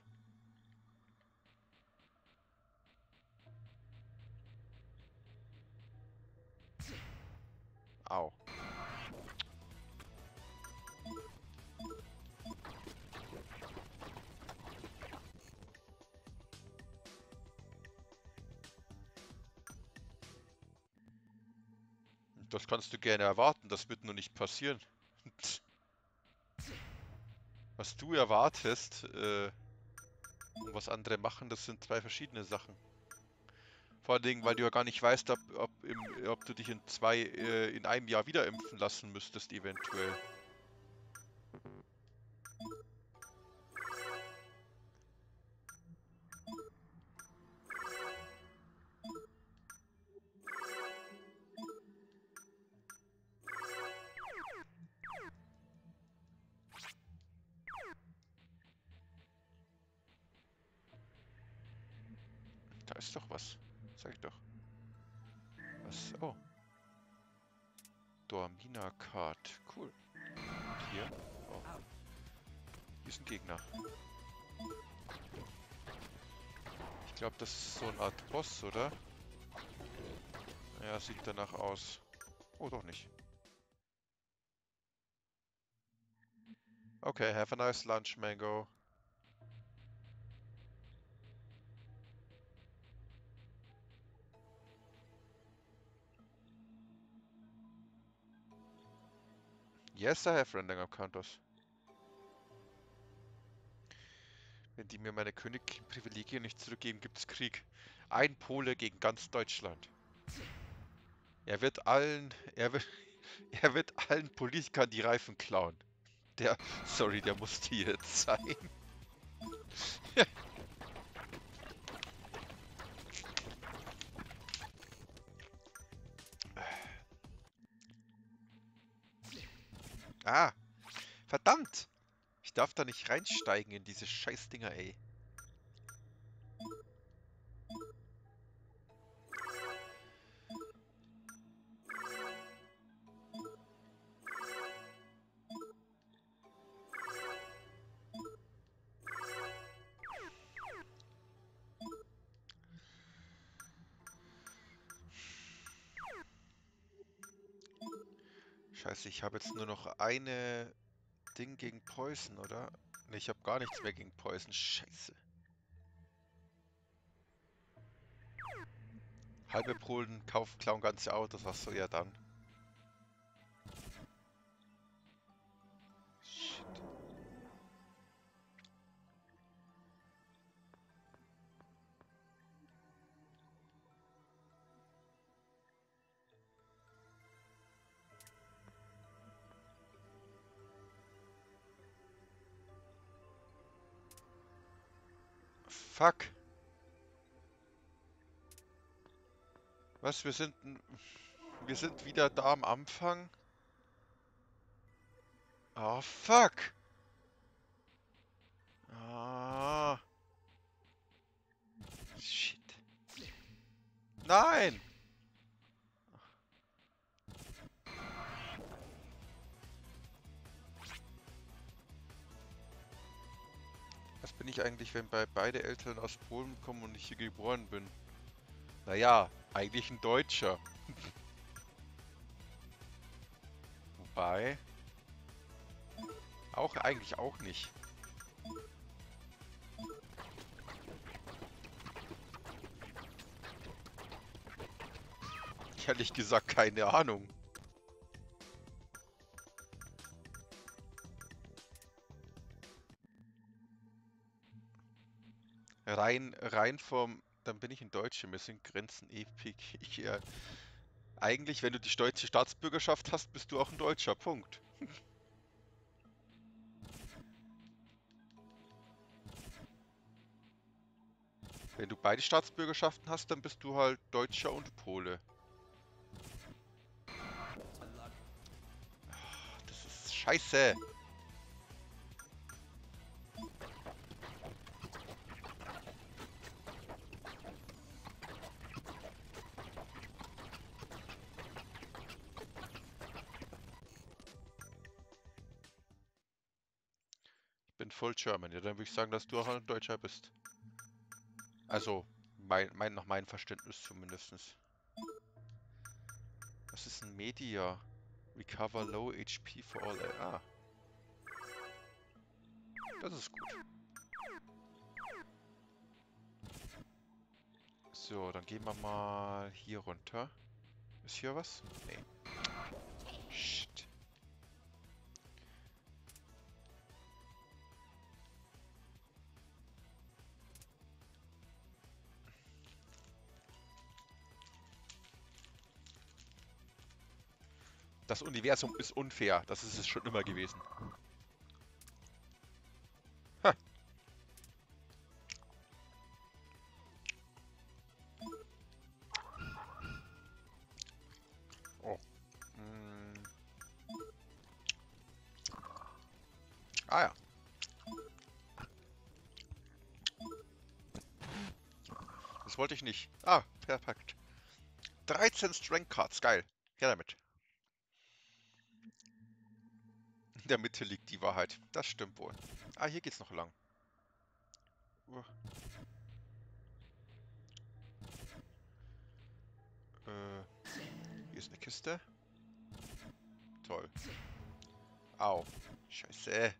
Au. Das kannst du gerne erwarten, das wird nur nicht passieren. Was du erwartest und was andere machen, das sind zwei verschiedene Sachen. Vor allen Dingen, weil du ja gar nicht weißt, ob du dich in einem Jahr wieder impfen lassen müsstest, eventuell. Da ist doch was. Sag ich doch. Was? Oh. Dormina Card. Cool. Und hier. Oh. Hier ist ein Gegner. Ich glaube, das ist so eine Art Boss, oder? Ja, sieht danach aus. Oh, doch nicht. Okay, have a nice lunch, Mango. Yes, I have rendering up counters. Wenn die mir meine königlichen Privilegien nicht zurückgeben, gibt es Krieg. Ein Pole gegen ganz Deutschland. Er wird allen Politikern die Reifen klauen. Der musste jetzt sein. Ah! Verdammt! Ich darf da nicht reinsteigen in diese Scheißdinger, ey. Scheiße, ich habe jetzt nur noch eine Ding gegen Poison, oder? Ne, ich habe gar nichts mehr gegen Poison. Scheiße. Halbe Polen, Kauf, klauen ganze Autos. Achso, ja dann. Shit. Fuck. Was, wir sind wieder da am Anfang? Oh, fuck. Ah. Shit. Nein. Bin ich eigentlich, wenn beide Eltern aus Polen kommen und ich hier geboren bin? Naja, eigentlich ein Deutscher. Wobei... Auch eigentlich auch nicht. Ehrlich gesagt, keine Ahnung. Rein vom, dann bin ich in Deutsche, wir sind Grenzen ewig. Eigentlich, wenn du die deutsche Staatsbürgerschaft hast, bist du auch ein Deutscher, Punkt. Wenn du beide Staatsbürgerschaften hast, dann bist du halt Deutscher und Pole. Das ist scheiße. Voll German. Ja, dann würde ich sagen, dass du auch ein Deutscher bist. Also, nach meinem Verständnis zumindest. Das ist ein Media. Recover low HP for all. Ah. Das ist gut. So, dann gehen wir mal hier runter. Ist hier was? Nee. Shit. Das Universum ist unfair. Das ist es schon immer gewesen. Ha. Oh. Ah ja. das wollte ich nicht. Ah, perfekt. 13 Strength Cards, geil. Her damit. In der Mitte liegt die Wahrheit. Das stimmt wohl. Ah, hier geht's noch lang. Hier ist eine Kiste. Toll. Au. Scheiße.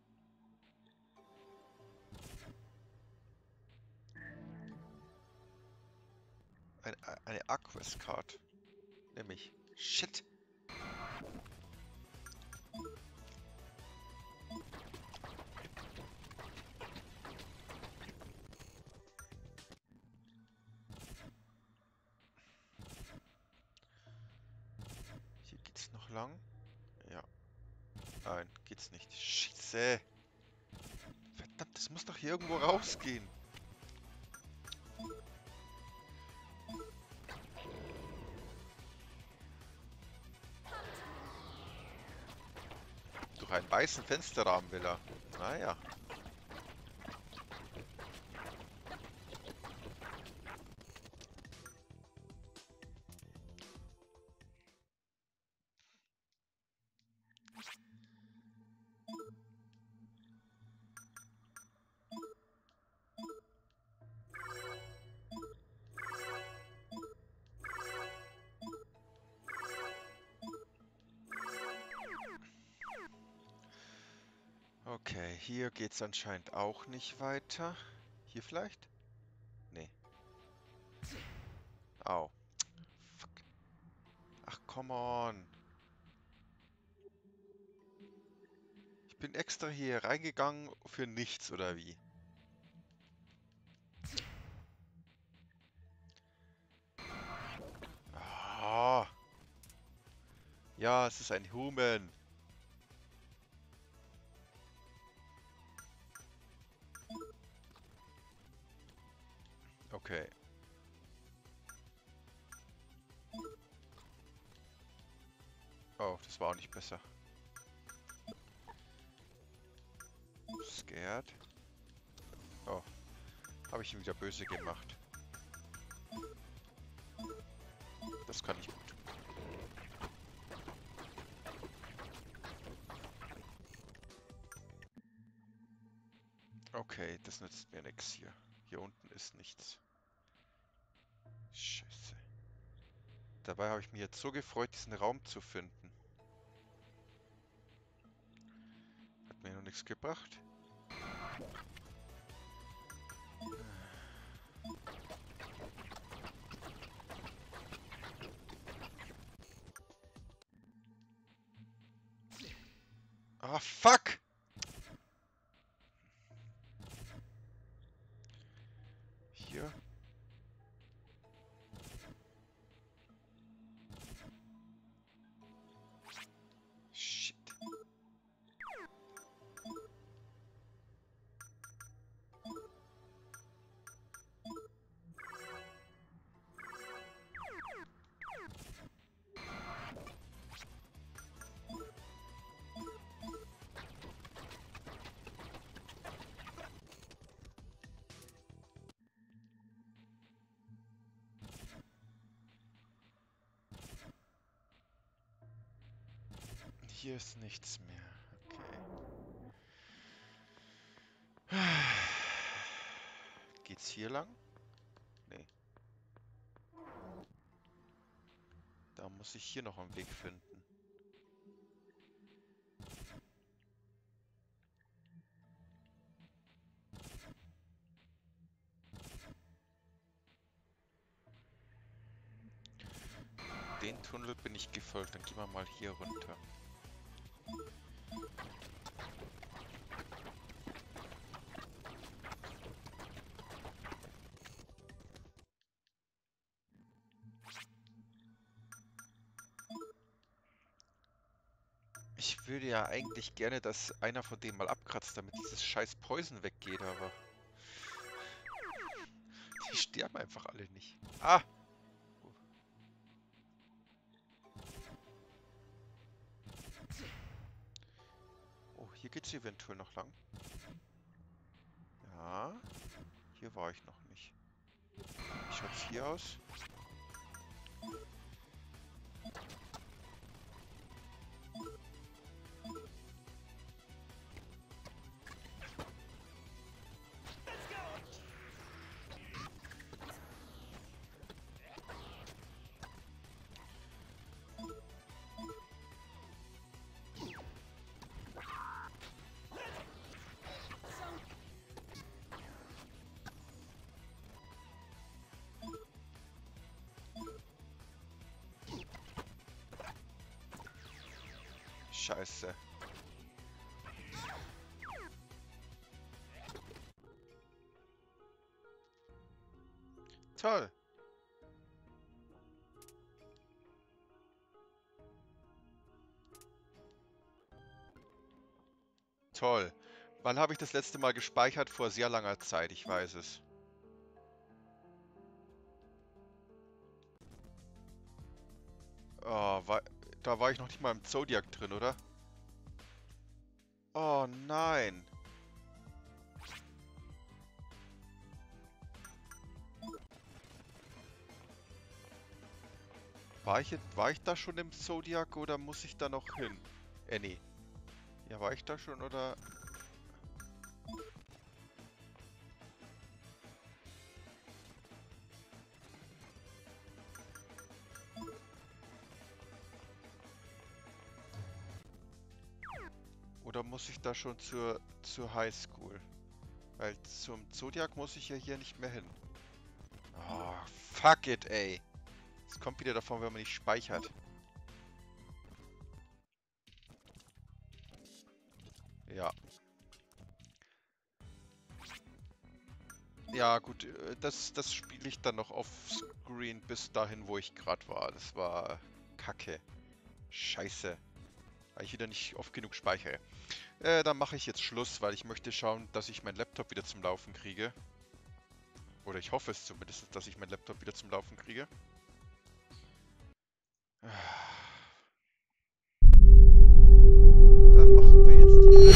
Eine Aquas Card. Nämlich. Shit. Hier geht's noch lang. Ja. Nein, geht's nicht. Scheiße. Verdammt, das muss doch hier irgendwo rausgehen. Ein weißen Fensterrahmen will er. Naja. Okay, hier geht's anscheinend auch nicht weiter. Hier vielleicht? Nee. Au. Fuck. Ach, come on. Ich bin extra hier reingegangen für nichts, oder wie? Ah. Ja, es ist ein Human. Okay. Oh, das war auch nicht besser. Scared. Oh, habe ich ihn wieder böse gemacht. Das kann ich gut. Okay, das nützt mir nichts hier. Hier unten ist nichts. Scheiße. Dabei habe ich mich jetzt so gefreut, diesen Raum zu finden. Hat mir noch nichts gebracht. Ah, fuck! Hier. Hier ist nichts mehr. Okay. Geht's hier lang? Nee. Da muss ich hier noch einen Weg finden. Den Tunnel bin ich gefolgt. Dann gehen wir mal hier runter. Ich würde ja eigentlich gerne, dass einer von denen mal abkratzt, damit dieses scheiß Poison weggeht, aber die sterben einfach alle nicht. Ah! Hier geht's eventuell noch lang. Ja, hier war ich noch nicht. Wie schaut es hier aus? Scheiße. Toll. Toll. Wann habe ich das letzte Mal gespeichert? Vor sehr langer Zeit, ich weiß es. Oh, da war ich noch nicht mal im Zodiac drin, oder? Oh nein! War ich da schon im Zodiac oder muss ich da noch hin? Nee. Ja, war ich da schon oder... Muss ich da schon zur Highschool? Weil zum Zodiac muss ich ja hier nicht mehr hin. Oh, fuck it, ey. Es kommt wieder davon, wenn man nicht speichert. Ja. Ja, gut. Das spiele ich dann noch auf Screen bis dahin, wo ich gerade war. Das war Kacke. Scheiße. Weil ich wieder nicht oft genug speichere. Dann mache ich jetzt Schluss, weil ich möchte schauen, dass ich meinen Laptop wieder zum Laufen kriege. Oder ich hoffe es zumindest, dass ich meinen Laptop wieder zum Laufen kriege. Dann machen wir jetzt die...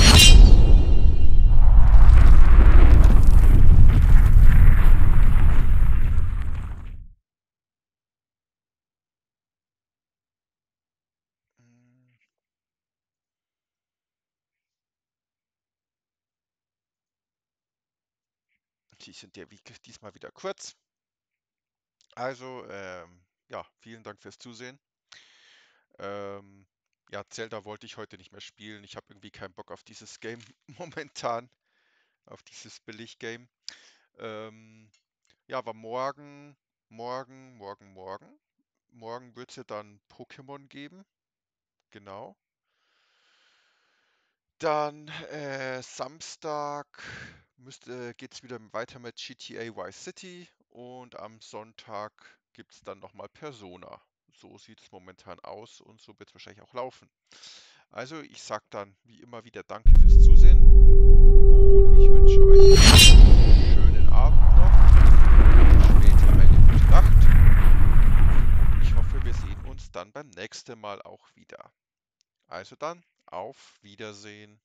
Sind der Weg diesmal wieder kurz. Also, ja, vielen Dank fürs Zusehen. Ja, Zelda wollte ich heute nicht mehr spielen. Ich habe irgendwie keinen Bock auf dieses Game momentan. Auf dieses Billig-Game. Ja, aber morgen wird es ja dann Pokémon geben. Genau. Dann Samstag... geht es wieder weiter mit GTA Vice City und am Sonntag gibt es dann nochmal Persona. So sieht es momentan aus und so wird es wahrscheinlich auch laufen. Also ich sage dann wie immer wieder Danke fürs Zusehen und ich wünsche euch einen schönen Abend noch, später eine gute Nacht. Ich hoffe, wir sehen uns dann beim nächsten Mal auch wieder. Also dann, auf Wiedersehen.